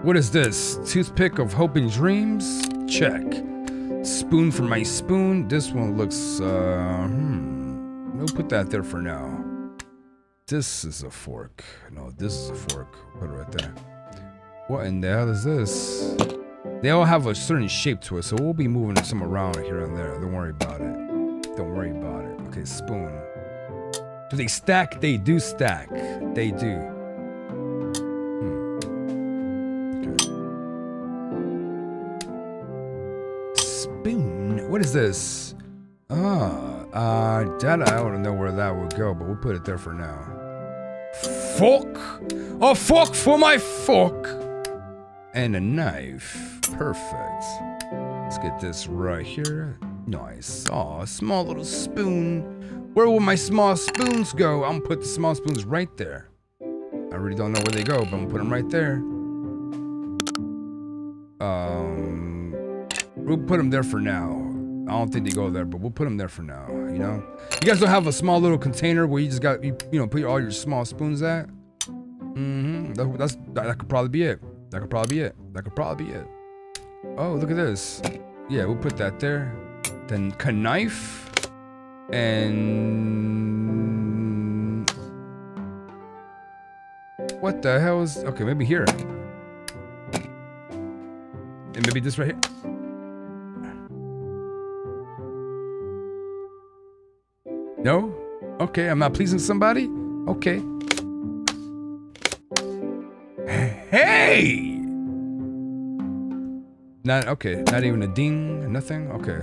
What is this? Toothpick of hope and dreams? Check. Spoon for my spoon. This one looks, uh, hmm. We'll put that there for now. This is a fork. No, this is a fork. Put it right there. What in the hell is this? They all have a certain shape to it, so we'll be moving some around here and there. Don't worry about it. Don't worry about it. Okay, spoon. Do they stack? They do stack. They do. Hmm. Okay. Spoon. What is this? Ah, uh, that I don't know where that would go, but we'll put it there for now. Fork. A fork for my fork. And a knife. Perfect. Let's get this right here. Nice. Aw, oh, small little spoon. Where will my small spoons go? I'm gonna put the small spoons right there. I really don't know where they go, but I'm gonna put them right there. Um, we'll put them there for now. I don't think they go there, but we'll put them there for now. You know, you guys don't have a small little container where you just got you, you know put all your small spoons at. Mm-hmm. That, that's that, that could probably be it. That could probably be it. That could probably be it. Oh, look at this. Yeah, we'll put that there. Then knife and what the hell is okay? Maybe here and maybe this right here. No, okay, I'm not pleasing somebody. Okay. Hey, not okay. Not even a ding. Nothing. Okay.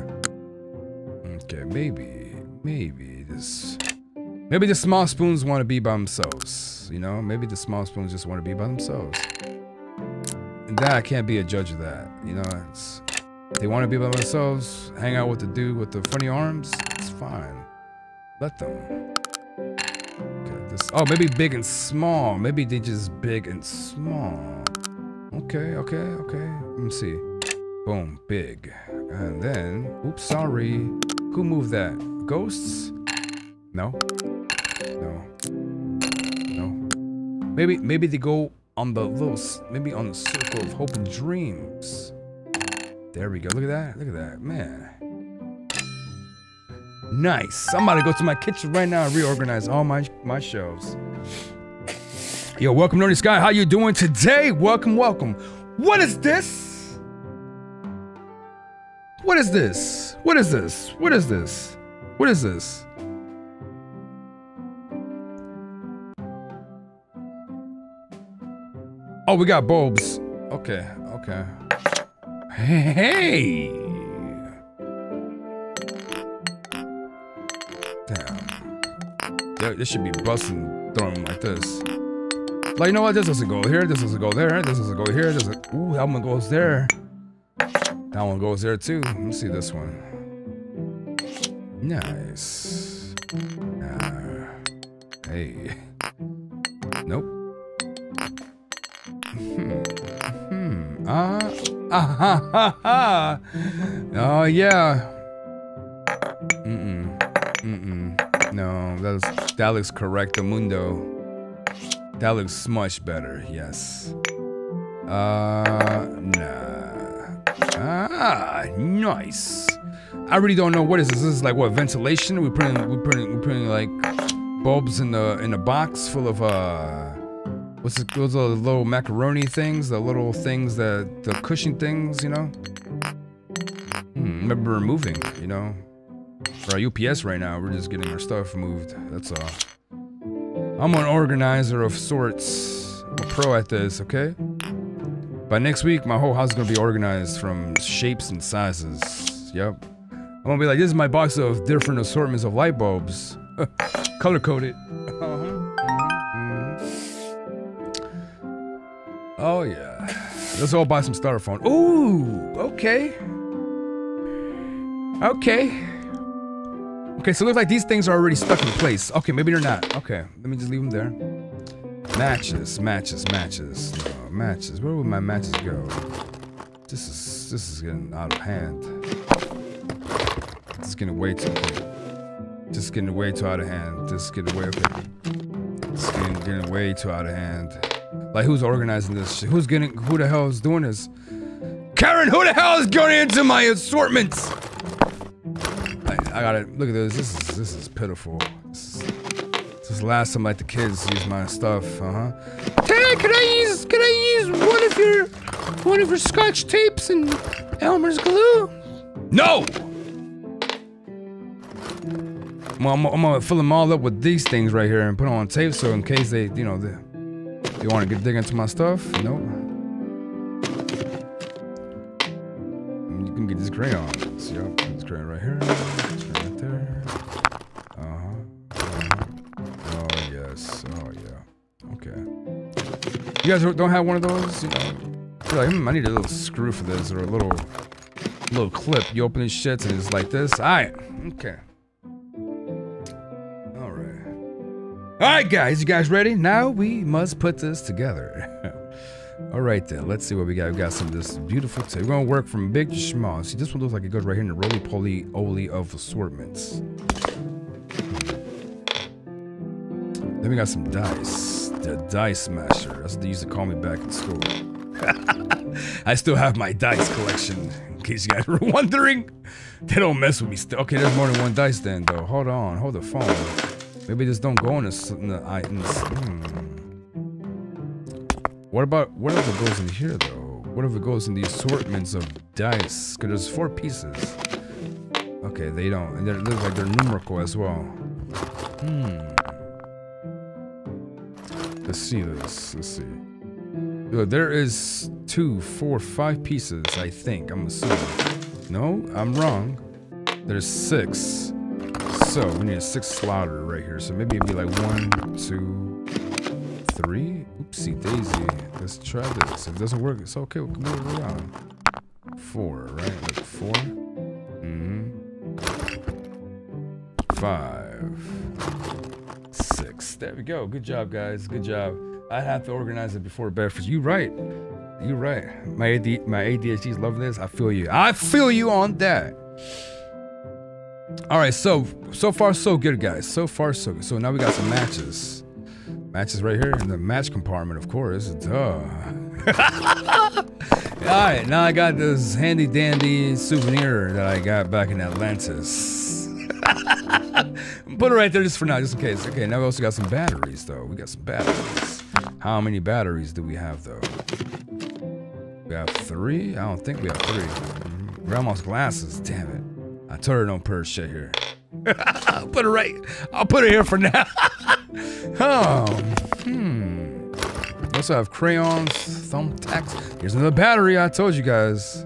Okay, maybe, maybe this, maybe the small spoons want to be by themselves, you know? Maybe the small spoons just want to be by themselves. And that, I can't be a judge of that, you know? It's, they want to be by themselves, hang out with the dude with the funny arms, it's fine. Let them. Okay, this, oh, maybe big and small. Maybe they just big and small. Okay, okay, okay, let me see. Boom, big. And then, oops, sorry. Who moved that? ghosts? No. No. No. Maybe, maybe they go on the little, maybe on the circle of hope and dreams. There we go. Look at that. Look at that, man. Nice. I'm about to go to my kitchen right now and reorganize all my my shelves. Yo, welcome, Nerdy Sky. How you doing today? Welcome, welcome. What is this? What is this? What is this? What is this? What is this? Oh, we got bulbs. Okay, okay. Hey! Damn. This should be busting, throwing like this. Like, you know what? This doesn't go here. This doesn't go there. This doesn't go here. This doesn't... Ooh, that one goes there. That one goes there too. Let me see this one. Nice. Uh, hey. Nope. Hmm. Hmm. Ah. Ah ha ha ha. Oh yeah. Mm mm. Mm mm. No, that's that looks correct. The mundo. That looks much better, yes. Uh, nah. Ah, nice. I really don't know what is this. This is like what, ventilation? We're putting, we're putting, we're putting like bulbs in the in a box full of uh, what's it? Those are the little macaroni things, the little things that the cushion things, you know. Hmm, remember moving, you know. For our U P S right now, we're just getting our stuff moved. That's all. I'm an organizer of sorts. I'm a pro at this, okay? By next week, my whole house is gonna be organized from shapes and sizes. Yep. I'm gonna be like, this is my box of different assortments of light bulbs. Color-coded. Oh, yeah. Let's all buy some styrofoam. Ooh, okay. Okay. Okay, so it looks like these things are already stuck in place. Okay, maybe they're not. Okay, let me just leave them there. Matches, matches, matches. No, matches. Where would my matches go? This is this is getting out of hand. This is getting way too This is getting way too out of hand. This is getting way okay. This is getting, getting way too out of hand. Like, who's organizing this shit? Who's getting who the hell is doing this? Karen, who the hell is going into my assortments? I gotta look at this. This is this is pitiful. This is, this is the last time like the kids use my stuff. Uh huh. Hey, can I use can I use one of your one of your scotch tapes and Elmer's glue? No. I'm, I'm, I'm gonna fill them all up with these things right here and put them on tape so in case they you know they they want to get dig into my stuff. Nope. You can get this crayon. Yep, this crayon right here. You guys don't have one of those? You know, you're like, hmm, I need a little screw for this, or a little, little clip. You open these shits and it's like this. All right, okay. All right. All right, guys, you guys ready? Now we must put this together. All right, then, let's see what we got. We got some of this beautiful tape. We're gonna work from big to small. See, this one looks like it goes right here in the roly-poly-oly of assortments. Then we got some dice. The Dice Master. That's what they used to call me back in school. I still have my dice collection, in case you guys were wondering. They don't mess with me still. Okay, there's more than one dice then, though. Hold on, hold the phone. Maybe this don't go in the... In the, in the hmm. What about... What if it goes in here, though? What if it goes in the assortments of dice? Because there's four pieces. Okay, they don't... And they're, it looks like they're numerical as well. Hmm... Let's see this. Let's see. Look, there is two, four, five pieces, I think. I'm assuming. No, I'm wrong. There's six. So we need a sixth slaughter right here. So maybe it'd be like one, two, three. Oopsie daisy. Let's try this. If it doesn't work, it's okay. We can move it around. Four, right? Like four. Mm-hmm. Five. Six. There we go. Good job, guys. Good job. I have to organize it before bed. For you, right? You right. My A D, my A D H D's love this. I feel you. I feel you on that. All right, so so far so good, guys. So far so good. So now we got some matches. Matches right here in the match compartment, of course. Duh. Alright, now I got this handy dandy souvenir that I got back in Atlantis. Put it right there just for now, just in case. Okay, now we also got some batteries though. We got some batteries. How many batteries do we have though? We have three? I don't think we have three. Grandma's glasses, damn it. I told her don't purge shit here. I'll put it right. I'll put it here for now. Oh, hmm. Also have crayons, thumbtacks. Here's another battery. I told you guys.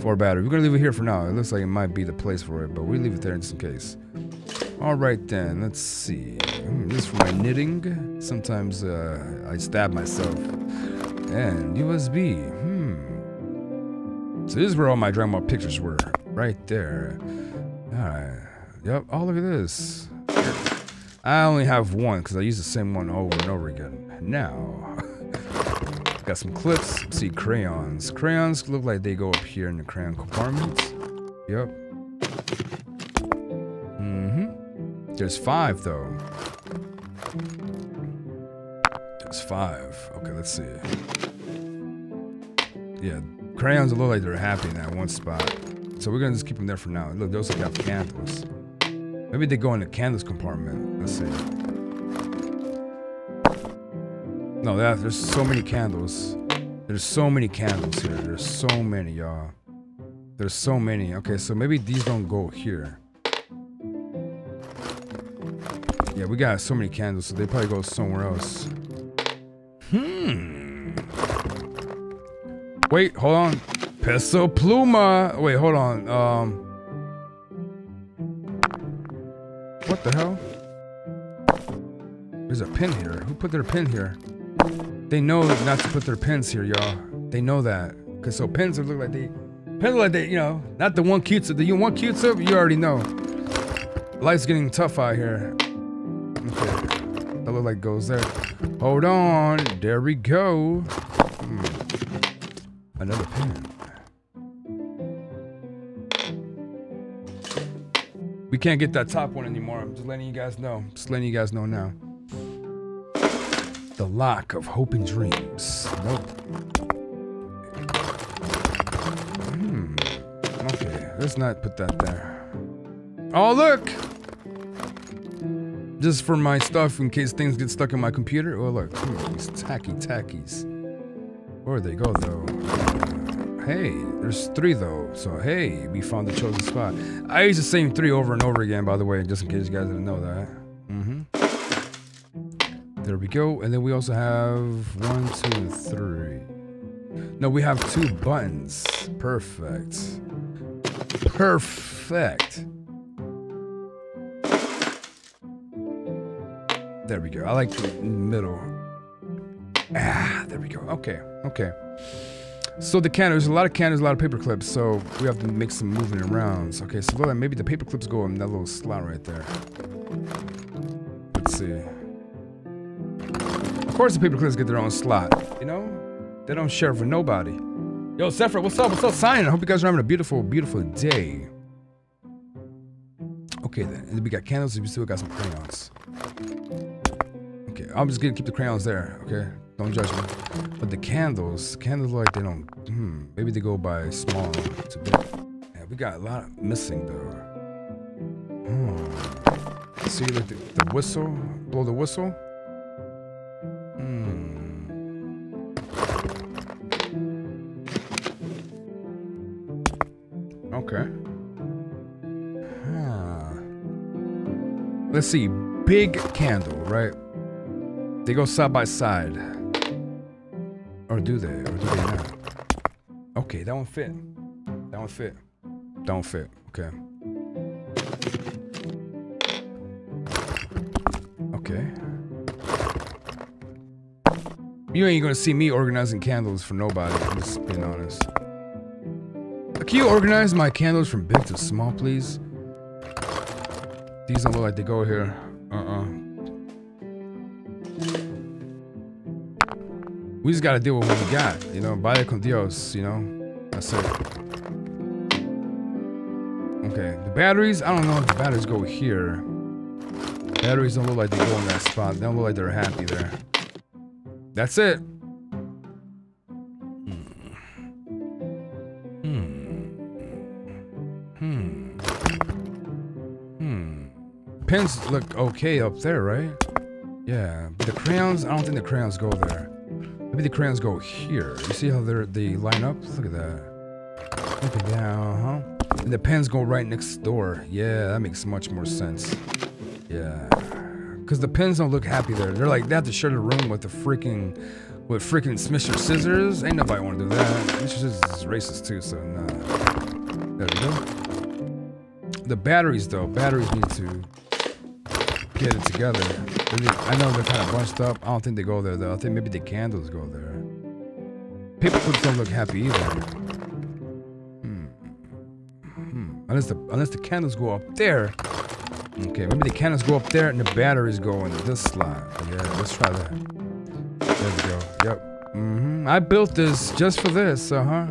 Four batteries. We're gonna leave it here for now. It looks like it might be the place for it, but we leave it there just in case. All right then. Let's see. This is for my knitting. Sometimes uh, I stab myself. And U S B. Hmm. So this is where all my grandma pictures were. Right there. All right. Yep. Oh, look at this. I only have one because I use the same one over and over again. Now, got some clips. Let's see, crayons. Crayons look like they go up here in the crayon compartment. Yep. Mm-hmm. There's five, though. There's five. Okay, let's see. Yeah, crayons look like they're happy in that one spot. So we're gonna just keep them there for now. Look, those have candles. Maybe they go in the candles compartment. Let's see. No, that, there's so many candles. There's so many candles here. There's so many, y'all. There's so many. Okay, so maybe these don't go here. Yeah, we got so many candles, so they probably go somewhere else. Hmm. Wait, hold on. Peso Pluma. Wait, hold on. Um. What the hell? There's a pin here. Who put their pin here? They know not to put their pins here, y'all. They know that. Cause so pins look like they, pins like they, you know, not the one cutesy. The one cutesy, you already know. Life's getting tough out here. Okay. That look like goes there. Hold on. There we go. Hmm. Another pin. We can't get that top one anymore. I'm just letting you guys know. Just letting you guys know now. The lock of hope and dreams. Nope. Hmm. Okay. Let's not put that there. Oh, look! Just for my stuff in case things get stuck in my computer. Oh, look. Ooh, these tacky tackies. Where'd they go, though? Uh, hey, there's three, though. So, hey, we found the chosen spot. I use the same three over and over again, by the way, just in case you guys didn't know that. Mm-hmm. There we go. And then we also have one, two, three. No, we have two buttons. Perfect. Perfect. There we go. I like the middle. Ah, there we go. Okay, okay. So the candles, a lot of candles, a lot of paper clips. So we have to make some moving around. Okay, so look, maybe the paper clips go in that little slot right there. Let's see. Of course, the paper clips get their own slot. You know, they don't share for nobody. Yo, Sephra, what's up? What's up, Cyan? I hope you guys are having a beautiful, beautiful day. Okay, then. And we got candles, and we still got some crayons. Okay, I'm just gonna keep the crayons there. Okay. Don't judge me. But the candles, candles like they don't, hmm, maybe they go by small to big. Yeah, we got a lot of missing though. Hmm. See, like the, the whistle, blow the whistle. Hmm. Okay. Huh. Let's see, big candle, right? They go side by side. Or do they? Or do they not? Okay, that one fit. That one fit. Don't fit. Okay. Okay. You ain't gonna see me organizing candles for nobody. I'm just being honest. Can you organize my candles from big to small, please? These don't look like they go here. Uh-uh. We just gotta deal with what we got, you know, vaya con Dios, you know, that's it. Okay, the batteries, I don't know if the batteries go here. Batteries don't look like they go in that spot. They don't look like they're happy there. That's it. Pins look okay up there, right? Yeah, but the crayons, I don't think the crayons go there. Maybe the crayons go here. You see how they're, they line up? Look at that. Look at that, uh-huh. And the pens go right next door. Yeah, that makes much more sense. Yeah. Because the pens don't look happy there. They're like, they have to share the room with the freaking, with freaking Smisher Scissors. Ain't nobody want to do that. Smisher Scissors is racist too, so nah. There we go. The batteries though, batteries need to get it together. I know they're kind of bunched up. I don't think they go there though. I think maybe the candles go there. Paper clips don't look happy either. Hmm. Hmm. Unless the unless the candles go up there. Okay, maybe the candles go up there and the batteries go in this slot. Yeah, let's try that. There we go. Yep. Mm-hmm. I built this just for this. Uh huh.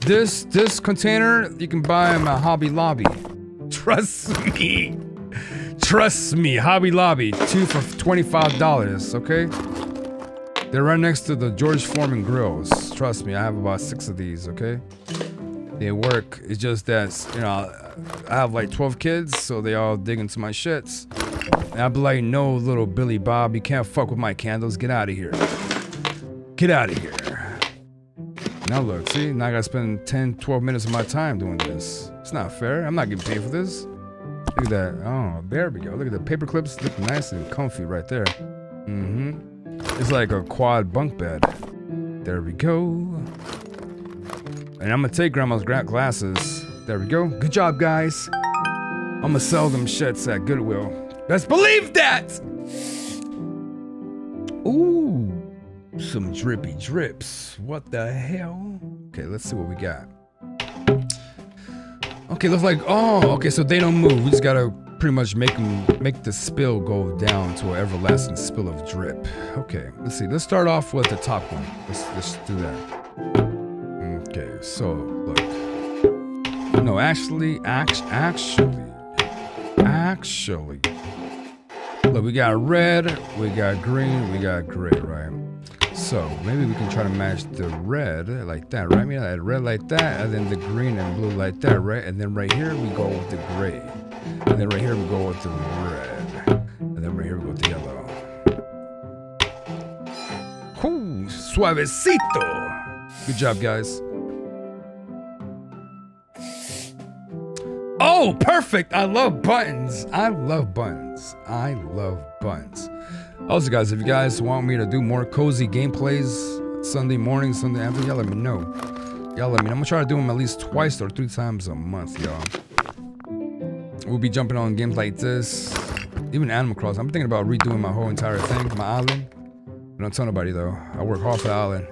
This this container you can buy in my Hobby Lobby. Trust me. Trust me, Hobby Lobby, two for twenty-five dollars, okay? They're right next to the George Foreman grills. Trust me, I have about six of these, okay? They work, it's just that, you know, I have like twelve kids, so they all dig into my shits. And I'd be like, no, little Billy Bob, you can't fuck with my candles, get out of here. Get out of here. Now look, see, now I gotta spend ten, twelve minutes of my time doing this. It's not fair, I'm not getting paid for this. Look at that. Oh, there we go. Look at the paper clips. Look nice and comfy right there. Mm-hmm. It's like a quad bunk bed. There we go. And I'm gonna take grandma's glasses. There we go. Good job, guys. I'm gonna sell them shits at Goodwill. Let's believe that! Ooh. Some drippy drips. What the hell? Okay, let's see what we got. Okay, looks like, oh, okay, so they don't move. We just gotta pretty much make them, make the spill go down to an everlasting spill of drip. Okay, let's see. Let's start off with the top one. Let's, let's do that. Okay, so, look. No, actually, act, actually, actually. Look, we got red, we got green, we got gray, right? So, maybe we can try to match the red like that, right? I mean, like red like that, and then the green and blue like that, right? And then right here, we go with the gray. And then right here, we go with the red. And then right here, we go with the yellow. Cool, suavecito. Good job, guys. Oh, perfect. I love buttons. I love buttons. I love buttons. Also, guys, if you guys want me to do more cozy gameplays Sunday morning, Sunday afternoon, y'all let me know. Y'all let me know. I'm gonna try to do them at least twice or three times a month, y'all. We'll be jumping on games like this. Even Animal Crossing. I'm thinking about redoing my whole entire thing, my island. But don't tell nobody, though. I work hard for the island.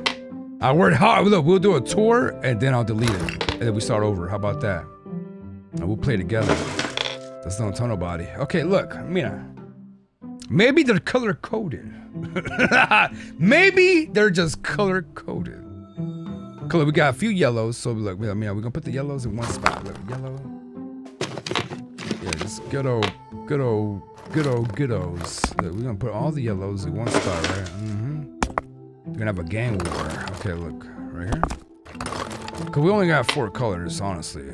I work hard. Look, we'll do a tour, and then I'll delete it. And then we start over. How about that? And we'll play together. Just don't tell nobody. Okay, look. Mira. Maybe they're color coded. Maybe they're just color coded. Color, we got a few yellows, so look, we're gonna put the yellows in one spot. Look, yellow. Yeah, just good old, good old, good old, good olds. Look, we're gonna put all the yellows in one spot, right? Mm-hmm. We're gonna have a gang war. Okay, look, right here. Cause we only got four colors, honestly.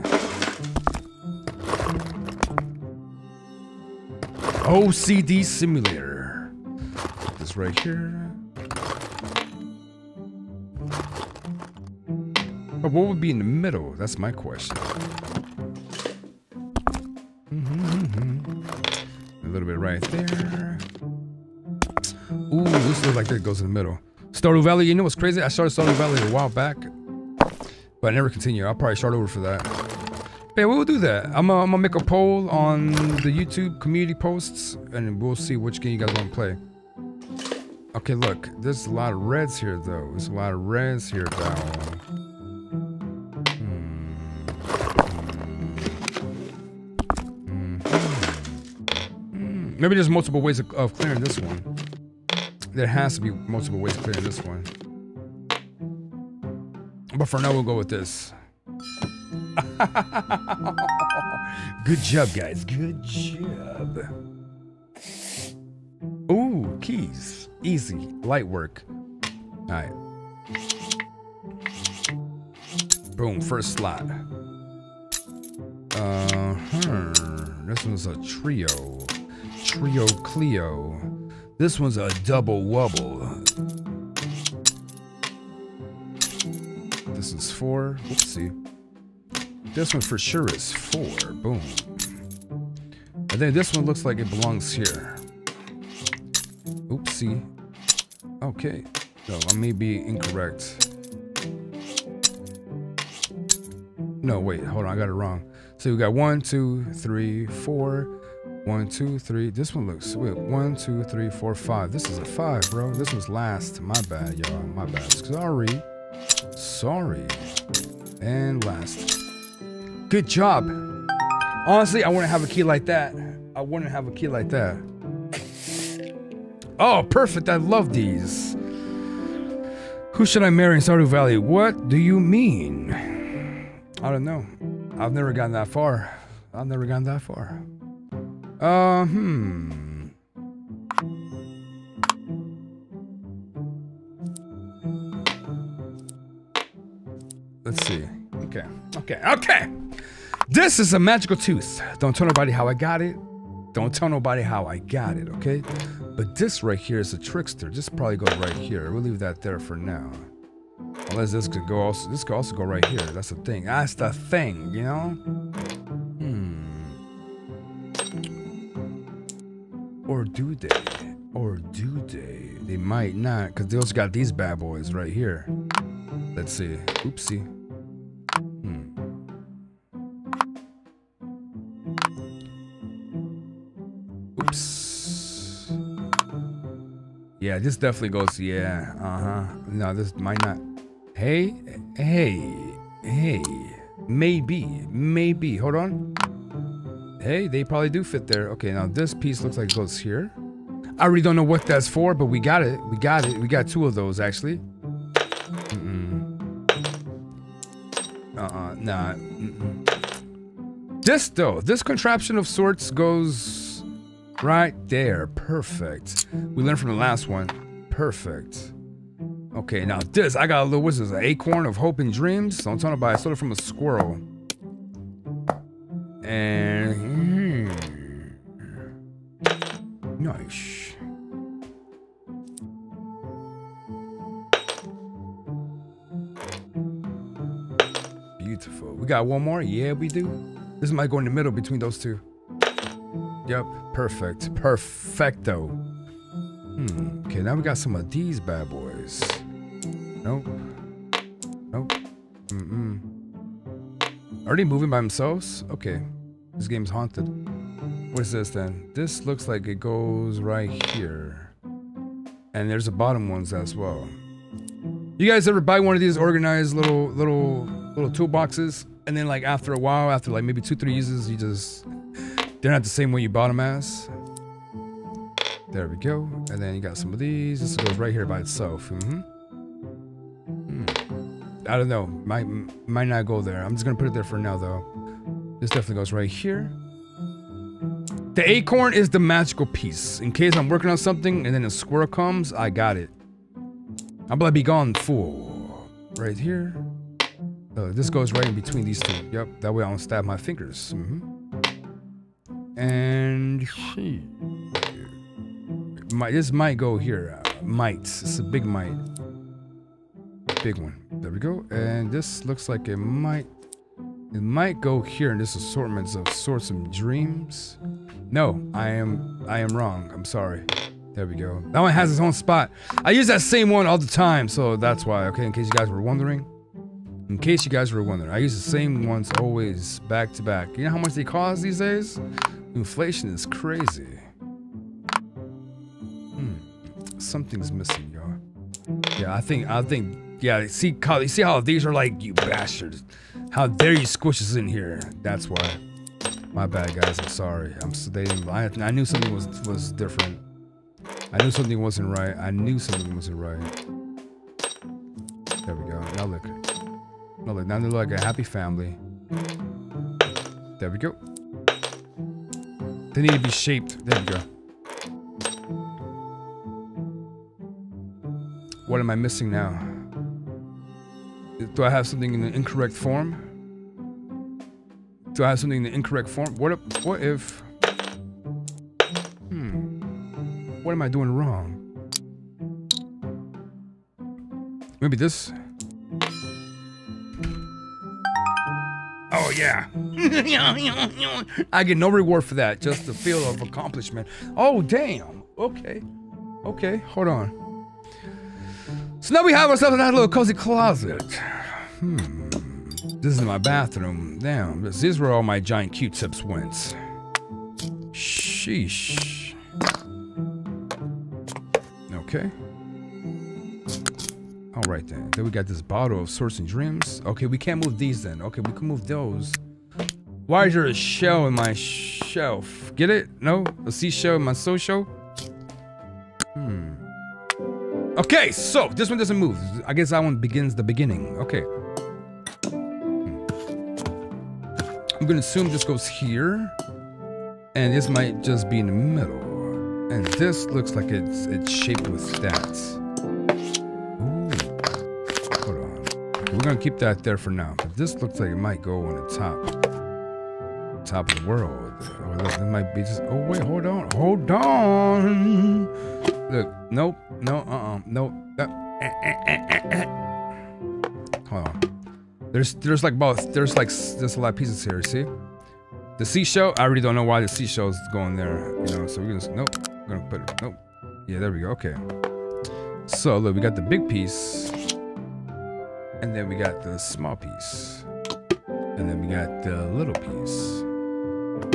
O C D simulator. Put this right here. But what would be in the middle? That's my question. Mm-hmm, mm-hmm. A little bit right there. Ooh, this looks like that goes in the middle. Stardew Valley, you know what's crazy? I started Stardew Valley a while back, but I never continued. I'll probably start over for that. Yeah, we'll do that. I'm gonna, I'm gonna make a poll on the YouTube community posts, and we'll see which game you guys want to play. Okay, look, there's a lot of reds here, though. There's a lot of reds here, though. Hmm. Hmm. Hmm. Maybe there's multiple ways of, of clearing this one. There has to be multiple ways of clearing this one. But for now, we'll go with this. Good job, guys. Good job. Ooh, keys. Easy. Light work. All right. Boom. First slot. Uh, hmm. This one's a trio. Trio Cleo. This one's a double wobble. This is four. Oopsie. This one for sure is four. Boom. And then this one looks like it belongs here. Oopsie. Okay. No, I may be incorrect. No, wait. Hold on. I got it wrong. So we got one, two, three, four. One, two, three. This one looks sweet. One, two, three, four, five. This is a five, bro. This one's last. My bad, y'all. My bad. Sorry. Sorry. And last. Good job. Honestly, I wouldn't have a key like that. I wouldn't have a key like that. Oh, perfect. I love these. Who should I marry in Stardew Valley? What do you mean? I don't know. I've never gotten that far. I've never gotten that far. Uh, hmm. Let's see. Okay. Okay. Okay. This is a magical tooth. Don't tell nobody how I got it. Don't tell nobody how I got it, okay? But this right here is a trickster. This probably goes right here. We'll leave that there for now. Unless this could go also, this could also go right here. That's the thing. That's the thing, you know? Hmm. Or do they? Or do they? They might not, because they also got these bad boys right here. Let's see. Oopsie. Yeah, this definitely goes, yeah, uh-huh. No, this might not. Hey, hey, hey. Maybe, maybe. Hold on. Hey, they probably do fit there. Okay, now this piece looks like it goes here. I really don't know what that's for, but we got it. We got it. We got two of those, actually. Mm-mm. Uh-uh, nah. Mm-mm. This, though, this contraption of sorts goes... right there. Perfect. We learned from the last one. Perfect. Okay, now this. I got a little, what's this? An acorn of hope and dreams? Don't tell nobody. I stole it from a squirrel. And... Mm, nice. Beautiful. We got one more? Yeah, we do. This might go in the middle between those two. Yep, perfect. Perfecto. Hmm. Okay, now we got some of these bad boys. Nope. Nope. Mm-mm. Are they moving by themselves? Okay. This game's haunted. What is this then? This looks like it goes right here. And there's the bottom ones as well. You guys ever buy one of these organized little little little toolboxes? And then like after a while, after like maybe two, three uses, you just they're not the same way you bought them as. There we go. And then you got some of these. This goes right here by itself. Mm-hmm. Mm. I don't know. Might might not go there. I'm just gonna put it there for now, though. This definitely goes right here. The acorn is the magical piece. In case I'm working on something and then a squirrel comes, I got it. I'm gonna be gone, fool. Right here. Uh, this goes right in between these two. Yep. That way I don't stab my fingers. Mm-hmm. And she might, this might go here. Uh, might. It's a big might. Big one. There we go. And this looks like it might, it might go here in this assortments of sorts of dreams. No, I am, I am wrong. I'm sorry. There we go. That one has its own spot. I use that same one all the time. So that's why, okay, in case you guys were wondering. In case you guys were wondering, I use the same ones always back to back. You know how much they cost these days? Inflation is crazy. Hmm. Something's missing, y'all. Yeah, I think, I think, yeah, see how, see how these are like, you bastards. How dare you squish us in here? That's why. My bad, guys. I'm sorry. I'm so they didn't, I, I knew something was, was different. I knew something wasn't right. I knew something wasn't right. There we go. Now look. Now look, now they look like a happy family. There we go. They need to be shaped. There we go. What am I missing now? Do I have something in the incorrect form? Do I have something in the incorrect form? What if... What if hmm. What am I doing wrong? Maybe this... Oh, yeah. I get no reward for that. Just the feel of accomplishment. Oh, damn. Okay. Okay. Hold on. So now we have ourselves a nice little cozy closet. Hmm. This is my bathroom. Damn. This is where all my giant Q-tips went. Sheesh. Okay. All right, then. Then we got this bottle of Source and Dreams. Okay, we can't move these then. Okay, we can move those. Why is there a shell in my shelf? Get it? No? A seashell in my social? Hmm. Okay, so this one doesn't move. I guess that one begins the beginning. Okay. Hmm. I'm gonna assume this goes here. And this might just be in the middle. And this looks like it's, it's shaped with that. We're gonna keep that there for now. But this looks like it might go on the top, top of the world. Or look, it might be just. Oh wait, hold on, hold on. Look, nope, no, uh, uh, nope. Uh, eh, eh, eh, eh, eh. Hold on. There's, there's like both. There's like, there's a lot of pieces here. See, the seashell. I really don't know why the seashell's going there. You know, so we're gonna. Nope. We're gonna put it. Nope. Yeah, there we go. Okay. So look, we got the big piece. And then we got the small piece. And then we got the little piece.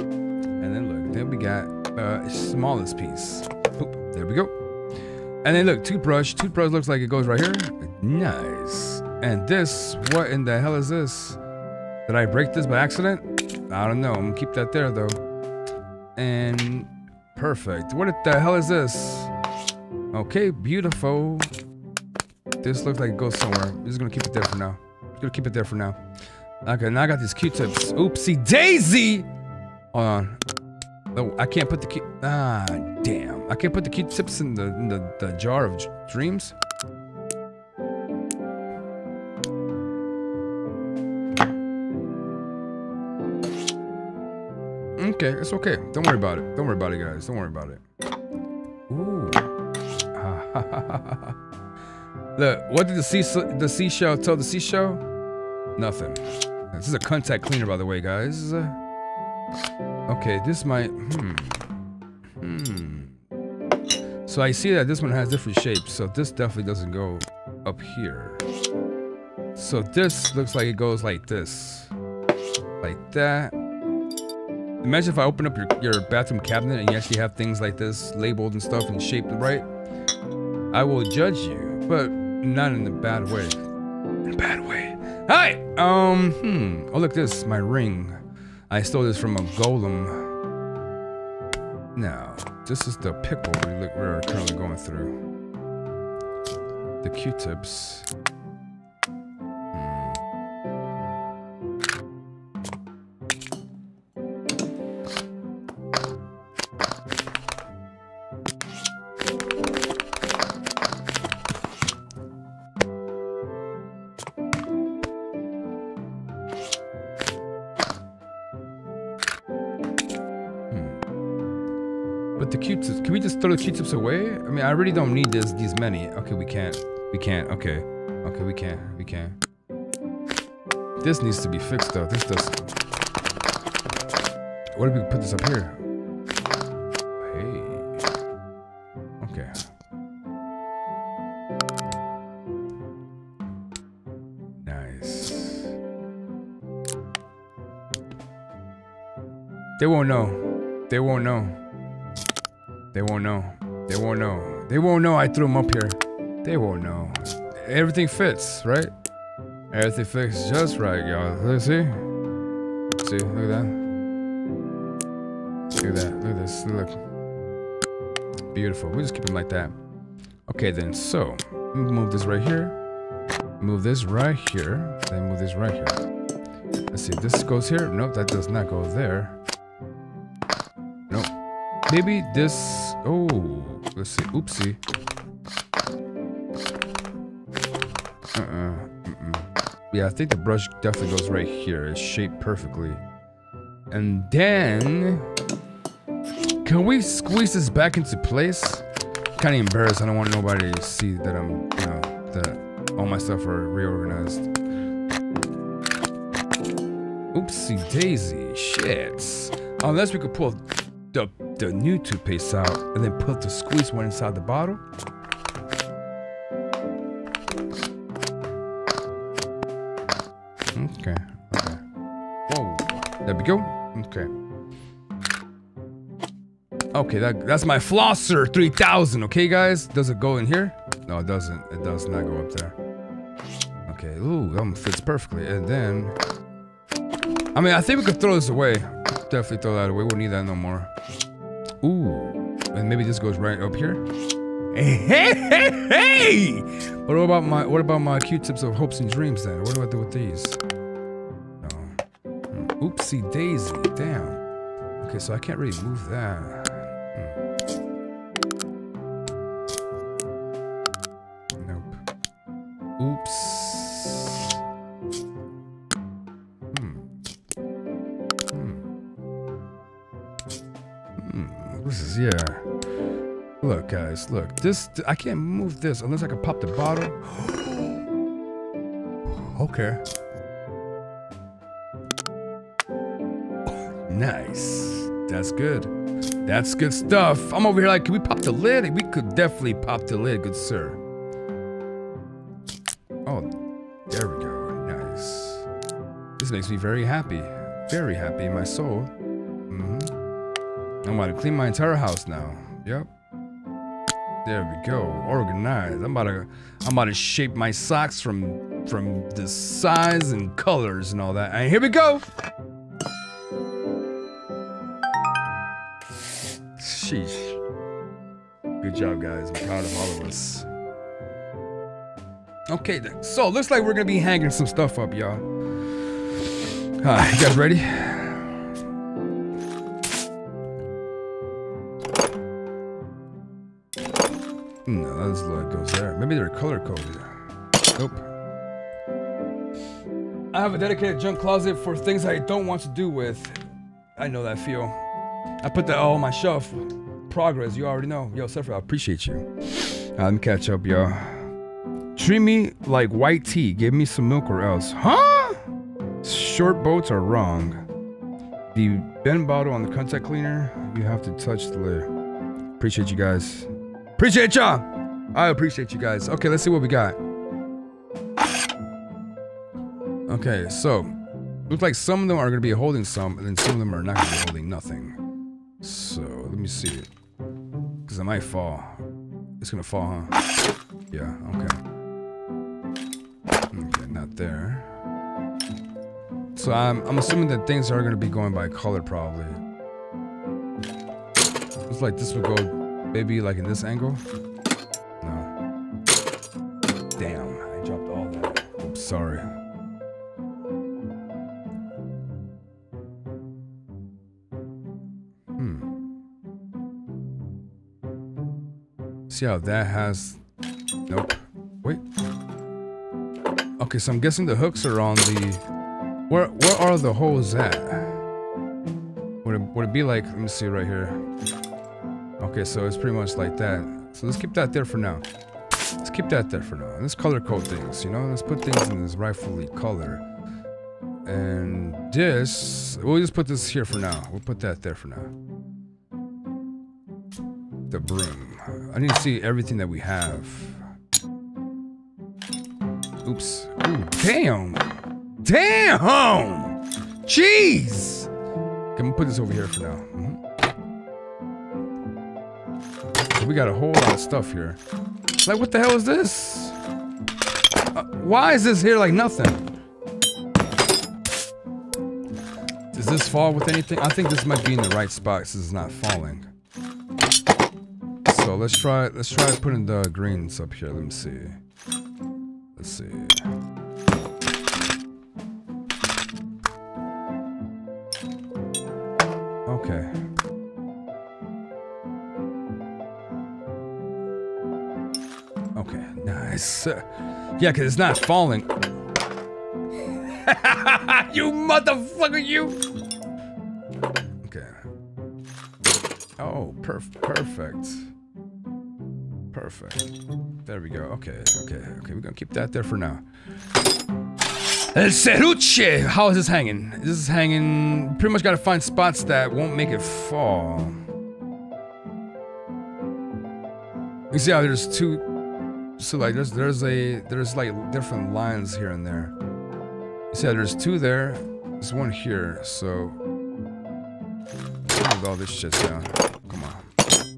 And then look, then we got uh smallest piece. Boop, there we go. And then look, toothbrush. Toothbrush looks like it goes right here. Nice. And this, what in the hell is this? Did I break this by accident? I don't know. I'm gonna keep that there though. And perfect. What the hell is this? Okay, beautiful. This looks like it goes somewhere. I'm just gonna keep it there for now. I'm gonna keep it there for now. Okay, now I got these Q-tips. Oopsie daisy! Hold on. Oh, I can't put the Q- Ah, damn. I can't put the Q-tips in, the, in the, the jar of dreams? Okay, it's okay. Don't worry about it. Don't worry about it, guys. Don't worry about it. Ooh. Ha ha ha ha ha. Look, what did the sea the seashell tell the seashell? Nothing. This is a contact cleaner, by the way, guys. Okay, this might. Hmm. Hmm. So I see that this one has different shapes. So this definitely doesn't go up here. So this looks like it goes like this, like that. Imagine if I open up your your bathroom cabinet and you actually have things like this labeled and stuff and shaped right. I will judge you, but. Not in a bad way. In a bad way. Hi! Um, hmm. Oh, look, this. My ring. I stole this from a golem. Now, this is the pickle we look, we're currently going through. The Q-tips. Throw the Q-tips away? I mean, I really don't need this, these many. Okay, we can't. We can't. Okay. Okay, we can't. We can't. This needs to be fixed, though. This does. What if we put this up here? Hey. Okay. Nice. They won't know. They won't know. They won't know. They won't know. They won't know I threw them up here. They won't know. Everything fits, right? Everything fits just right, y'all. Let's see. See, look at that. Look at that. Look at this. Look. Beautiful. We'll just keep them like that. Okay, then. So, move this right here. Move this right here. Then move this right here. Let's see. This goes here. Nope, that does not go there. Nope. Maybe this... Oh, let's see. Oopsie. Uh-uh. Mm-mm. Yeah, I think the brush definitely goes right here. It's shaped perfectly. And then... Can we squeeze this back into place? Kind of embarrassed. I don't want nobody to see that I'm, you know, that all my stuff are reorganized. Oopsie daisy, shit. Unless we could pull the the new toothpaste out and then put the squeeze one inside the bottle. Okay. Okay. Whoa. There we go. Okay. Okay, that, that's my flosser three thousand, okay guys? Does it go in here? No, it doesn't. It does not go up there. Okay, ooh, that one fits perfectly. And then... I mean, I think we could throw this away. Definitely throw that away. We'll need that no more. Ooh. And maybe this goes right up here. Hey, hey, hey, hey! What about my, what about my Q-tips of hopes and dreams then? What do I do with these? No. Oopsie daisy, damn. Okay, so I can't really move that. Oops. Hmm. Hmm. Hmm. This is, yeah. Look, guys, look. This, I can't move this unless I can pop the bottle. Okay. Nice. That's good. That's good stuff. I'm over here like, can we pop the lid? We could definitely pop the lid, good sir. There we go, nice. This makes me very happy. Very happy in my soul. Mm-hmm. I'm about to clean my entire house now. Yep. There we go, organized. I'm about to, I'm about to shape my socks from, from the size and colors and all that. And here we go! Sheesh. Good job, guys. I'm proud of all of us. Okay, then. So looks like we're gonna be hanging some stuff up, y'all. Alright, you guys ready? No, that's like goes there. Maybe they're color coded. Nope. I have a dedicated junk closet for things I don't want to do with. I know that feel. I put that all on my shelf. Progress, you already know. Yo, Sephra, I appreciate you. Alright, let me catch up, y'all. Treat me like white tea. Give me some milk or else. Huh? Short boats are wrong. The bend bottle on the contact cleaner. You have to touch the lid. Appreciate you guys. Appreciate y'all. I appreciate you guys. Okay, let's see what we got. Okay, so looks like some of them are gonna be holding some, and then some of them are not gonna be holding nothing. So let me see it, cause it might fall. It's gonna fall, huh? Yeah. Okay. Okay, not there. So I'm, I'm assuming that things are going to be going by color probably. It's like this would go maybe like in this angle. No. Damn, I dropped all that. Oops, sorry. Hmm. See how that has... Nope. Wait. Okay, so I'm guessing the hooks are on the... Where where are the holes at? Would it, would it be like... Let me see right here. Okay, so it's pretty much like that. So let's keep that there for now. Let's keep that there for now. Let's color code things, you know? Let's put things in this rightfully color. And this... We'll just put this here for now. We'll put that there for now. The broom. I need to see everything that we have. Oops. Ooh, damn. Damn! Jeez! Okay, I'm gonna put this over here for now. Mm-hmm. So we got a whole lot of stuff here. Like, what the hell is this? Uh, why is this here like nothing? Does this fall with anything? I think this might be in the right spot since it's not falling. So let's try, let's try putting the greens up here. Let me see. Let's see. Okay. Okay, nice. Uh, yeah, because it's not falling. You motherfucker, you! Okay. Oh, perf- perfect. Perfect. There we go. Okay, okay, okay. We're gonna keep that there for now. El Ceruche! How is this hanging? This is hanging... Pretty much gotta find spots that won't make it fall. You see how there's two... So like, there's there's a... There's like different lines here and there. You see how there's two there. There's one here, so... Move all this shit down. Come on.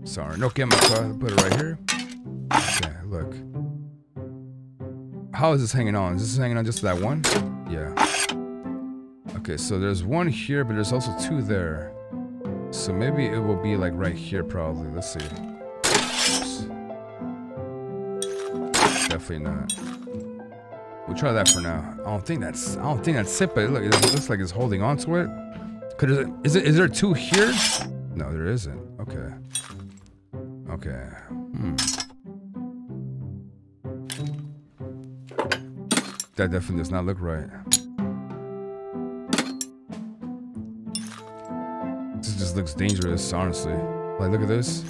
Sorry. No camera. Put it right here. Okay, look. How is this hanging on? Is this hanging on just that one? Yeah. Okay, so there's one here, but there's also two there. So maybe it will be like right here, probably. Let's see. Oops. Definitely not. We'll try that for now. I don't think that's. I don't think that's it. But look, it looks like it's holding on to it. Could it, is it? Is there two here? No, there isn't. Okay. Okay. Hmm. That definitely does not look right. This just looks dangerous, honestly. Like, look at this.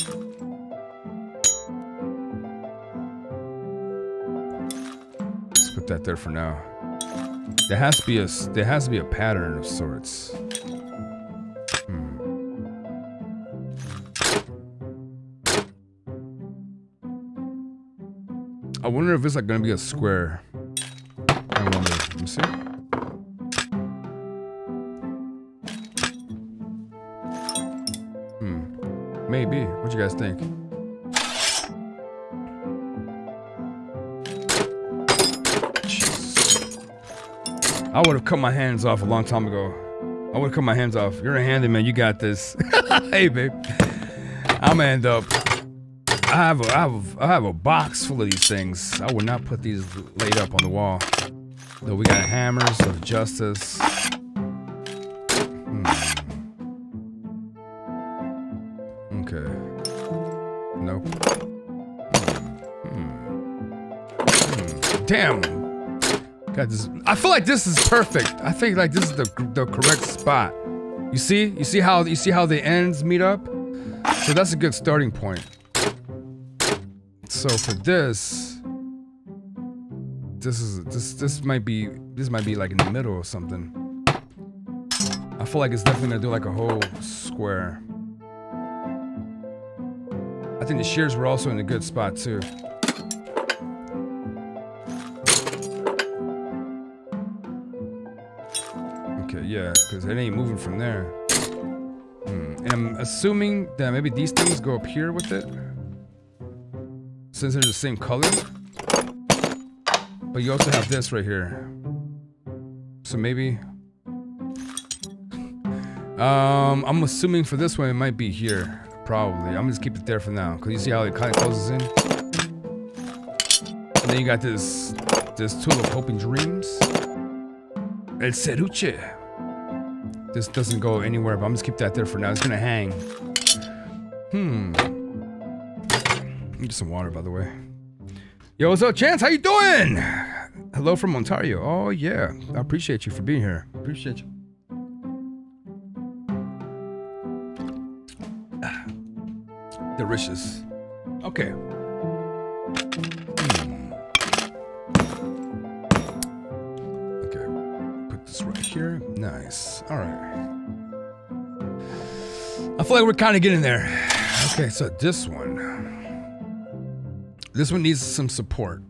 Let's put that there for now. There has to be a there has to be a pattern of sorts. Hmm. I wonder if it's like gonna be a square. I wonder. Let me see. Hmm. Maybe. What you guys think? Jesus. I would have cut my hands off a long time ago. I would have cut my hands off. You're a handyman. You got this. Hey, babe. I'm gonna end up. I have a, I have a, I have a box full of these things. I would not put these laid up on the wall. So we got hammers of justice. Hmm. Okay. Nope. Hmm. Hmm. Damn. Got this. I feel like this is perfect. I think like this is the the correct spot. You see? You see how you see how the ends meet up? So that's a good starting point. So for this. This is this this might be this might be like in the middle or something. I feel like it's definitely gonna do like a whole square. I think the shears were also in a good spot too. Okay, yeah, because it ain't moving from there. Hmm. And I'm assuming that maybe these things go up here with it, since they're the same color. But you also have this right here. So maybe... Um, I'm assuming for this one it might be here. Probably. I'm just keep it there for now. Because you see how it kind of closes in? And then you got this... This tool of hope and dreams. El Ceruche. This doesn't go anywhere, but I'm just keep that there for now. It's gonna hang. Hmm. I need some water, by the way. Yo, what's up, Chance? How you doing? Hello from Ontario. Oh, yeah. I appreciate you for being here. Appreciate you. Delicious. Okay. Hmm. Okay. Put this right here. Nice. All right. I feel like we're kind of getting there. Okay, so this one. This one needs some support,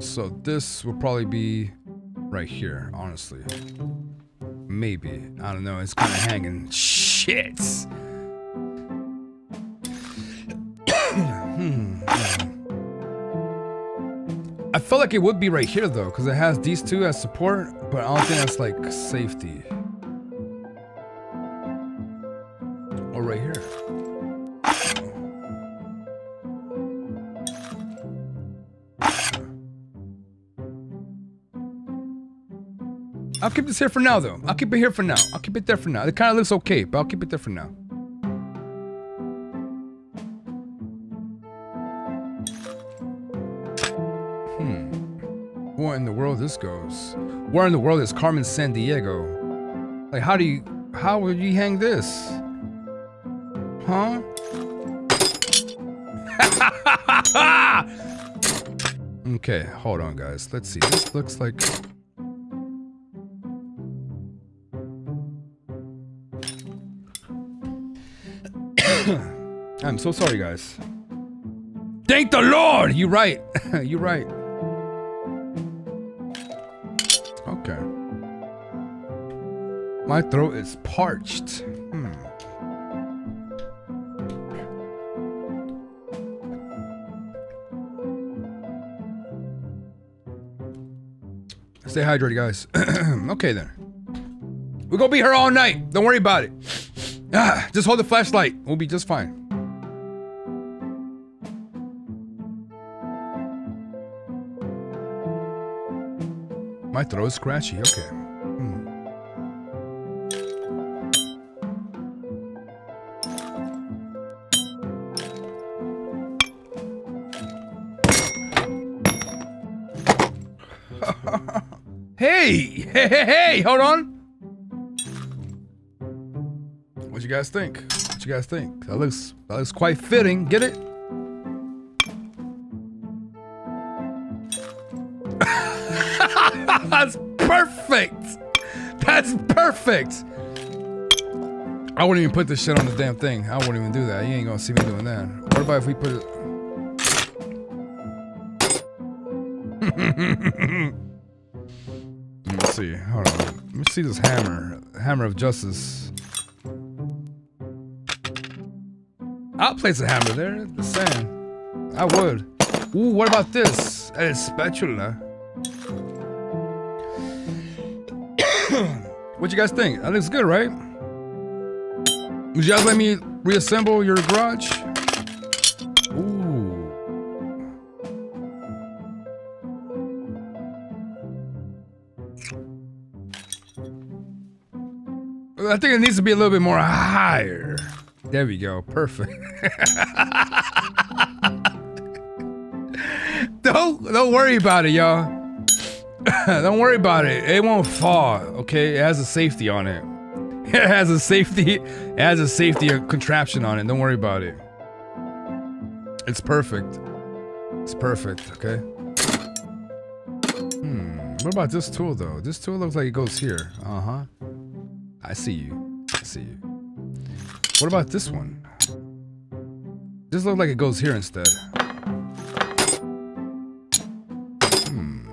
so this will probably be right here, honestly. Maybe. I don't know. It's kind of hanging. Shit! hmm. I felt like it would be right here, though, because it has these two as support, but I don't think that's, like, safety. Or right here. I'll keep this here for now, though. I'll keep it here for now. I'll keep it there for now. It kind of looks okay, but I'll keep it there for now. Hmm. Where in the world this goes? Where in the world is Carmen Sandiego? Like, how do you... How would you hang this? Huh? Okay, hold on, guys. Let's see. This looks like... I'm so sorry, guys. Thank the Lord! You're right. You're right. Okay. My throat is parched. Hmm. Stay hydrated, guys. Okay, then. We're gonna be here all night. Don't worry about it. Ah, just hold the flashlight. We'll be just fine. My throat's scratchy. Okay. Hmm. Hey, hey, hey, hey, hold on. What you guys think? What you guys think? That looks, that looks quite fitting. Get it? That's perfect. That's perfect. I wouldn't even put this shit on the damn thing. I wouldn't even do that. You ain't gonna see me doing that. What about if we put it? Let's see. Hold on. Let me see this hammer. Hammer of justice. I'll place a hammer there. The sand. I would. Ooh, what about this? A spatula. What you guys think? That looks good, right? Would you guys let me reassemble your garage? Ooh. I think it needs to be a little bit more higher. There we go. Perfect. Don't don't worry about it, y'all. Don't worry about it. It won't fall. Okay, it has a safety on it. It has a safety. It has a safety contraption on it. Don't worry about it. It's perfect. It's perfect. Okay. Hmm. What about this tool though? This tool looks like it goes here. Uh huh. I see you. I see you. What about this one? This looks like it goes here instead. Hmm.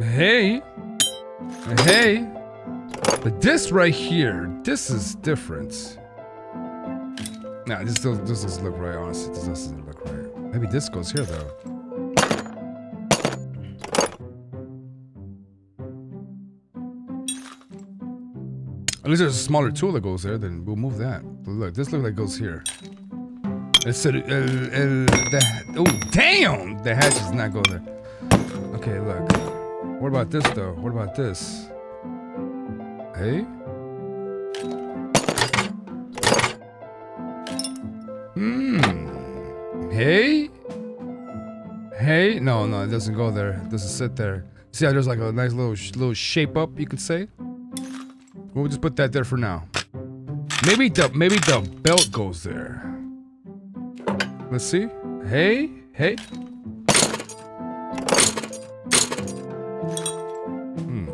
Hey. Hey. But this right here, this is different. Nah, this doesn't, this doesn't look right, honestly. This doesn't look right. Maybe this goes here, though. At least there's a smaller tool that goes there, then we'll move that. But look, this looks like it goes here. It's a, uh, uh, the, oh, damn! The hatch does not go there. Okay, look. What about this, though? What about this? Hey? Hmm. Hey? Hey? No, no, it doesn't go there. It doesn't sit there. See how there's like a nice little, little shape up, you could say? We'll just put that there for now. Maybe the maybe the belt goes there. Let's see. Hey, hey. Hmm.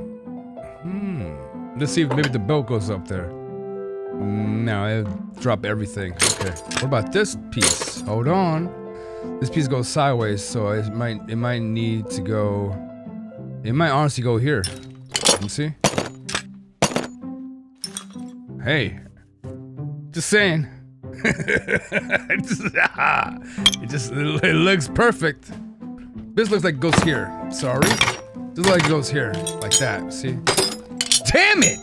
Hmm. Let's see if maybe the belt goes up there. No, it'll drop everything. Okay. What about this piece? Hold on. This piece goes sideways, so it might it might need to go. It might honestly go here. Let me see. Hey, just saying. it, just, ah, it just it looks perfect. This looks like it goes here. Sorry, this looks like it goes here, like that. See? Damn it!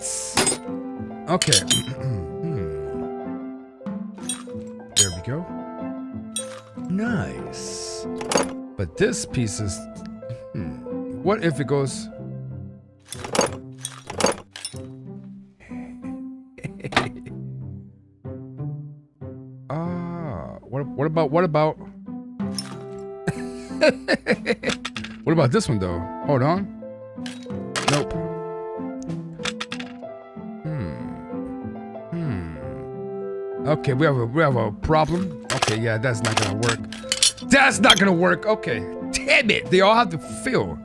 Okay. There we go. Nice. But this piece is. Hmm, what if it goes? What about, what about, What about this one though? Hold on. Nope. Hmm. Hmm. Okay, we have a we have a problem. Okay, yeah, that's not gonna work. That's not gonna work. Okay. Damn it! They all have to fill.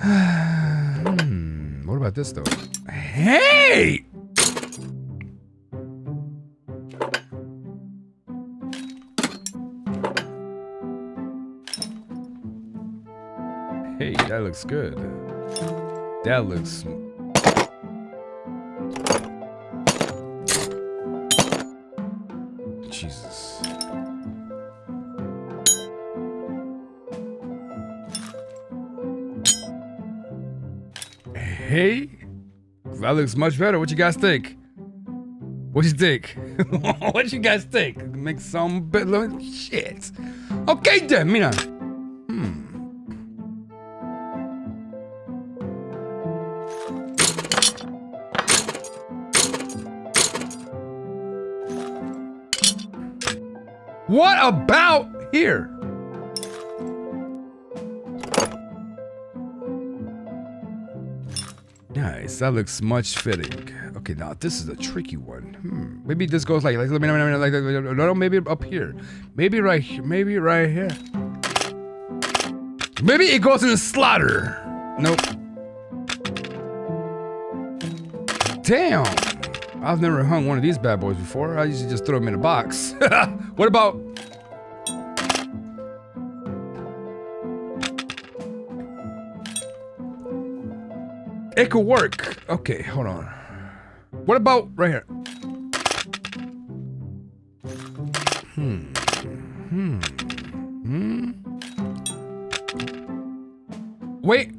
Hmm. What about this though? Hey! Hey, that looks good. That looks... Jesus. Hey? That looks much better. What you guys think? What you think? What you guys think? Make some bit of shit. Okay then, Mina. What about here? Nice, that looks much fitting. Okay, now this is a tricky one. Hmm. Maybe this goes like, like, like, like, like no, maybe up here. Maybe right here, maybe right here. Maybe it goes in the slaughter. Nope. Damn. I've never hung one of these bad boys before. I usually just throw them in a box. What about? It could work. Okay, hold on. What about right here? Hmm. Hmm. Hmm. Wait.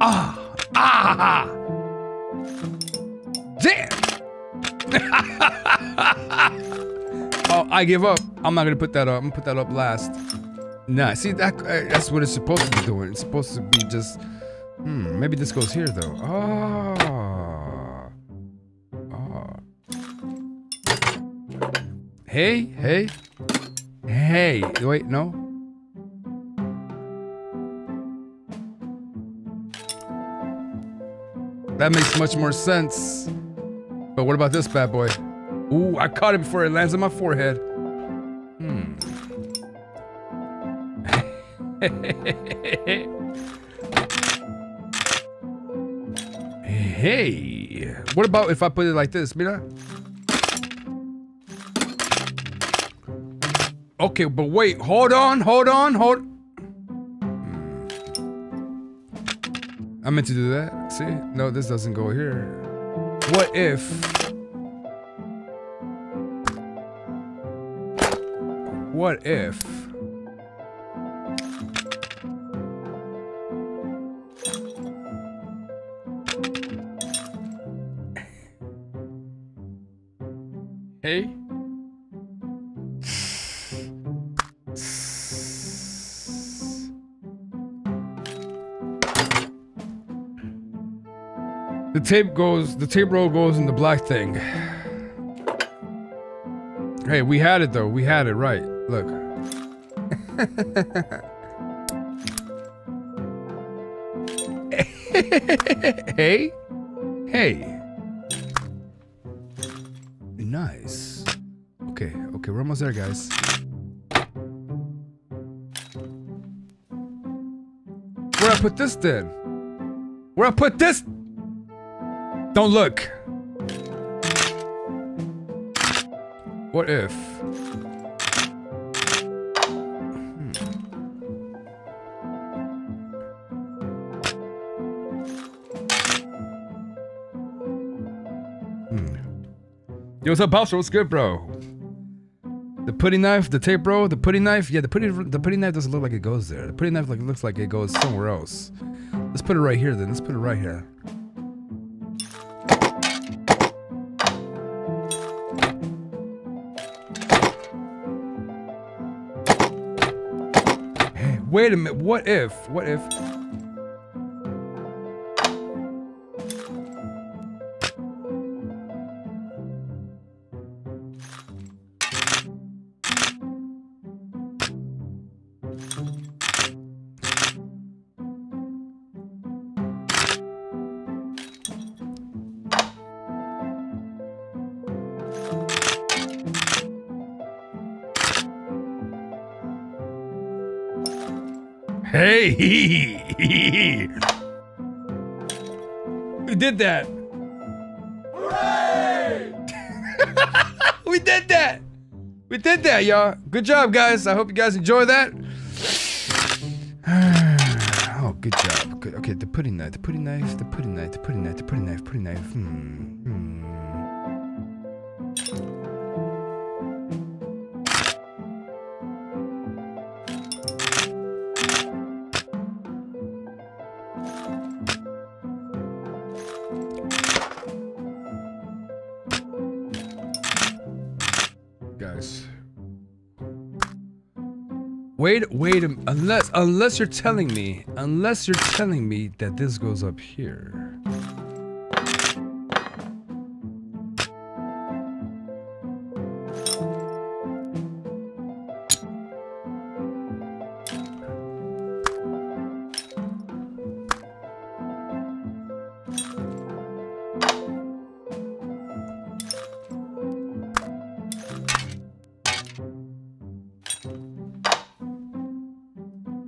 Ah. Ah. Damn! Oh, I give up. I'm not gonna put that up. I'm gonna put that up last. Nah, see, that that's what it's supposed to be doing. It's supposed to be just... Hmm, maybe this goes here, though. Oh. Oh. Hey, hey. Hey. Wait, no. That makes much more sense. But what about this bad boy? Ooh, I caught it before it lands on my forehead. Hmm. Hey. What about if I put it like this, Mira? Okay, but wait. Hold on, hold on, hold... Hmm. I meant to do that. See? No, this doesn't go here. What if... What if... Hey? The tape goes, the tape roll goes in the black thing. Hey, we had it though. We had it right. Look. Hey? Hey. Nice. Okay, okay, we're almost there, guys. Where I put this then? Where I put this? Don't look. What if? Hmm. Hmm. Yo, what's up, Bowser? What's good, bro? The putty knife, the tape, bro. The putty knife. Yeah, the putty, the putty knife doesn't look like it goes there. The putty knife like looks like it goes somewhere else. Let's put it right here, then. Let's put it right here. Wait a minute, what if, what if... Hey, who did that? Hooray! We did that. We did that, y'all. Good job, guys. I hope you guys enjoy that. Oh, good job. Good. Okay, the pudding knife. The pudding knife. The pudding knife. The pudding knife. The pudding knife. Pudding knife. Hmm. Wait, wait, unless, unless you're telling me, unless you're telling me that this goes up here.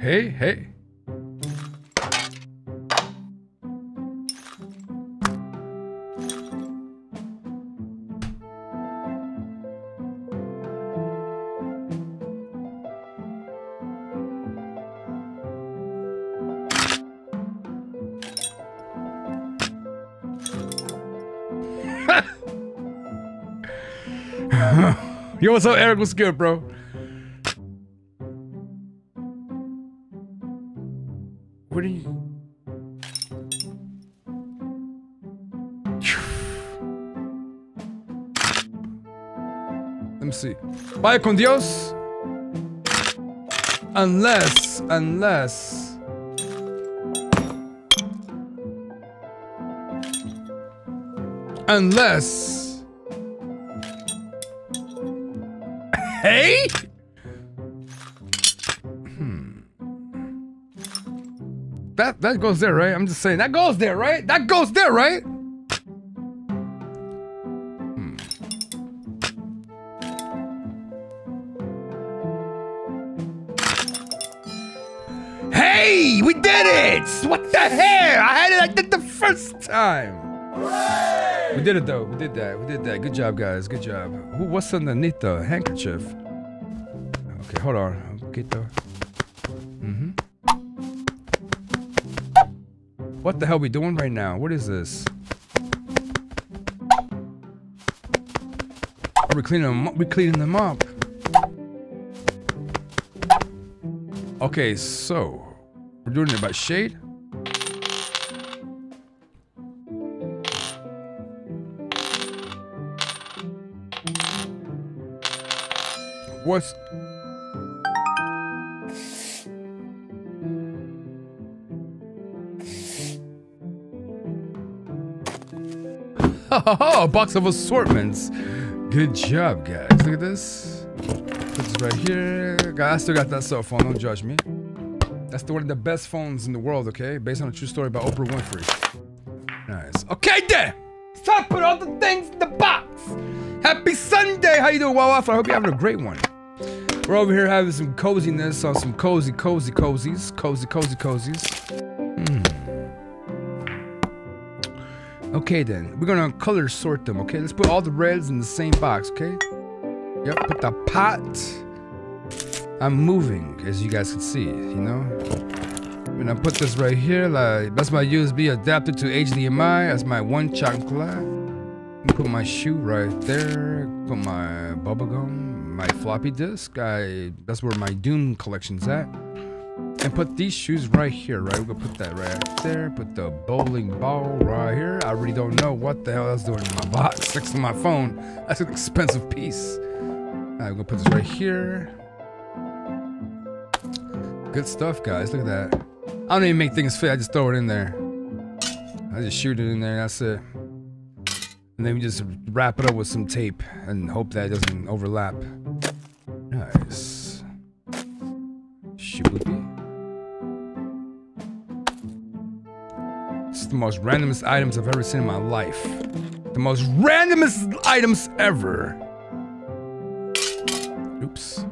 Hey, hey. Yo, what's up, Eric? What's good, bro? What are you? Let me see. Vaya con Dios. Unless, unless. Unless. Hey? That that goes there, right? I'm just saying that goes there, right? That goes there, right? Hmm. Hey, we did it! What the hell? I had it like that the first time. Hooray! We did it though. We did that. We did that. Good job, guys. Good job. Who? What's underneath the handkerchief? Okay, hold on. Get the. Mm-hmm. What the hell are we doing right now? What is this? Are we cleaning them up? We're cleaning them up. Okay, so we're doing it by shade. What's oh, a box of assortments. Good job, guys. Look at this. Put this right here. God, I still got that cell phone. Don't judge me. That's the one of the best phones in the world, okay? Based on a true story by Oprah Winfrey. Nice. Okay, then. It's time to put all the things in the box. Happy Sunday. How you doing, Wawa? I hope you're having a great one. We're over here having some coziness on some cozy, cozy, cozies. Cozy, cozy, cozies. Okay then, we're gonna color sort them, okay? Let's put all the reds in the same box, okay? Yep, put the pot. I'm moving, as you guys can see, you know? I'm gonna put this right here, like, that's my U S B adapter to H D M I, that's my one chocolate. Put my shoe right there, put my bubblegum, my floppy disk, I, that's where my Doom collection's at. And put these shoes right here, right? We're gonna put that right there. Put the bowling ball right here. I really don't know what the hell that's doing in my box next to my phone. That's an expensive piece. All right, we're gonna put this right here. Good stuff, guys. Look at that. I don't even make things fit. I just throw it in there. I just shoot it in there. That's it. And then we just wrap it up with some tape and hope that it doesn't overlap. Nice. Shoot with me. It's the most randomest items I've ever seen in my life. The most randomest items ever. Oops.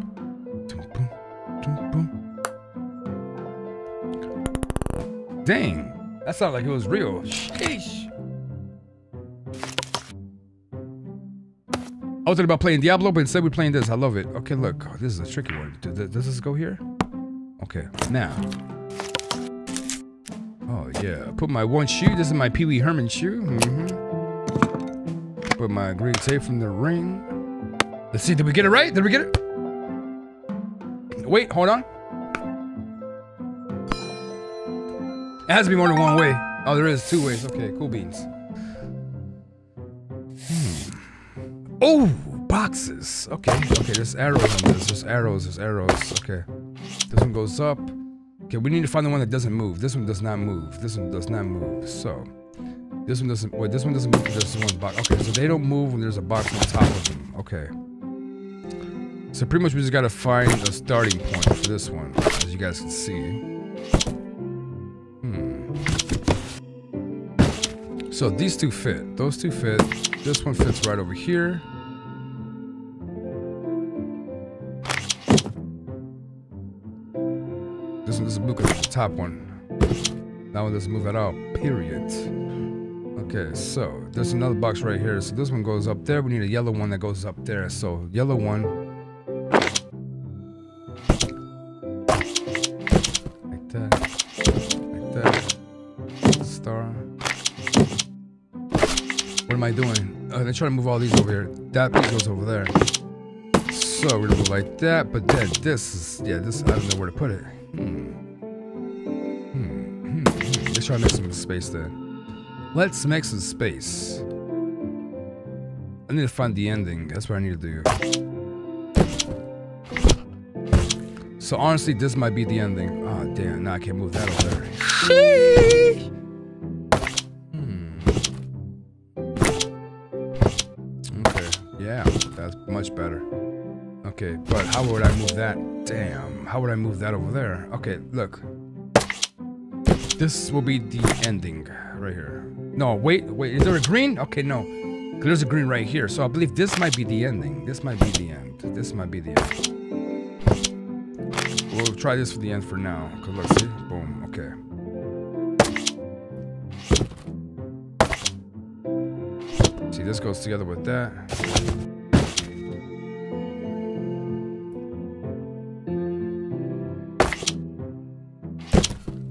Dang, that sounded like it was real. Sheesh. I was talking about playing Diablo, but instead we're playing this. I love it. Okay, look. Oh, this is a tricky one. Does this go here? Okay, now. Oh, yeah. Put my one shoe. This is my Pee Wee Herman shoe. Mm-hmm. Put my green tape from the ring. Let's see. Did we get it right? Did we get it? Wait, hold on. It has to be more than one way. Oh, there is two ways. Okay, cool beans. Hmm. Oh, boxes. Okay, okay, there's arrows on this. There's arrows, there's arrows. Okay. This one goes up. Okay, we need to find the one that doesn't move. This one does not move. This one does not move. So, this one doesn't, wait, this one doesn't move. This one box. Okay, so they don't move when there's a box on top of them. Okay. So pretty much we just gotta find a starting point for this one, as you guys can see. So these two fit, those two fit, this one fits right over here. This one doesn't move because it's the top one. That one doesn't move at all, period. Okay, so there's another box right here. So this one goes up there. We need a yellow one that goes up there. So yellow one. Like that, like that, star. What am I doing? Uh, they're trying to move all these over here. That piece goes over there. So we're gonna go like that, but then this is, yeah, this, I don't know where to put it. Hmm. Hmm. Hmm. Hmm. Let's try to make some space then. Let's make some space. I need to find the ending. That's what I need to do. So honestly, this might be the ending. Oh, damn. Now I can't move that over there. Sheesh. Much better. Okay, but how would I move that? Damn, how would I move that over there? Okay, look. This will be the ending right here. No, wait, wait, is there a green? Okay, no. There's a green right here, so I believe this might be the ending. This might be the end. This might be the end. We'll try this for the end for now. Cause let's see. Boom, okay. See, this goes together with that.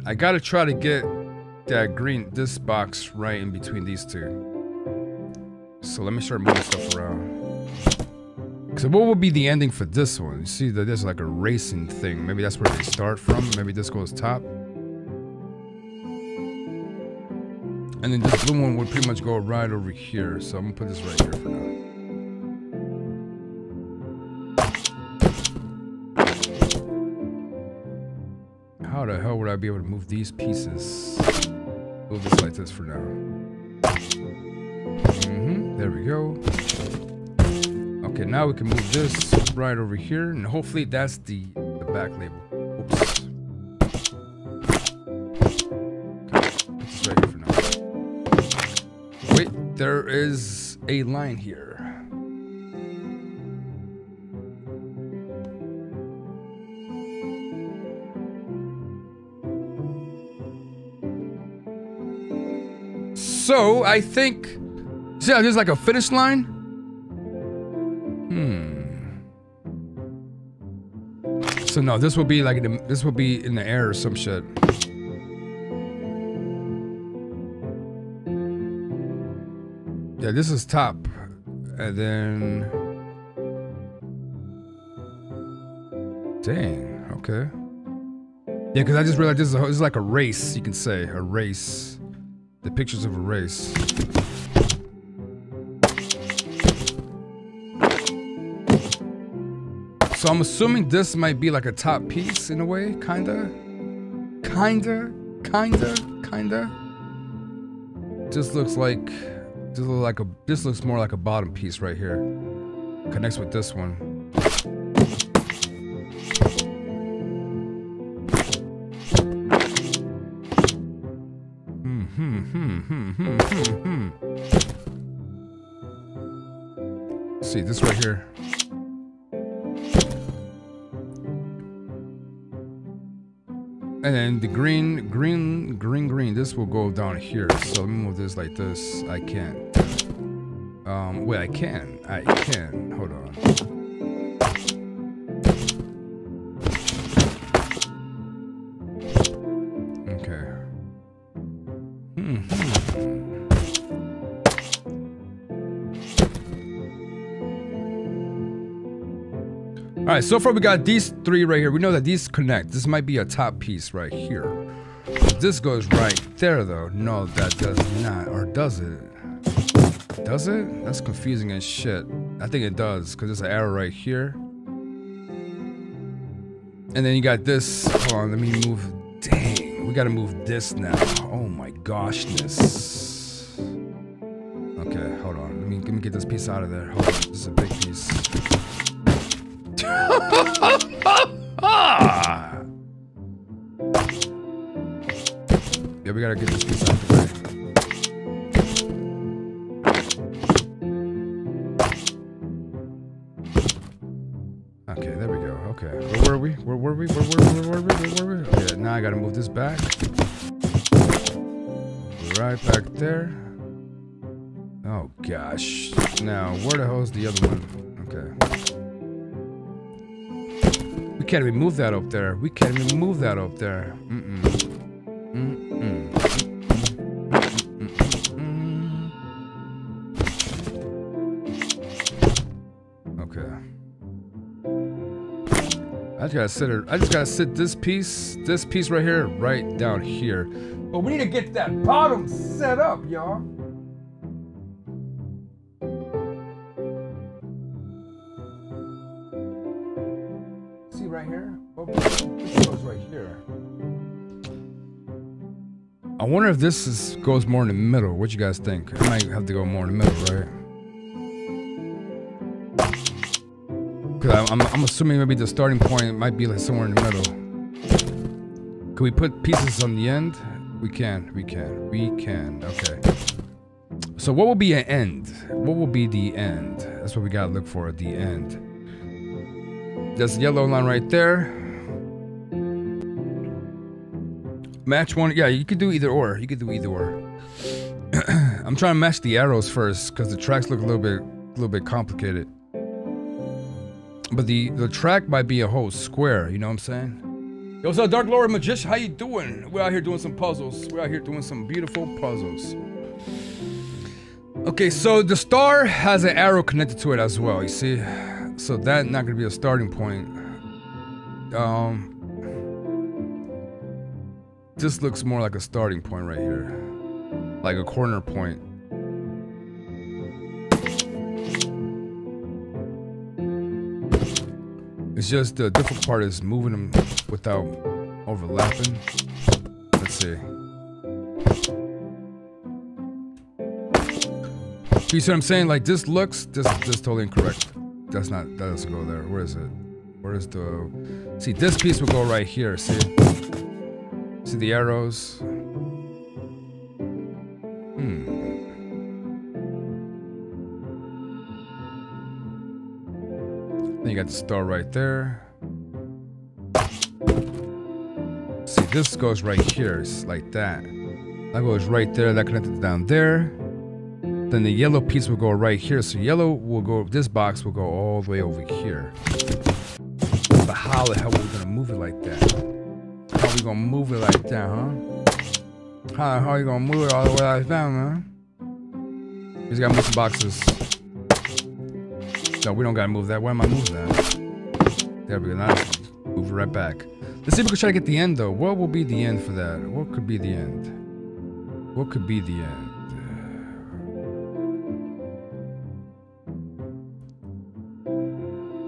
I gotta try to get that green, this box right in between these two. So let me start moving stuff around. So what would be the ending for this one? You see that there's like a racing thing. Maybe that's where they start from. Maybe this goes top. And then this blue one would pretty much go right over here. So I'm gonna put this right here for now. How the hell would I be able to move these pieces? Move this like this for now. Mm-hmm, there we go. Okay, now we can move this right over here, and hopefully that's the, the back label. Oops. Okay, put this right here for now. Wait, there is a line here. So I think, see how there's like a finish line? Hmm. So no, this will be like, in the, this will be in the air or some shit. Yeah, this is top. And then, dang, okay. Yeah, cause I just realized this is, a, this is like a race, you can say, a race. The pictures of a race. So I'm assuming this might be like a top piece in a way, kinda. Kinda, kinda, kinda. Just looks like, just look like a, this looks more like a bottom piece right here. Connects with this one. Let's see, this right here. And then the green, green, green, green, this will go down here. So let me move this like this. I can't. Um, wait, I can. I can. Hold on. Okay. Hmm. All right, so far we got these three right here. We know that these connect. This might be a top piece right here. This goes right there, though. No, that does not. Or does it? Does it? That's confusing as shit. I think it does, because there's an arrow right here. And then you got this. Hold on, let me move. Dang, we gotta move this now. Oh my goshness. Okay, hold on. Let me, let me get this piece out of there. Hold on, this is a big piece. Yeah, we gotta get this piece out of the way. Where were we? Where were we? Where were we? Where were we? Where were we? Okay, now I gotta move this back. Right back there. Oh gosh. Now, where the hell is the other one? Okay. We can't even move that up there. We can't even move that up there. Mm-mm. Mm-mm. Mm-mm. Mm-mm. Okay. I just gotta sit it. I just gotta sit this piece, this piece right here, right down here. But we need to get that bottom set up, y'all. See right here? Oh, this goes right here. I wonder if this is, goes more in the middle. What you guys think? I might have to go more in the middle, right? Cause I'm, I'm assuming maybe the starting point might be like somewhere in the middle. Can we put pieces on the end? We can, we can, we can, okay. So what will be an end? What will be the end? That's what we gotta look for at the end. There's the yellow line right there. Match one, yeah, you could do either or, you could do either or. I'm trying to match the arrows first because the tracks look a little bit, a little bit complicated. But the, the track might be a whole square, you know what I'm saying? Yo, what's up, Dark Lord Magician? How you doing? We're out here doing some puzzles. We're out here doing some beautiful puzzles. Okay, so the star has an arrow connected to it as well, you see? So that's not gonna be a starting point. Um, this looks more like a starting point right here. Like a corner point. It's just the difficult part is moving them without overlapping. Let's see. You see what I'm saying? Like this looks, this this totally incorrect. That's not, that doesn't go there. Where is it? Where is the, see this piece will go right here, see? See the arrows? Hmm. Then you got the star right there. See, this goes right here. It's like that. That goes right there. That connected down there. Then the yellow piece will go right here. So yellow will go, this box will go all the way over here. But how the hell are we going to move it like that? How are we going to move it like that, huh? How, how are you going to move it all the way like that, man? You just got to move some boxes. No, we don't gotta move that. Why am I moving that? There we go. Now move it right back. Let's see if we can try to get the end though. What will be the end for that? What could be the end? What could be the end?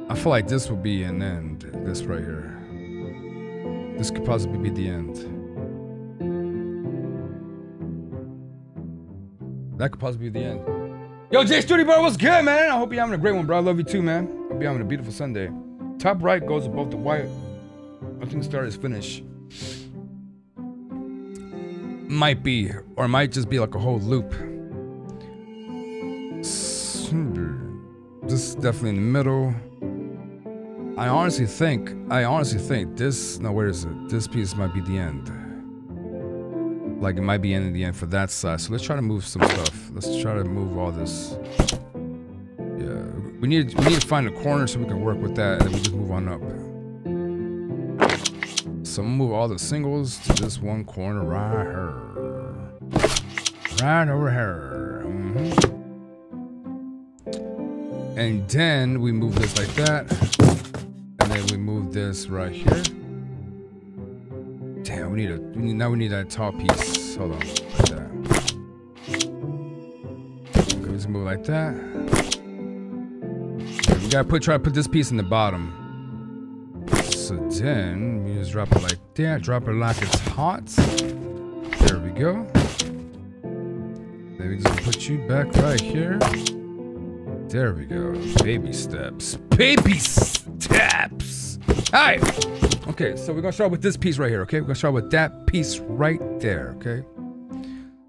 I feel like this will be an end. This right here. This could possibly be the end. That could possibly be the end. Yo, J Studio, bro, what's good, man? I hope you're having a great one, bro. I love you too, man. Hope you're having a beautiful Sunday. Top right goes above the white. I think the star is finished. Might be, or might just be like a whole loop. this is definitely in the middle. I honestly think, I honestly think this, no, where is it? This piece might be the end. Like, it might be ending the end for that side. So let's try to move some stuff. Let's try to move all this. Yeah, we need, we need to find a corner so we can work with that, and then we just move on up. So I'm gonna move all the singles to this one corner right here. Right over here. Mm-hmm. And then we move this like that. And then we move this right here. Damn, we need a, we need, now we need that top piece. Hold on, like that. Okay, let's move like that. Okay, we gotta put, try to put this piece in the bottom. So then, we just drop it like that. Drop it like it's hot. There we go. Then we just put you back right here. There we go. Baby steps. Baby steps! Alright! Okay, so we're gonna start with this piece right here, okay? We're gonna start with that piece right there, okay?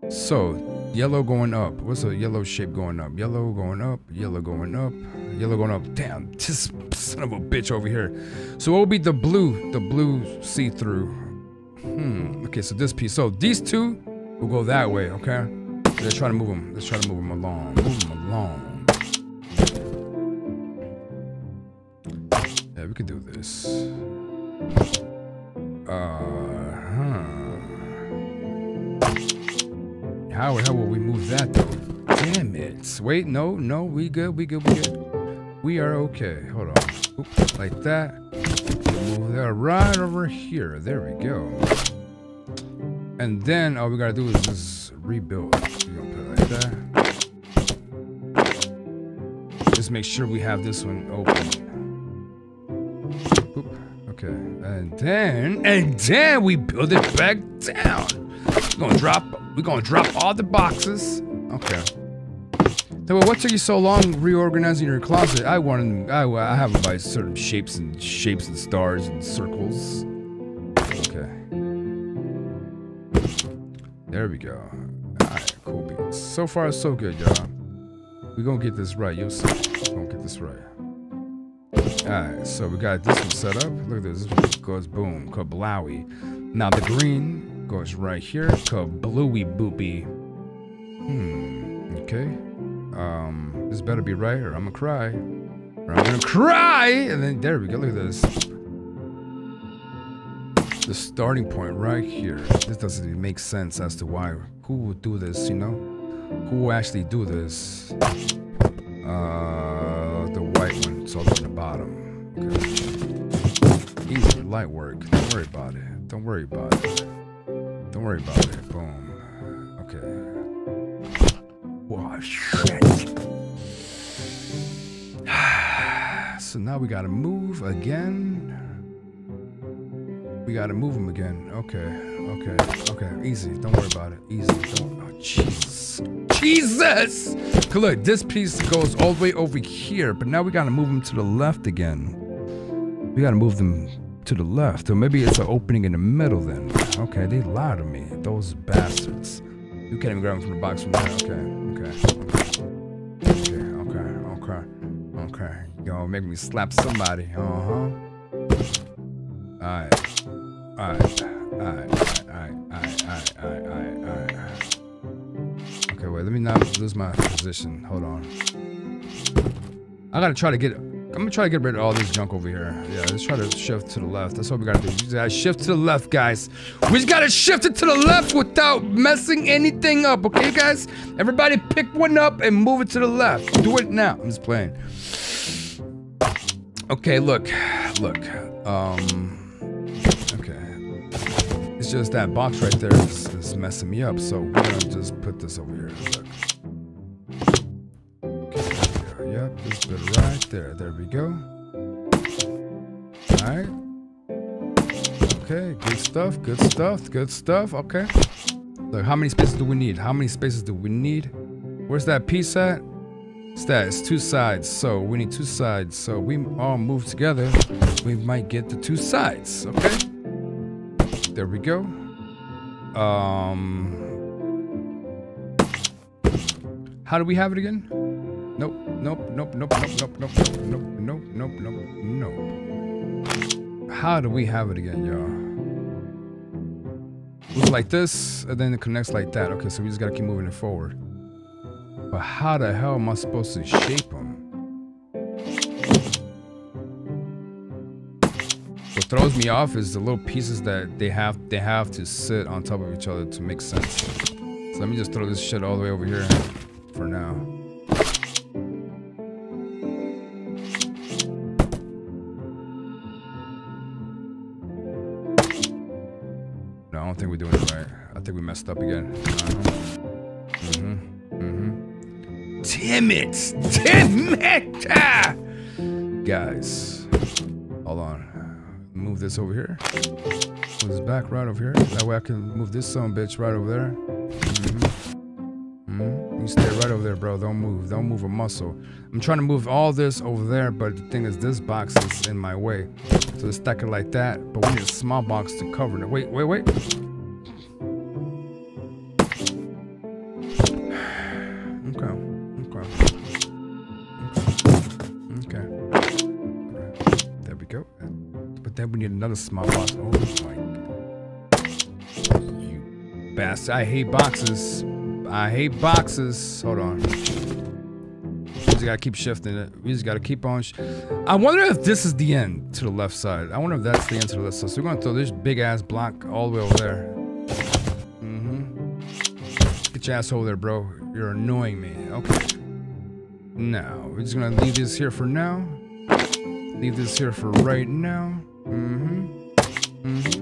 So, yellow going up. What's a yellow shape going up? Yellow going up, yellow going up, yellow going up. Damn, this son of a bitch over here. So what will be the blue? The blue see-through. Hmm, okay, so this piece. So these two will go that way, okay? Let's try to move them. Let's try to move them along. Move them along. Yeah, we could do this. Uh-huh. How, how will we move that though? Damn it. Wait, no, no, we good, we good, we good. We are okay. Hold on. Oop, like that. Move that right over here. There we go. And then all we gotta do is just rebuild. We're gonna put it like that. Just make sure we have this one open. Okay, and then, and then we build it back down. We're gonna drop, we're gonna drop all the boxes. Okay. So what took you so long reorganizing your closet? I wanted, I, I have them by certain shapes and shapes and stars and circles. Okay. There we go. All right, cool beans. So far, so good, y'all. We're gonna get this right, you'll see. We're gonna get this right. Alright, so we got this one set up. Look at this. This one goes boom, kablowy. Now the green goes right here, kablooey boopy. Hmm, okay. Um, this better be right or I'm gonna cry. Or I'm gonna cry! And then there we go, look at this. The starting point right here. This doesn't even make sense as to why. Who would do this, you know? Who will actually do this? Uh... the white one, it's all at the bottom. Okay. Easy, light work. Don't worry about it. Don't worry about it. Don't worry about it. Boom. Okay. Wow, shit. So now we gotta move again. We gotta move them again. Okay. Okay. Okay. Easy. Don't worry about it. Easy. Don't. Oh, Jesus. Jesus! Look, this piece goes all the way over here, but now we gotta move them to the left again. We gotta move them to the left, or maybe it's an opening in the middle then. Okay, they lied to me, those bastards. You can't even grab them from the box from there. Okay, okay. Okay, okay, okay, okay. Y'all make me slap somebody, uh-huh. Alright, alright, alright, alright, alright, alright, alright, alright. Okay, wait, let me not lose my position. Hold on. I gotta try to get... I'm gonna try to get rid of all this junk over here. Yeah, let's try to shift to the left. That's what we gotta do. We just gotta shift to the left, guys. We just gotta shift it to the left without messing anything up, okay, guys? Everybody pick one up and move it to the left. Do it now. I'm just playing. Okay, look. Look. Um... It's just that box right there is, is messing me up, so we're gonna just put this over here. Look. Okay, yep, this bit right there. There we go. Alright. Okay, good stuff, good stuff, good stuff. Okay. Look, how many spaces do we need? How many spaces do we need? Where's that piece at? It's that, it's two sides, so we need two sides. So we all move together, we might get the two sides, okay? There we go. Um, how do we have it again? Nope, nope, nope, nope, nope, nope, nope, nope, nope, nope, nope, nope. How do we have it again, y'all? Looks like this, and then it connects like that. Okay, so we just gotta keep moving it forward. But how the hell am I supposed to shape them? What throws me off is the little pieces that they have they have to sit on top of each other to make sense. So let me just throw this shit all the way over here for now. No, I don't think we're doing it right. I think we messed up again. Uh-huh. Mm-hmm. Damn it! Damn it! Ah! Guys, hold on. Move this over here. Move this back right over here. That way I can move this son bitch right over there. Mm-hmm. Mm-hmm. You stay right over there, bro. Don't move. Don't move a muscle. I'm trying to move all this over there, but the thing is, this box is in my way. So let's stack it like that. But we need a small box to cover it. Wait, wait, wait. We need another small box. Oh my. You bastard. I hate boxes. I hate boxes. Hold on. We just gotta keep shifting it. We just gotta keep on. Sh I wonder if this is the end to the left side. I wonder if that's the end to the left side. So we're gonna throw this big ass block all the way over there. Mm-hmm. Get your ass over there, bro. You're annoying me. Okay. Now, we're just gonna leave this here for now. Leave this here for right now. Mm-hmm. Mm-hmm.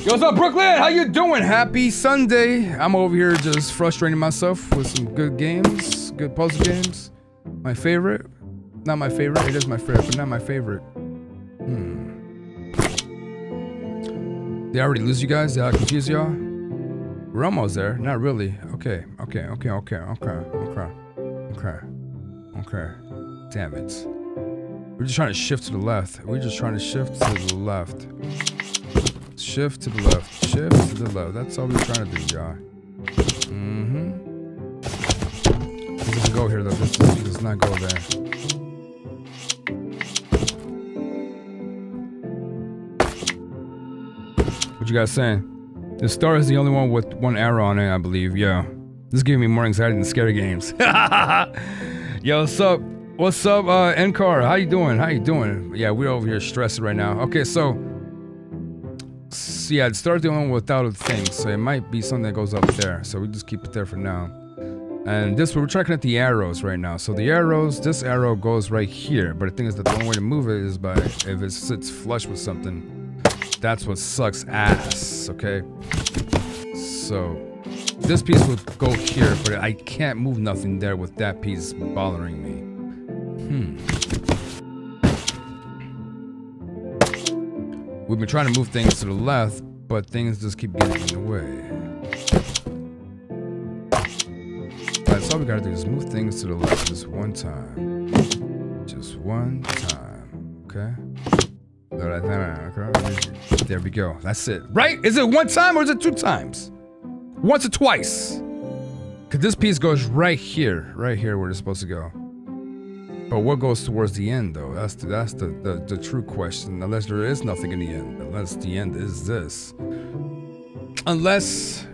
Yo, what's up, Brooklyn? How you doing? Happy Sunday. I'm over here just frustrating myself with some good games, good puzzle games. My favorite. Not my favorite. It is my favorite, but not my favorite. Hmm. Did I already lose you guys? Did I confuse y'all? We're almost there. Not really. Okay. Okay. Okay. Okay. Okay. Okay. Okay. Okay. Damn it. We're just trying to shift to the left. We're just trying to shift to the left. Shift to the left. Shift to the left. That's all we're trying to do, y'all. Mm-hmm. This doesn't go here, though. This does not go there. What you guys saying? The star is the only one with one arrow on it, I believe. Yeah. This is giving me more anxiety than scary games. Yo, what's up? What's up, uh, N-Car? How you doing? How you doing? Yeah, we're over here stressing right now. Okay, so... so yeah, I'd start the one without a thing, so it might be something that goes up there. So we just keep it there for now. And this, we're tracking at the arrows right now. So the arrows, this arrow goes right here. But the thing is that the only way to move it is by... if it sits flush with something. That's what sucks ass, okay? So... this piece would go here, but I can't move nothing there with that piece bothering me. Hmm. We've been trying to move things to the left, but things just keep getting in the way. That's all we gotta do is move things to the left just one time. Just one time. Okay? There we go. That's it. Right? Is it one time or is it two times? Once or twice. Cause this piece goes right here. Right here where it's supposed to go. But what goes towards the end, though? That's the, that's the, the, the true question. Unless there is nothing in the end. Unless the end is this. Unless...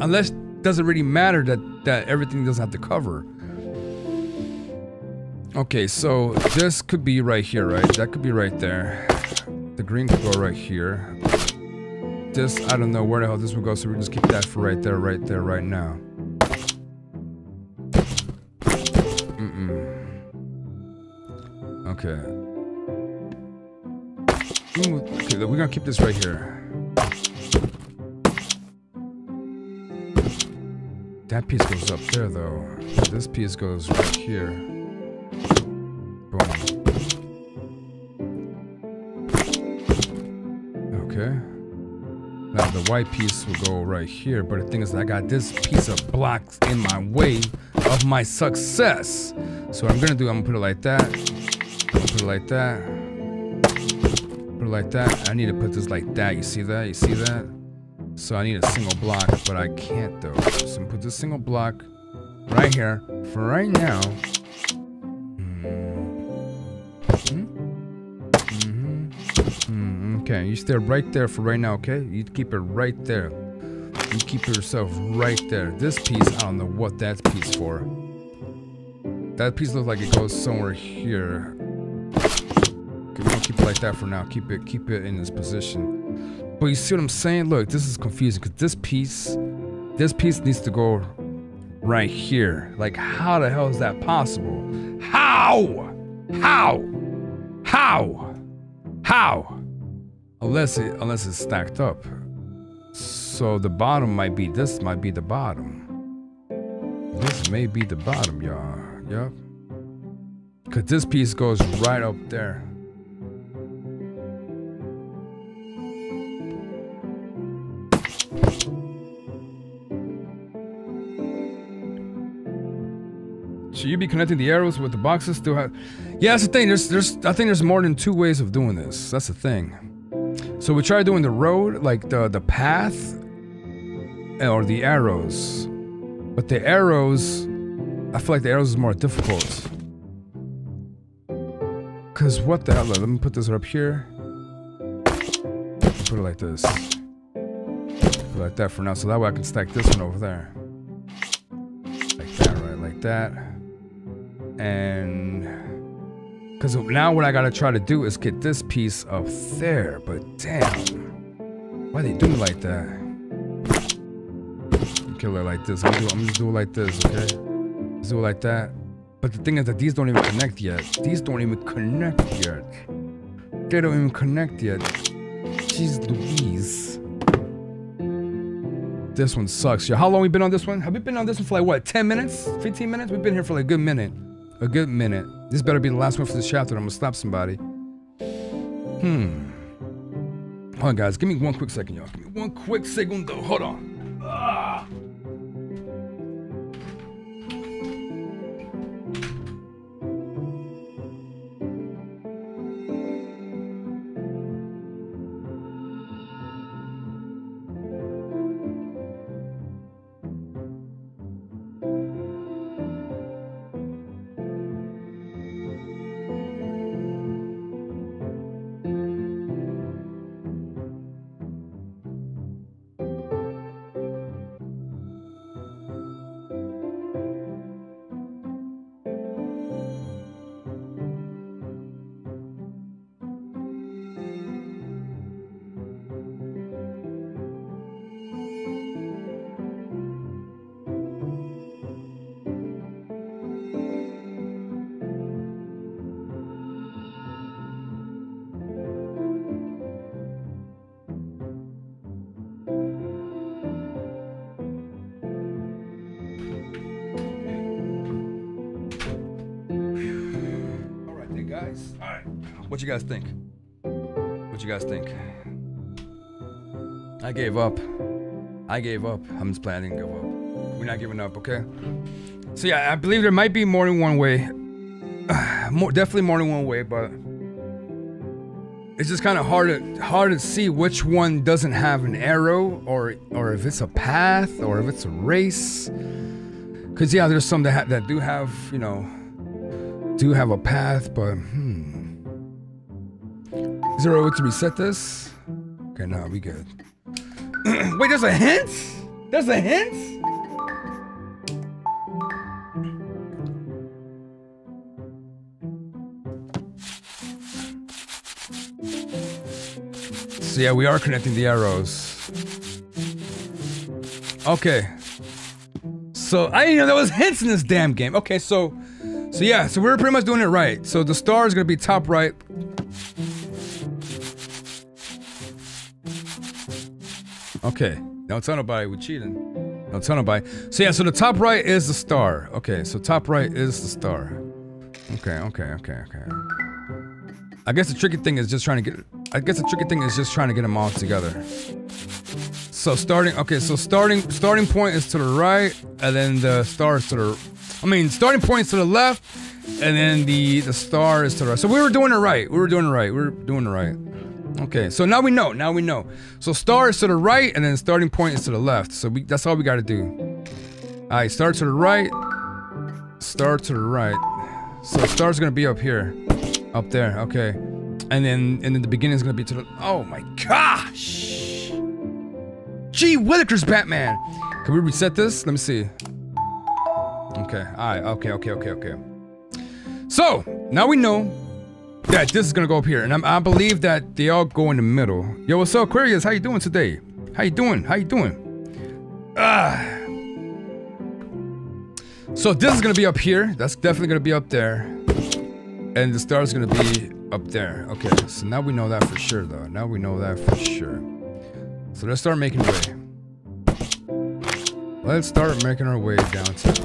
unless it doesn't really matter that, that everything doesn't have to cover. Okay, so this could be right here, right? That could be right there. The green could go right here. This, I don't know where the hell this would go, so we just keep that for right there, right there, right now. Okay. Okay, we're gonna keep this right here. That piece goes up there, though. This piece goes right here. Boom. Okay. Now the white piece will go right here, but the thing is, I got this piece of blocks in my way of my success. So what I'm gonna do, I'm gonna put it like that. Put it like that. Put it like that. I need to put this like that. You see that? You see that? So I need a single block, but I can't though. So I'm gonna put this single block right here for right now. Okay, you stay right there for right now, okay? You keep it right there. You keep yourself right there. This piece, I don't know what that piece for. That piece looks like it goes somewhere here. Okay, we'll keep it like that for now. Keep it, keep it in this position. But you see what I'm saying? Look, this is confusing because this piece, this piece needs to go right here. Like, how the hell is that possible? How? How? How? How? Unless it, unless it's stacked up. So the bottom might be, this might be the bottom. This may be the bottom, y'all. Yep. Cause this piece goes right up there. Should you be connecting the arrows with the boxes? Still have? Yeah, that's the thing. There's, there's. I think there's more than two ways of doing this. That's the thing. So we try doing the road, like the, the path, or the arrows. But the arrows, I feel like the arrows is more difficult. Cause what the hell, let me put this up here. Put it like this. Put it like that for now, so that way I can stack this one over there. Like that, right, like that. And... Because now what I gotta try to do is get this piece up there, but damn. Why they do it like that? Kill it like this. I'm gonna, do, I'm gonna do it like this, okay? Let's do it like that. But the thing is that these don't even connect yet. These don't even connect yet. They don't even connect yet. Jeez Louise. This one sucks. Yo, how long we been on this one? Have we been on this one for like what, ten minutes? fifteen minutes? We've been here for like a good minute. A good minute. This better be the last one for this chapter. I'm gonna slap somebody. Hmm. Hold on, guys. Give me one quick second, y'all. Give me one quick second, though. Hold on. Ah. What you guys think? What you guys think? I gave up. I gave up. I'm just planning to give up. We're not giving up, okay? So yeah, I believe there might be more than one way. More, definitely more than one way, but it's just kind of hard to hard to see which one doesn't have an arrow, or or if it's a path, or if it's a race. Cause yeah, there's some that ha that do have, you know, do have a path, but hmm. Is there a way to reset this? Okay, now nah, we good. Wait, there's a hint? There's a hint? So yeah, we are connecting the arrows. Okay. So I didn't know there was hints in this damn game. Okay, so, so yeah, so we're pretty much doing it right. So the star is gonna be top right. Okay, don't tell nobody we're cheating. Don't tell nobody. So yeah, so the top right is the star. Okay, so top right is the star. Okay, okay, okay, okay. I guess the tricky thing is just trying to get... I guess the tricky thing is just trying to get them all together. So starting... Okay, so starting starting point is to the right, and then the star is to the... I mean, starting point is to the left, and then the, the star is to the right. So we were doing it right. We were doing it right. We were doing it right. Okay, so now we know, now we know. So star is to the right, and then starting point is to the left. So we, that's all we gotta do. All right, start to the right, Star to the right. So star's gonna be up here. Up there, okay. And then and then the beginning's gonna be to the... Oh my gosh! Gee Whitaker's Batman! Can we reset this? Let me see. Okay, alright, okay, okay, okay, okay. So, now we know that this is gonna go up here, and I'm, I believe that they all go in the middle. Yo, what's up, Aquarius? How you doing today? How you doing? How you doing? Ah. So this is gonna be up here. That's definitely gonna be up there. And the star is gonna be up there. Okay, so now we know that for sure, though. Now we know that for sure. So let's start making way. Let's start making our way downtown.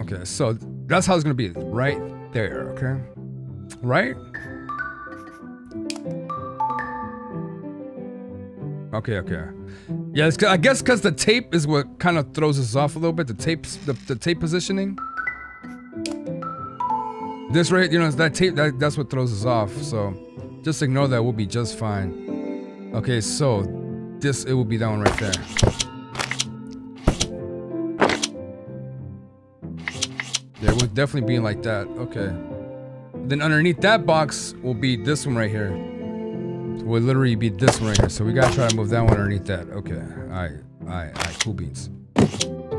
Okay, so that's how it's gonna be, right there, okay? Right? Okay, okay. Yeah, it's, I guess because the tape is what kind of throws us off a little bit, the tapes, the, the tape positioning. This right, you know, it's that tape, that, that's what throws us off, so just ignore that, we'll be just fine. Okay, so this, it will be that one right there. Yeah, we'll definitely be like that. Okay. Then underneath that box will be this one right here. Will literally be this one right here. So we gotta try to move that one underneath that. Okay. Alright. Alright. Alright. Cool beans.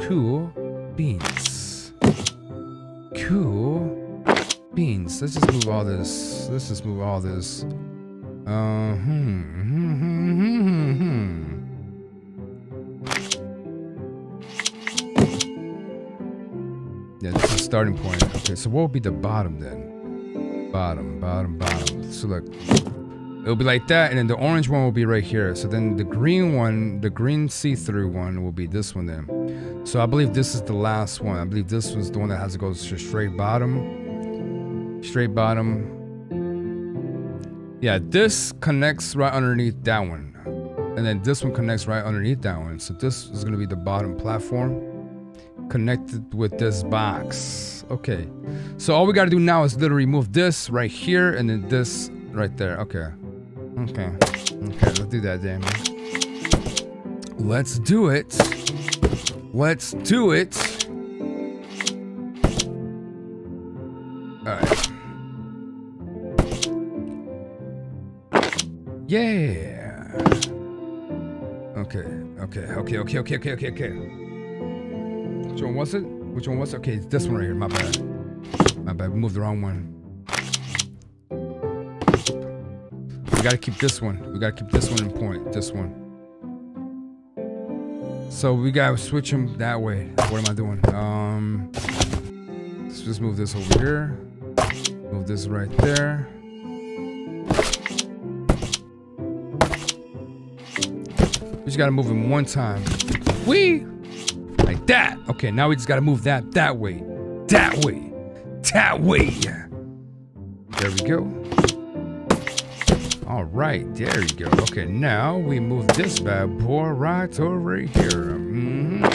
Cool beans. Cool beans. Let's just move all this. Let's just move all this. Uh, hmm. Hmm. Hmm. Hmm. hmm. Yeah, this is the starting point. Okay, so what would be the bottom then? Bottom, bottom, bottom. So look, it'll be like that, and then the orange one will be right here. So then the green one, the green see-through one will be this one then. So I believe this is the last one. I believe this was the one that has to go straight bottom. Straight bottom. Yeah, this connects right underneath that one. And then this one connects right underneath that one. So this is gonna be the bottom platform. Connected with this box. Okay, so all we gotta do now is literally move this right here and then this right there. Okay, okay, okay, let's do that, damn it. Let's do it. Let's do it. All right. Yeah. Okay, okay, okay, okay, okay, okay, okay, okay. Which one was it? Which one was it? Okay, it's this one right here. My bad. My bad. We moved the wrong one. We gotta keep this one. We gotta keep this one in point. This one. So we gotta switch them that way. What am I doing? Um, let's just move this over here. Move this right there. We just gotta move them one time. Whee! Like that. Okay, now we just gotta move that that way. That way. That way. There we go. Alright, there you go. Okay, now we move this bad boy right over here. Mm-hmm.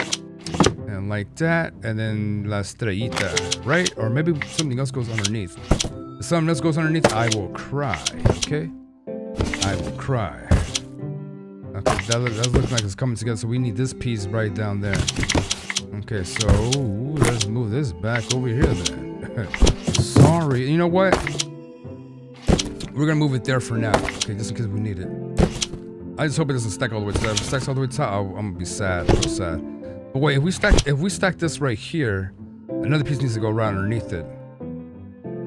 And like that. And then La Estrellita. Right? Or maybe something else goes underneath. If something else goes underneath, I will cry. Okay? I will cry. Okay, that, look, that looks like it's coming together, so we need this piece right down there. Okay, so ooh, let's move this back over here then. Sorry, you know what? We're gonna move it there for now, okay, just in case we need it. I just hope it doesn't stack all the way to that. If it stacks all the way to that, I'm gonna be sad, I'm sad. But wait, if we stack, if we stack this right here, another piece needs to go right underneath it.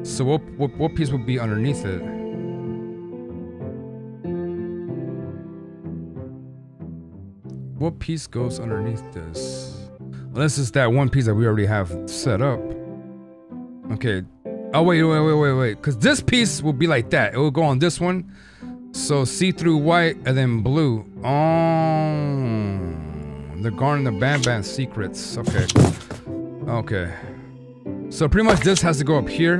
So what, what, what piece would be underneath it? What piece goes underneath this? Unless it's that one piece that we already have set up. Okay. Oh, wait, wait, wait, wait, wait. Because this piece will be like that. It will go on this one. So see-through white and then blue. Oh. The Garn and the Bam Bam secrets. Okay. Okay. So pretty much this has to go up here.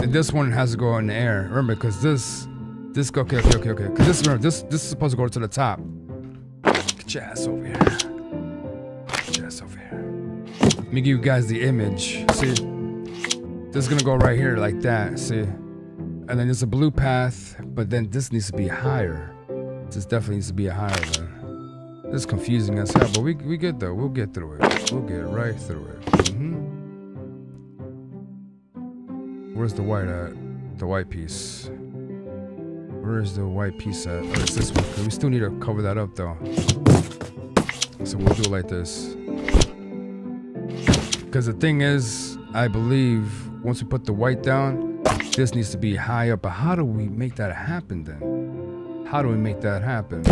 And this one has to go in the air. Remember, because this... This... Okay, okay, okay, okay. Because this, remember, this, this is supposed to go to the top. Jazz over here. Jazz over here. Let me give you guys the image. See? This is gonna go right here like that. See? And then there's a blue path, but then this needs to be higher. This definitely needs to be a higher one. This is confusing as hell, but we we good though. We'll get through it. We'll get right through it. Mm-hmm. Where's the white at? The white piece. Where is the white piece at? Oh, it's this one. We still need to cover that up though. So we'll do it like this. Because the thing is, I believe once we put the white down, this needs to be high up. But how do we make that happen then? How do we make that happen?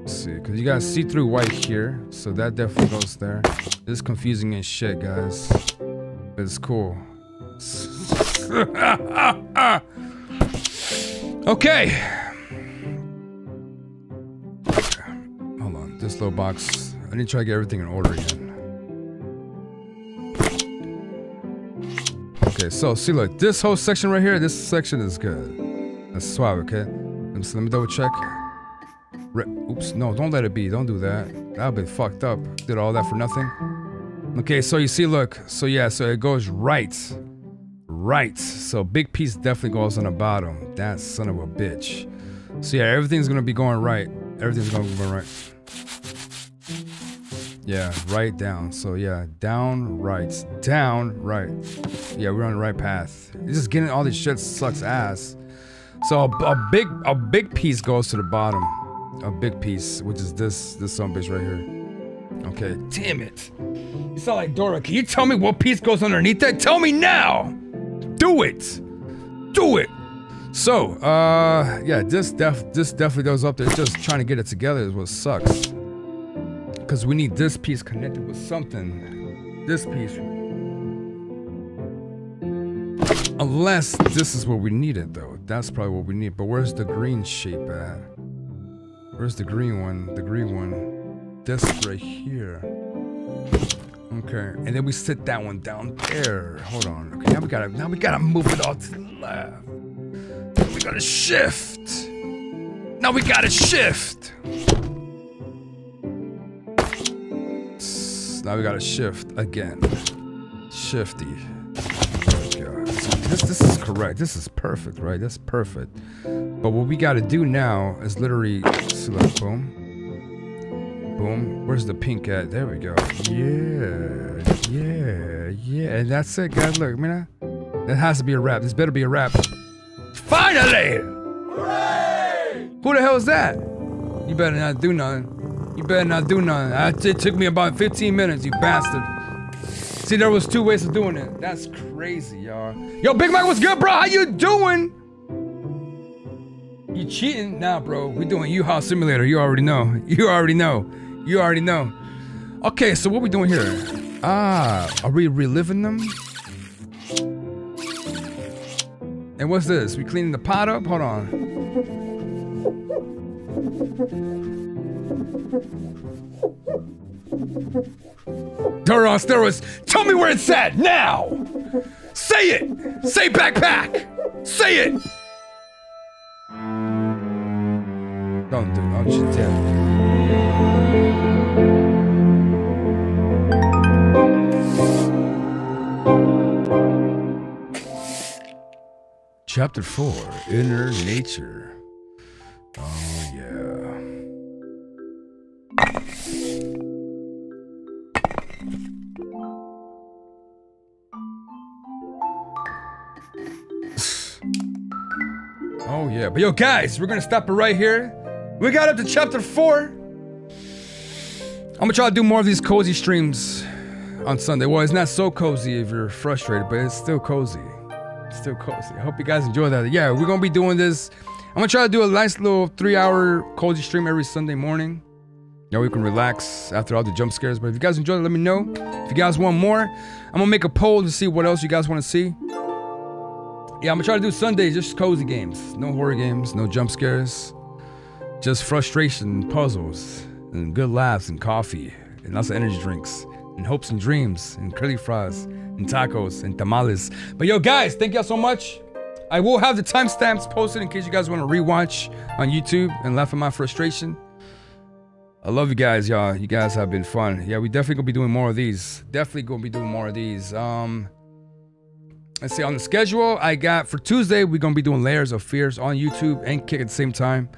Let's see, because you got see-through white here, so that definitely goes there. This is confusing as shit, guys. But it's cool. Okay. This little box. I need to try to get everything in order again. Okay, so see, look, this whole section right here, this section is good. That's suave, okay? Let me, let me double check. Re Oops, no, don't let it be. Don't do that. That'll be fucked up. Did all that for nothing. Okay, so you see, look. So yeah, so it goes right. Right. So big piece definitely goes on the bottom. That son of a bitch. So yeah, everything's gonna be going right. Everything's gonna be going right. Yeah, right down. So yeah, down, right, down, right. Yeah, we're on the right path. It's just getting all this shit sucks ass. So a, a big, a big piece goes to the bottom. A big piece, which is this, this sumbitch right here. Okay, damn it. You sound like Dora. Can you tell me what piece goes underneath that? Tell me now. Do it. Do it. So, uh, yeah, this def, this definitely goes up there. It's just trying to get it together is what sucks. Because we need this piece connected with something. This piece. Unless this is what we needed though. That's probably what we need. But where's the green shape at? Where's the green one? The green one. This right here. Okay. And then we sit that one down there. Hold on. Okay, now we gotta now we gotta move it all to the left. Now we gotta shift. Now we gotta shift. Now we gotta shift again. Shifty. God. This, this is correct. This is perfect, right? That's perfect. But what we gotta do now is literally see, like, boom, boom. Where's the pink at? There we go. Yeah, yeah, yeah. And that's it, guys. Look, I mean, that has to be a wrap. This better be a wrap. Finally! Hooray! Who the hell is that? You better not do nothing. You better not do nothing. I, it took me about fifteen minutes, you bastard. See, there was two ways of doing it. That's crazy, y'all. Yo, Big Mike, what's good, bro? How you doing? You cheating? Nah, bro. We doing U-Haul Simulator. You already know. You already know. You already know. Okay, so what we doing here? Ah, are we reliving them? And what's this? We cleaning the pot up? Hold on. Duron steroids, tell me where it's at now! Say it! Say backpack! Say it! Don't do no shit, yeah. Chapter four, Inner Nature. Oh yeah. Oh yeah, but yo guys, we're gonna stop it right here. We got up to chapter four. I'm gonna try to do more of these cozy streams on Sunday. Well, it's not so cozy if you're frustrated, but it's still cozy. It's still cozy. I hope you guys enjoy that. Yeah, we're gonna be doing this. I'm gonna try to do a nice little three hour cozy stream every Sunday morning. Now we can relax after all the jump scares. But if you guys enjoyed it, let me know. If you guys want more, I'm gonna make a poll to see what else you guys want to see. Yeah, I'm gonna try to do Sundays, just cozy games. No horror games, no jump scares. Just frustration, puzzles, and good laughs, and coffee, and lots of energy drinks, and hopes and dreams, and curly fries, and tacos, and tamales. But yo guys, thank y'all so much. I will have the timestamps posted in case you guys wanna rewatch on YouTube and laugh at my frustration. I love you guys, y'all. You guys have been fun. Yeah, we definitely gonna be doing more of these. Definitely gonna be doing more of these. Um, Let's see, on the schedule I got for Tuesday, we're gonna be doing Layers of Fears on YouTube and Kick at the same time.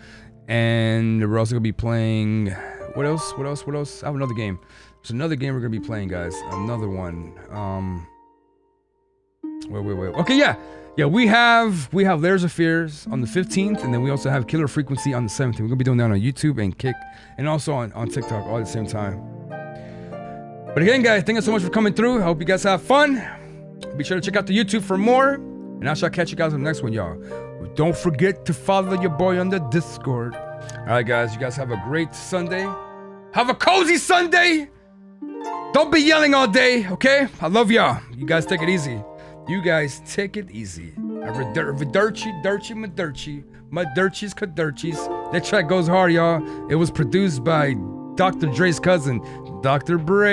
And we're also gonna be playing, what else, what else, what else? I have another game. There's another game we're gonna be playing, guys. Another one. Um, wait, wait, wait. Okay, yeah. Yeah, we have we have Layers of Fears on the fifteenth, and then we also have Killer Frequency on the seventeenth. We're gonna be doing that on YouTube and Kick, and also on, on TikTok all at the same time. But again, guys, thank you so much for coming through. I hope you guys have fun. Be sure to check out the YouTube for more, and I shall catch you guys in the next one, y'all. Don't forget to follow your boy on the Discord. All right, guys, you guys have a great Sunday. Have a cozy Sunday. Don't be yelling all day, okay? I love y'all. You guys take it easy. You guys take it easy. Vidurchi, Dirty, Madurchi, Madurchis, Kadurchis. That track goes hard, y'all. It was produced by Doctor Dre's cousin, Doctor Bray.